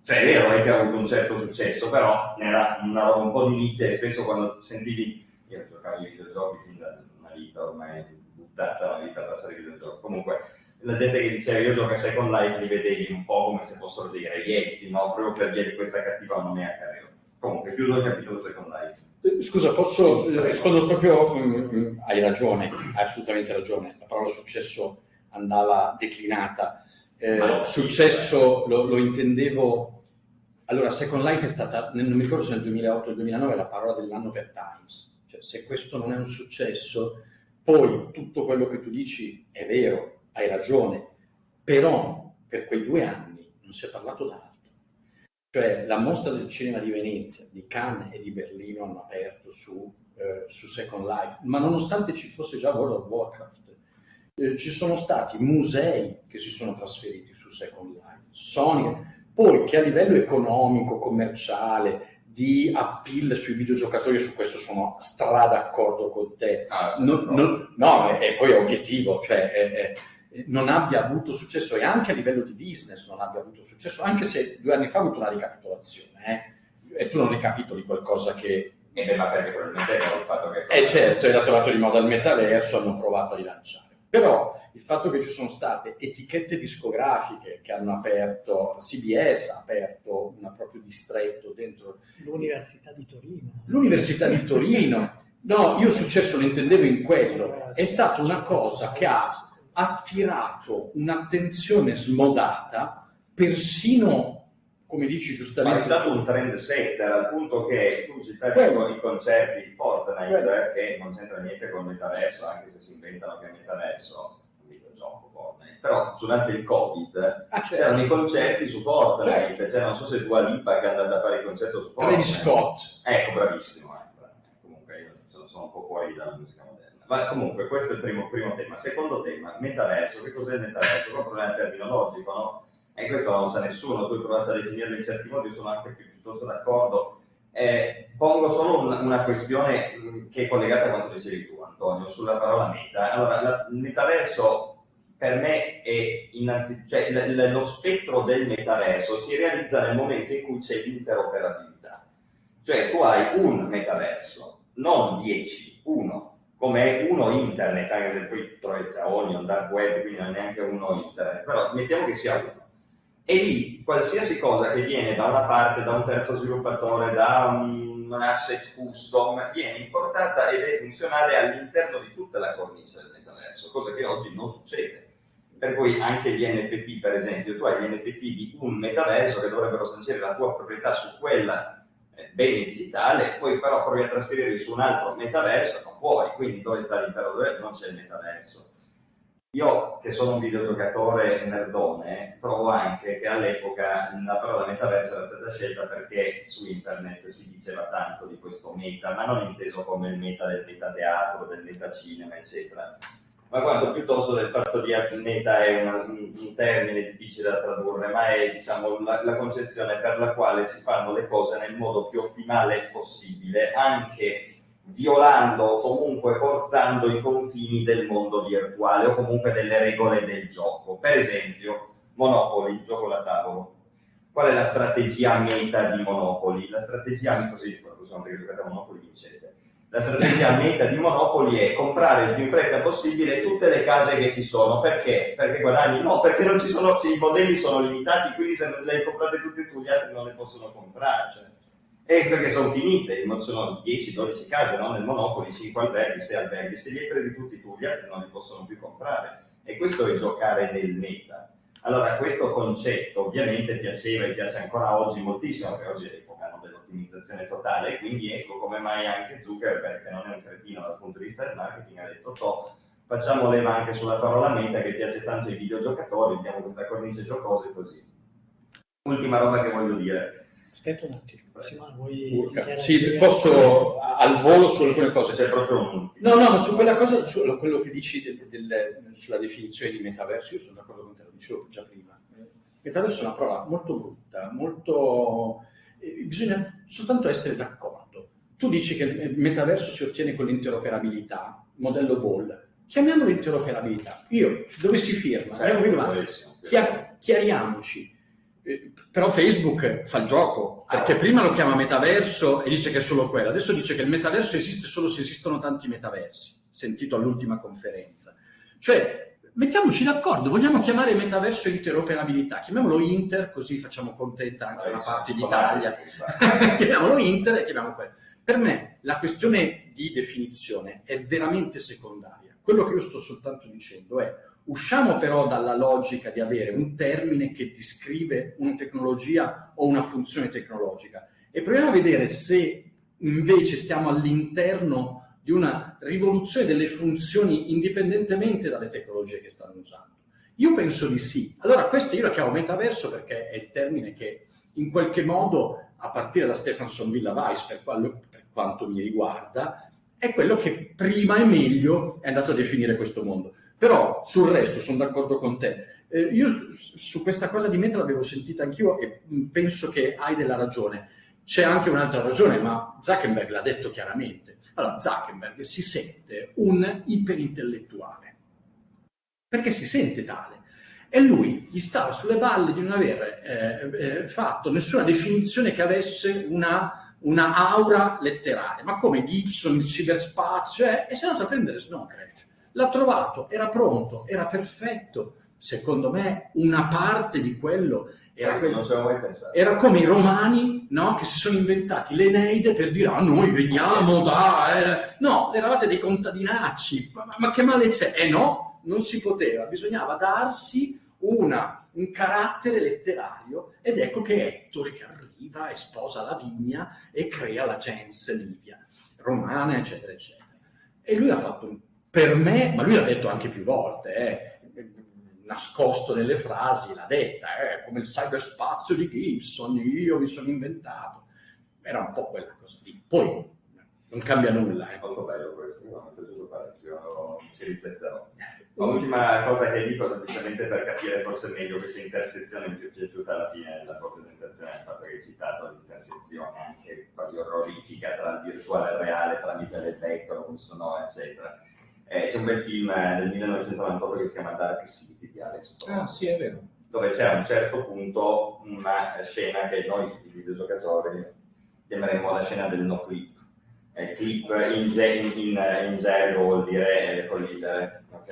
Cioè è vero è che ha avuto un certo successo, però era una roba un po' di nicchia e spesso quando sentivi, io giocavo ai videogiochi fin da una vita ormai buttata, una vita a passare ai videogiochi, comunque la gente che diceva io gioco a Second Life li vedevi un po' come se fossero dei reietti, no? Proprio per via di questa cattiva nomea che avevo. Comunque chiudo il capitolo Second Life. Scusa, posso sì, rispondo proprio, mh, mh, hai ragione, hai assolutamente ragione, la parola successo andava declinata. Eh, successo lo, lo intendevo, allora Second Life è stata, non mi ricordo se nel duemilaotto o duemilanove, la parola dell'anno per Times, cioè se questo non è un successo, poi tutto quello che tu dici è vero, hai ragione, però per quei due anni non si è parlato d'altro. Cioè la mostra del cinema di Venezia, di Cannes e di Berlino hanno aperto su, eh, su Second Life, ma nonostante ci fosse già World of Warcraft, eh, ci sono stati musei che si sono trasferiti su Second Life, Sony, poi che a livello economico, commerciale, di appeal sui videogiocatori, su questo sono stra d'accordo con te, ah, non, non, no, e poi è obiettivo, cioè è, è, non abbia avuto successo, e anche a livello di business non abbia avuto successo, anche se due anni fa ha avuto una ricapitolazione, eh? E tu non ricapitoli qualcosa che... E beh, ma perché probabilmente era il fatto che... Eh certo, era tornato di moda il metaverso, hanno provato a rilanciare. Però il fatto che ci sono state etichette discografiche che hanno aperto, C B S ha aperto un proprio distretto dentro... L'Università di Torino. L'Università di Torino. No, io successo lo intendevo in quello. È stata una cosa che ha... attirato un'attenzione smodata, persino, come dici giustamente... Ma è stato un trend setter, al punto che tu citavi con i concerti di Fortnite, che non c'entra niente con il metaverso, anche se si inventano che il metaverso è un videogioco Fortnite, però durante il Covid ah, certo. c'erano i concerti su Fortnite, certo. cioè, non so se Dua Lipa che è andata a fare il concerto su Fortnite... Travis Scott! Ecco, bravissimo, eh. Comunque io sono un po' fuori dalla musica moderna. Ma comunque questo è il primo, primo tema. Secondo tema, metaverso. Che cos'è il metaverso? È un problema terminologico, no? E questo non sa nessuno, tu hai provato a definirlo in certi modi, io sono anche pi- piuttosto d'accordo. Eh, pongo solo un, una questione che è collegata a quanto dicevi tu, Antonio, sulla parola meta. Allora, il metaverso per me è innanzitutto, cioè l- l- lo spettro del metaverso si realizza nel momento in cui c'è l'interoperabilità. Cioè tu hai un metaverso, non dieci, uno. Come uno internet, anche se poi trovi già Onion, Dark Web, quindi non è neanche uno internet, però mettiamo che sia uno. E lì qualsiasi cosa che viene da una parte, da un terzo sviluppatore, da un asset custom, viene importata ed è funzionale all'interno di tutta la cornice del metaverso, cosa che oggi non succede. Per cui anche gli N F T, per esempio, tu hai gli N F T di un metaverso che dovrebbero sancire la tua proprietà su quella bene digitale, poi però provi a trasferirli su un altro metaverso, non puoi, quindi dove sta l'impero? Dove non c'è il metaverso? Io, che sono un videogiocatore nerdone, trovo anche che all'epoca la parola metaverso era stata scelta perché su internet si diceva tanto di questo meta, ma non inteso come il meta del metateatro, del metacinema, eccetera, ma quanto piuttosto del fatto di meta è una, un termine difficile da tradurre, ma è diciamo la, la concezione per la quale si fanno le cose nel modo più ottimale possibile, anche violando o comunque forzando i confini del mondo virtuale o comunque delle regole del gioco. Per esempio, Monopoly, il gioco da tavolo. Qual è la strategia meta di Monopoly? La strategia, così, sono che giocate a Monopoly vincete. La strategia meta di Monopoly è comprare il più in fretta possibile tutte le case che ci sono. Perché? Perché guadagni? No, perché non ci sono, cioè, i modelli sono limitati, quindi se non le comprate tutte e tu, gli altri non le possono comprare. Cioè. E perché sono finite, sono dieci dodici case, no? Nel Monopoly cinque alberghi, sei alberghi, se li hai presi tutti tu, gli altri non li possono più comprare. E questo è giocare nel meta. Allora, questo concetto ovviamente piaceva e piace ancora oggi moltissimo, perché oggi è l'epoca dell'ottimizzazione totale, quindi ecco come mai anche Zuckerberg, che non è un cretino dal punto di vista del marketing, ha detto to, facciamo leva anche sulla parola meta che piace tanto ai videogiocatori, diamo questa cornice giocosa e così. Ultima roba che voglio dire. Aspetta un attimo, Simone, vuoi... Sì, posso al volo su alcune cose. C'è proprio un... No, no, ma su quella cosa, su quello che dici del, del, sulla definizione di metaverso, io sono d'accordo con te, lo dicevo già prima. Metaverso è una parola molto brutta, molto... Eh, bisogna soltanto essere d'accordo. Tu dici che il metaverso si ottiene con l'interoperabilità, modello Ball. Chiamiamolo interoperabilità. Io, dove si firma? Certo, Chia- chiariamoci. Eh, però Facebook fa il gioco, perché prima lo chiama metaverso e dice che è solo quello, adesso dice che il metaverso esiste solo se esistono tanti metaversi, sentito all'ultima conferenza. Cioè, mettiamoci d'accordo, vogliamo chiamare metaverso interoperabilità, chiamiamolo Inter, così facciamo contenta anche una parte d'Italia, chiamiamolo Inter e chiamiamo quello. Per me la questione di definizione è veramente secondaria. Quello che io sto soltanto dicendo è: usciamo però dalla logica di avere un termine che descrive una tecnologia o una funzione tecnologica e proviamo a vedere se invece stiamo all'interno di una rivoluzione delle funzioni indipendentemente dalle tecnologie che stanno usando. Io penso di sì. Allora questa io la chiamo metaverso perché è il termine che in qualche modo, a partire da Stephenson Villa Weiss per, quello, per quanto mi riguarda, è quello che prima e meglio è andato a definire questo mondo. Però sul resto sono d'accordo con te. Eh, io su questa cosa di Meta l'avevo sentita anch'io e penso che hai della ragione. C'è anche un'altra ragione, ma Zuckerberg l'ha detto chiaramente. Allora, Zuckerberg si sente un iperintellettuale, perché si sente tale. E lui gli stava sulle balle di non aver eh, eh, fatto nessuna definizione che avesse una, una aura letteraria. Ma come Gibson di ciberspazio è? E si è andato a prendere Snow Crash. L'ha trovato, era pronto, era perfetto. Secondo me una parte di quello era, quello, era come i romani, no? Che si sono inventati l'Eneide per dire: ah, noi veniamo da... Eh. No, eravate dei contadinacci, ma, ma che male c'è? Eh no, non si poteva, bisognava darsi una, un carattere letterario, ed ecco che Ettore che arriva e sposa la vigna e crea la gens livia, romana, eccetera, eccetera. E lui ha fatto, per me, ma lui l'ha detto anche più volte, eh, nascosto nelle frasi, l'ha detta, eh, come il cyberspazio di Gibson, io mi sono inventato. Era un po' quella cosa lì. Poi non cambia nulla. È molto bello questo, mi ha piaciuto parecchio, ci ripeterò. L'ultima cosa che dico, semplicemente per capire forse meglio questa intersezione, mi è piaciuta alla fine della tua presentazione, il fatto che hai citato l'intersezione anche quasi orrorifica tra il virtuale e il reale, tramite le bacon, un sonoro, eccetera. Eh, c'è un bel film del millenovecentonovantotto che si chiama Dark City di Alex Proyas. Ah, sì, è vero. Dove c'è a un certo punto una scena che noi, i videogiocatori, chiameremo la scena del no clip. Eh, clip in, in, in, in gergo vuol dire eh, collidere, ok?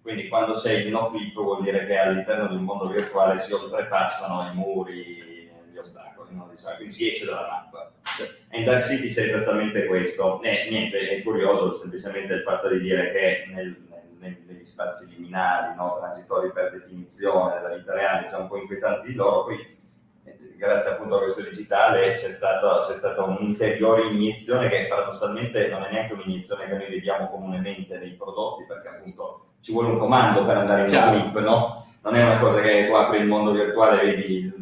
Quindi quando c'è il no clip vuol dire che all'interno di un mondo virtuale si oltrepassano i muri, gli ostacoli, no? Diciamo, quindi si esce dalla mappa. In Dark City c'è esattamente questo, e niente, è curioso semplicemente il fatto di dire che nel, nel, negli spazi liminari, no, transitori per definizione della vita reale, c'è un po' inquietanti di loro, qui grazie appunto a questo digitale c'è stato, c'è stata un'ulteriore iniezione che paradossalmente non è neanche un'iniezione che noi vediamo comunemente nei prodotti, perché appunto ci vuole un comando per andare in un clip, no? Non è una cosa che tu apri il mondo virtuale e vedi,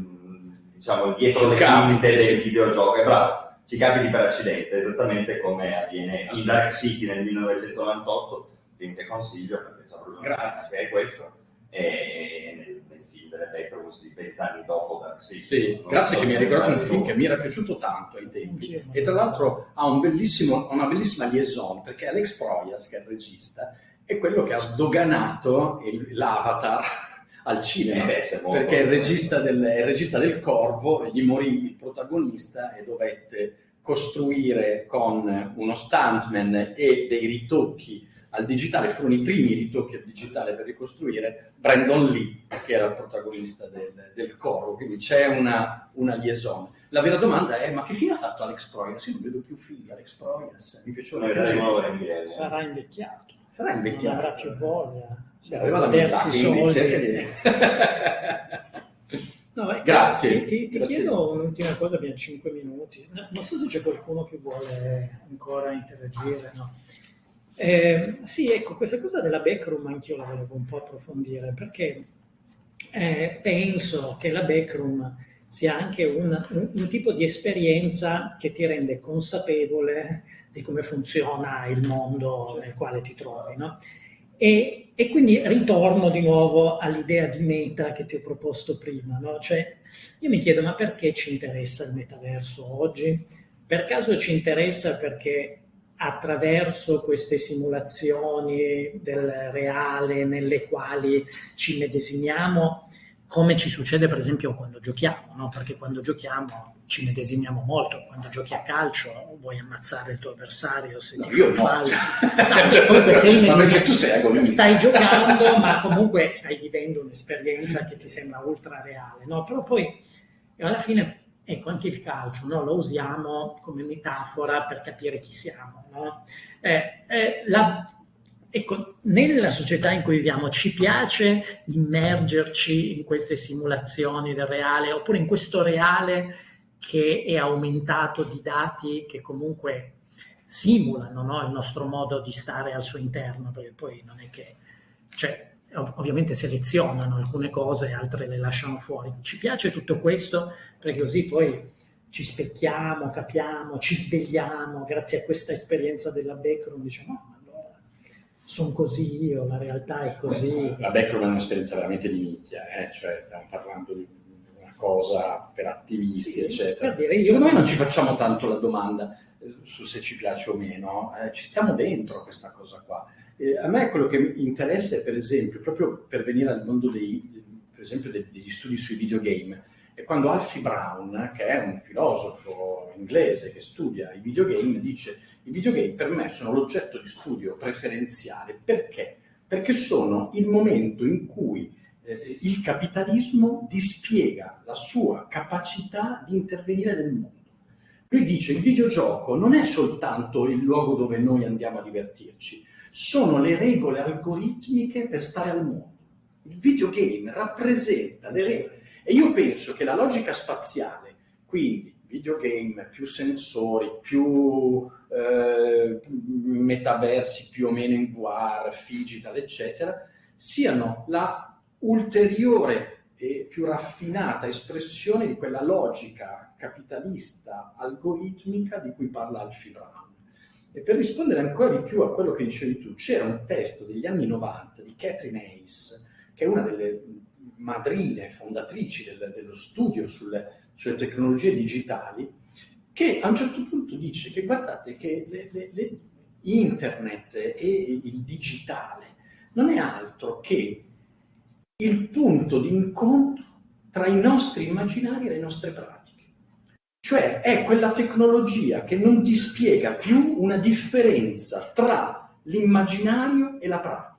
diciamo, dietro le capite dei videogiochi, bravo. Ci capiti per accidente, esattamente come avviene in Dark City nel millenovecentonovantotto, film che consiglio, perché so proprio che è questo, e nel, nel film delle Backrows di vent'anni dopo Dark City. Sì, grazie, so che mi ha ricordato un film che mi era piaciuto tanto ai tempi, e tra l'altro ha un bellissimo, una bellissima liaison, perché Alex Proyas, che è il regista, è quello che ha sdoganato l'Avatar al cinema, eh, molto, perché il regista, del, il regista del Corvo gli morì il protagonista e dovette costruire con uno stuntman e dei ritocchi al digitale, furono i primi ritocchi al digitale per ricostruire Brandon Lee, che era il protagonista del, del Corvo, quindi c'è una, una liaison. La vera domanda è: ma che fine ha fatto Alex Proyas? Io non vedo più film di Alex Proyas, mi piaceva. No, sarà invecchiato, sarà invecchiato, non avrà più voglia. Cioè, aveva la metà, quindi cerca di... no, beh, grazie. Ti, ti grazie. Chiedo un'ultima cosa, abbiamo cinque minuti. No, non so se c'è qualcuno che vuole ancora interagire. No. Eh, sì, ecco, questa cosa della backroom anch'io la volevo un po' approfondire, perché eh, penso che la backroom sia anche un, un, un tipo di esperienza che ti rende consapevole di come funziona il mondo nel quale ti trovi, no? E, e quindi ritorno di nuovo all'idea di Meta che ti ho proposto prima, no? Cioè, io mi chiedo: ma perché ci interessa il metaverso oggi? Per caso ci interessa perché attraverso queste simulazioni del reale nelle quali ci medesimiamo, come ci succede per esempio quando giochiamo, no? Perché quando giochiamo ci medesimiamo molto. Quando giochi a calcio vuoi ammazzare il tuo avversario se no, ti io fallo. No, comunque sei ma perché tu sei agonista. Stai giocando, ma comunque stai vivendo un'esperienza che ti sembra ultra reale, no? Però poi alla fine Ecco, anche il calcio, no? Lo usiamo come metafora per capire chi siamo, no? Eh, eh, la, ecco, nella società in cui viviamo ci piace immergerci in queste simulazioni del reale, oppure in questo reale che è aumentato di dati che comunque simulano, no, il nostro modo di stare al suo interno, perché poi non è che... Cioè, ov- ovviamente selezionano alcune cose, altre le lasciano fuori. Ci piace tutto questo perché così poi ci specchiamo, capiamo, ci svegliamo, grazie a questa esperienza della backroom diciamo, no, ma allora sono così io, la realtà è così. La backroom è un'esperienza veramente di nicchia, eh? Cioè stiamo parlando di una cosa per attivisti, sì, eccetera. Per dire, secondo me non ci facciamo tanto la domanda su se ci piace o meno, eh, ci stiamo dentro a questa cosa qua. Eh, a me quello che interessa è, per esempio, proprio per venire al mondo dei, per esempio, dei, degli studi sui videogame, è quando Alfie Brown, che è un filosofo inglese che studia i videogame, dice: i videogame per me sono l'oggetto di studio preferenziale. Perché? Perché sono il momento in cui eh, il capitalismo dispiega la sua capacità di intervenire nel mondo. Lui dice: il videogioco non è soltanto il luogo dove noi andiamo a divertirci, sono le regole algoritmiche per stare al mondo. Il videogame rappresenta le regole. E io penso che la logica spaziale, quindi videogame, più sensori, più eh, metaversi più o meno in V R, digital, eccetera, siano la ulteriore e più raffinata espressione di quella logica capitalista algoritmica di cui parla Alfie Brown. E per rispondere ancora di più a quello che dicevi tu, c'era un testo degli anni novanta di Catherine Hayes, che è una delle madrine fondatrici del, dello studio sulle, sulle tecnologie digitali, che a un certo punto dice che guardate che le, le, le internet e il digitale non è altro che il punto di incontro tra i nostri immaginari e le nostre pratiche. Cioè è quella tecnologia che non dispiega più una differenza tra l'immaginario e la pratica.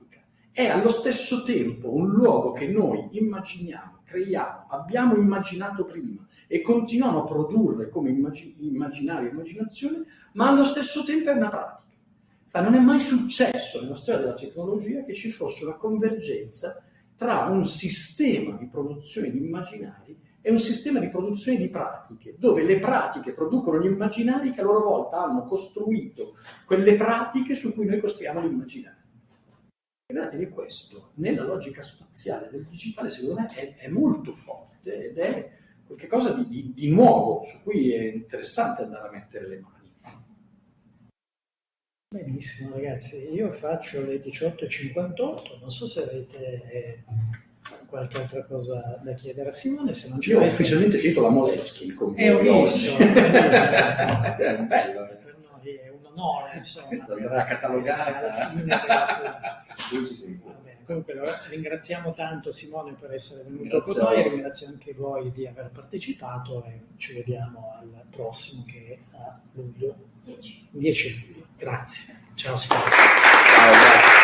È allo stesso tempo un luogo che noi immaginiamo, creiamo, abbiamo immaginato prima e continuiamo a produrre come immagin- immaginario e immaginazione, ma allo stesso tempo è una pratica. Non è mai successo nella storia della tecnologia che ci fosse una convergenza tra un sistema di produzione di immaginari e un sistema di produzione di pratiche, dove le pratiche producono gli immaginari che a loro volta hanno costruito quelle pratiche su cui noi costruiamo l'immaginario. Guardate che questo, nella logica spaziale del digitale, secondo me è, è molto forte ed è qualcosa di, di, di nuovo, su cui è interessante andare a mettere le mani. Benissimo ragazzi, io faccio le diciotto e cinquantotto, non so se avete qualche altra cosa da chiedere a Simone, se non ci io ho ufficialmente finito la Moleskine con è un visto, è cioè, bello, eh. Per noi è un onore, insomma. Questa andrà catalogata alla fine della tua... Va bene, comunque ringraziamo tanto Simone per essere venuto Grazie con noi, ringrazio anche voi di aver partecipato e ci vediamo al prossimo che è a luglio, dieci luglio. Grazie, ciao. Ciao, grazie.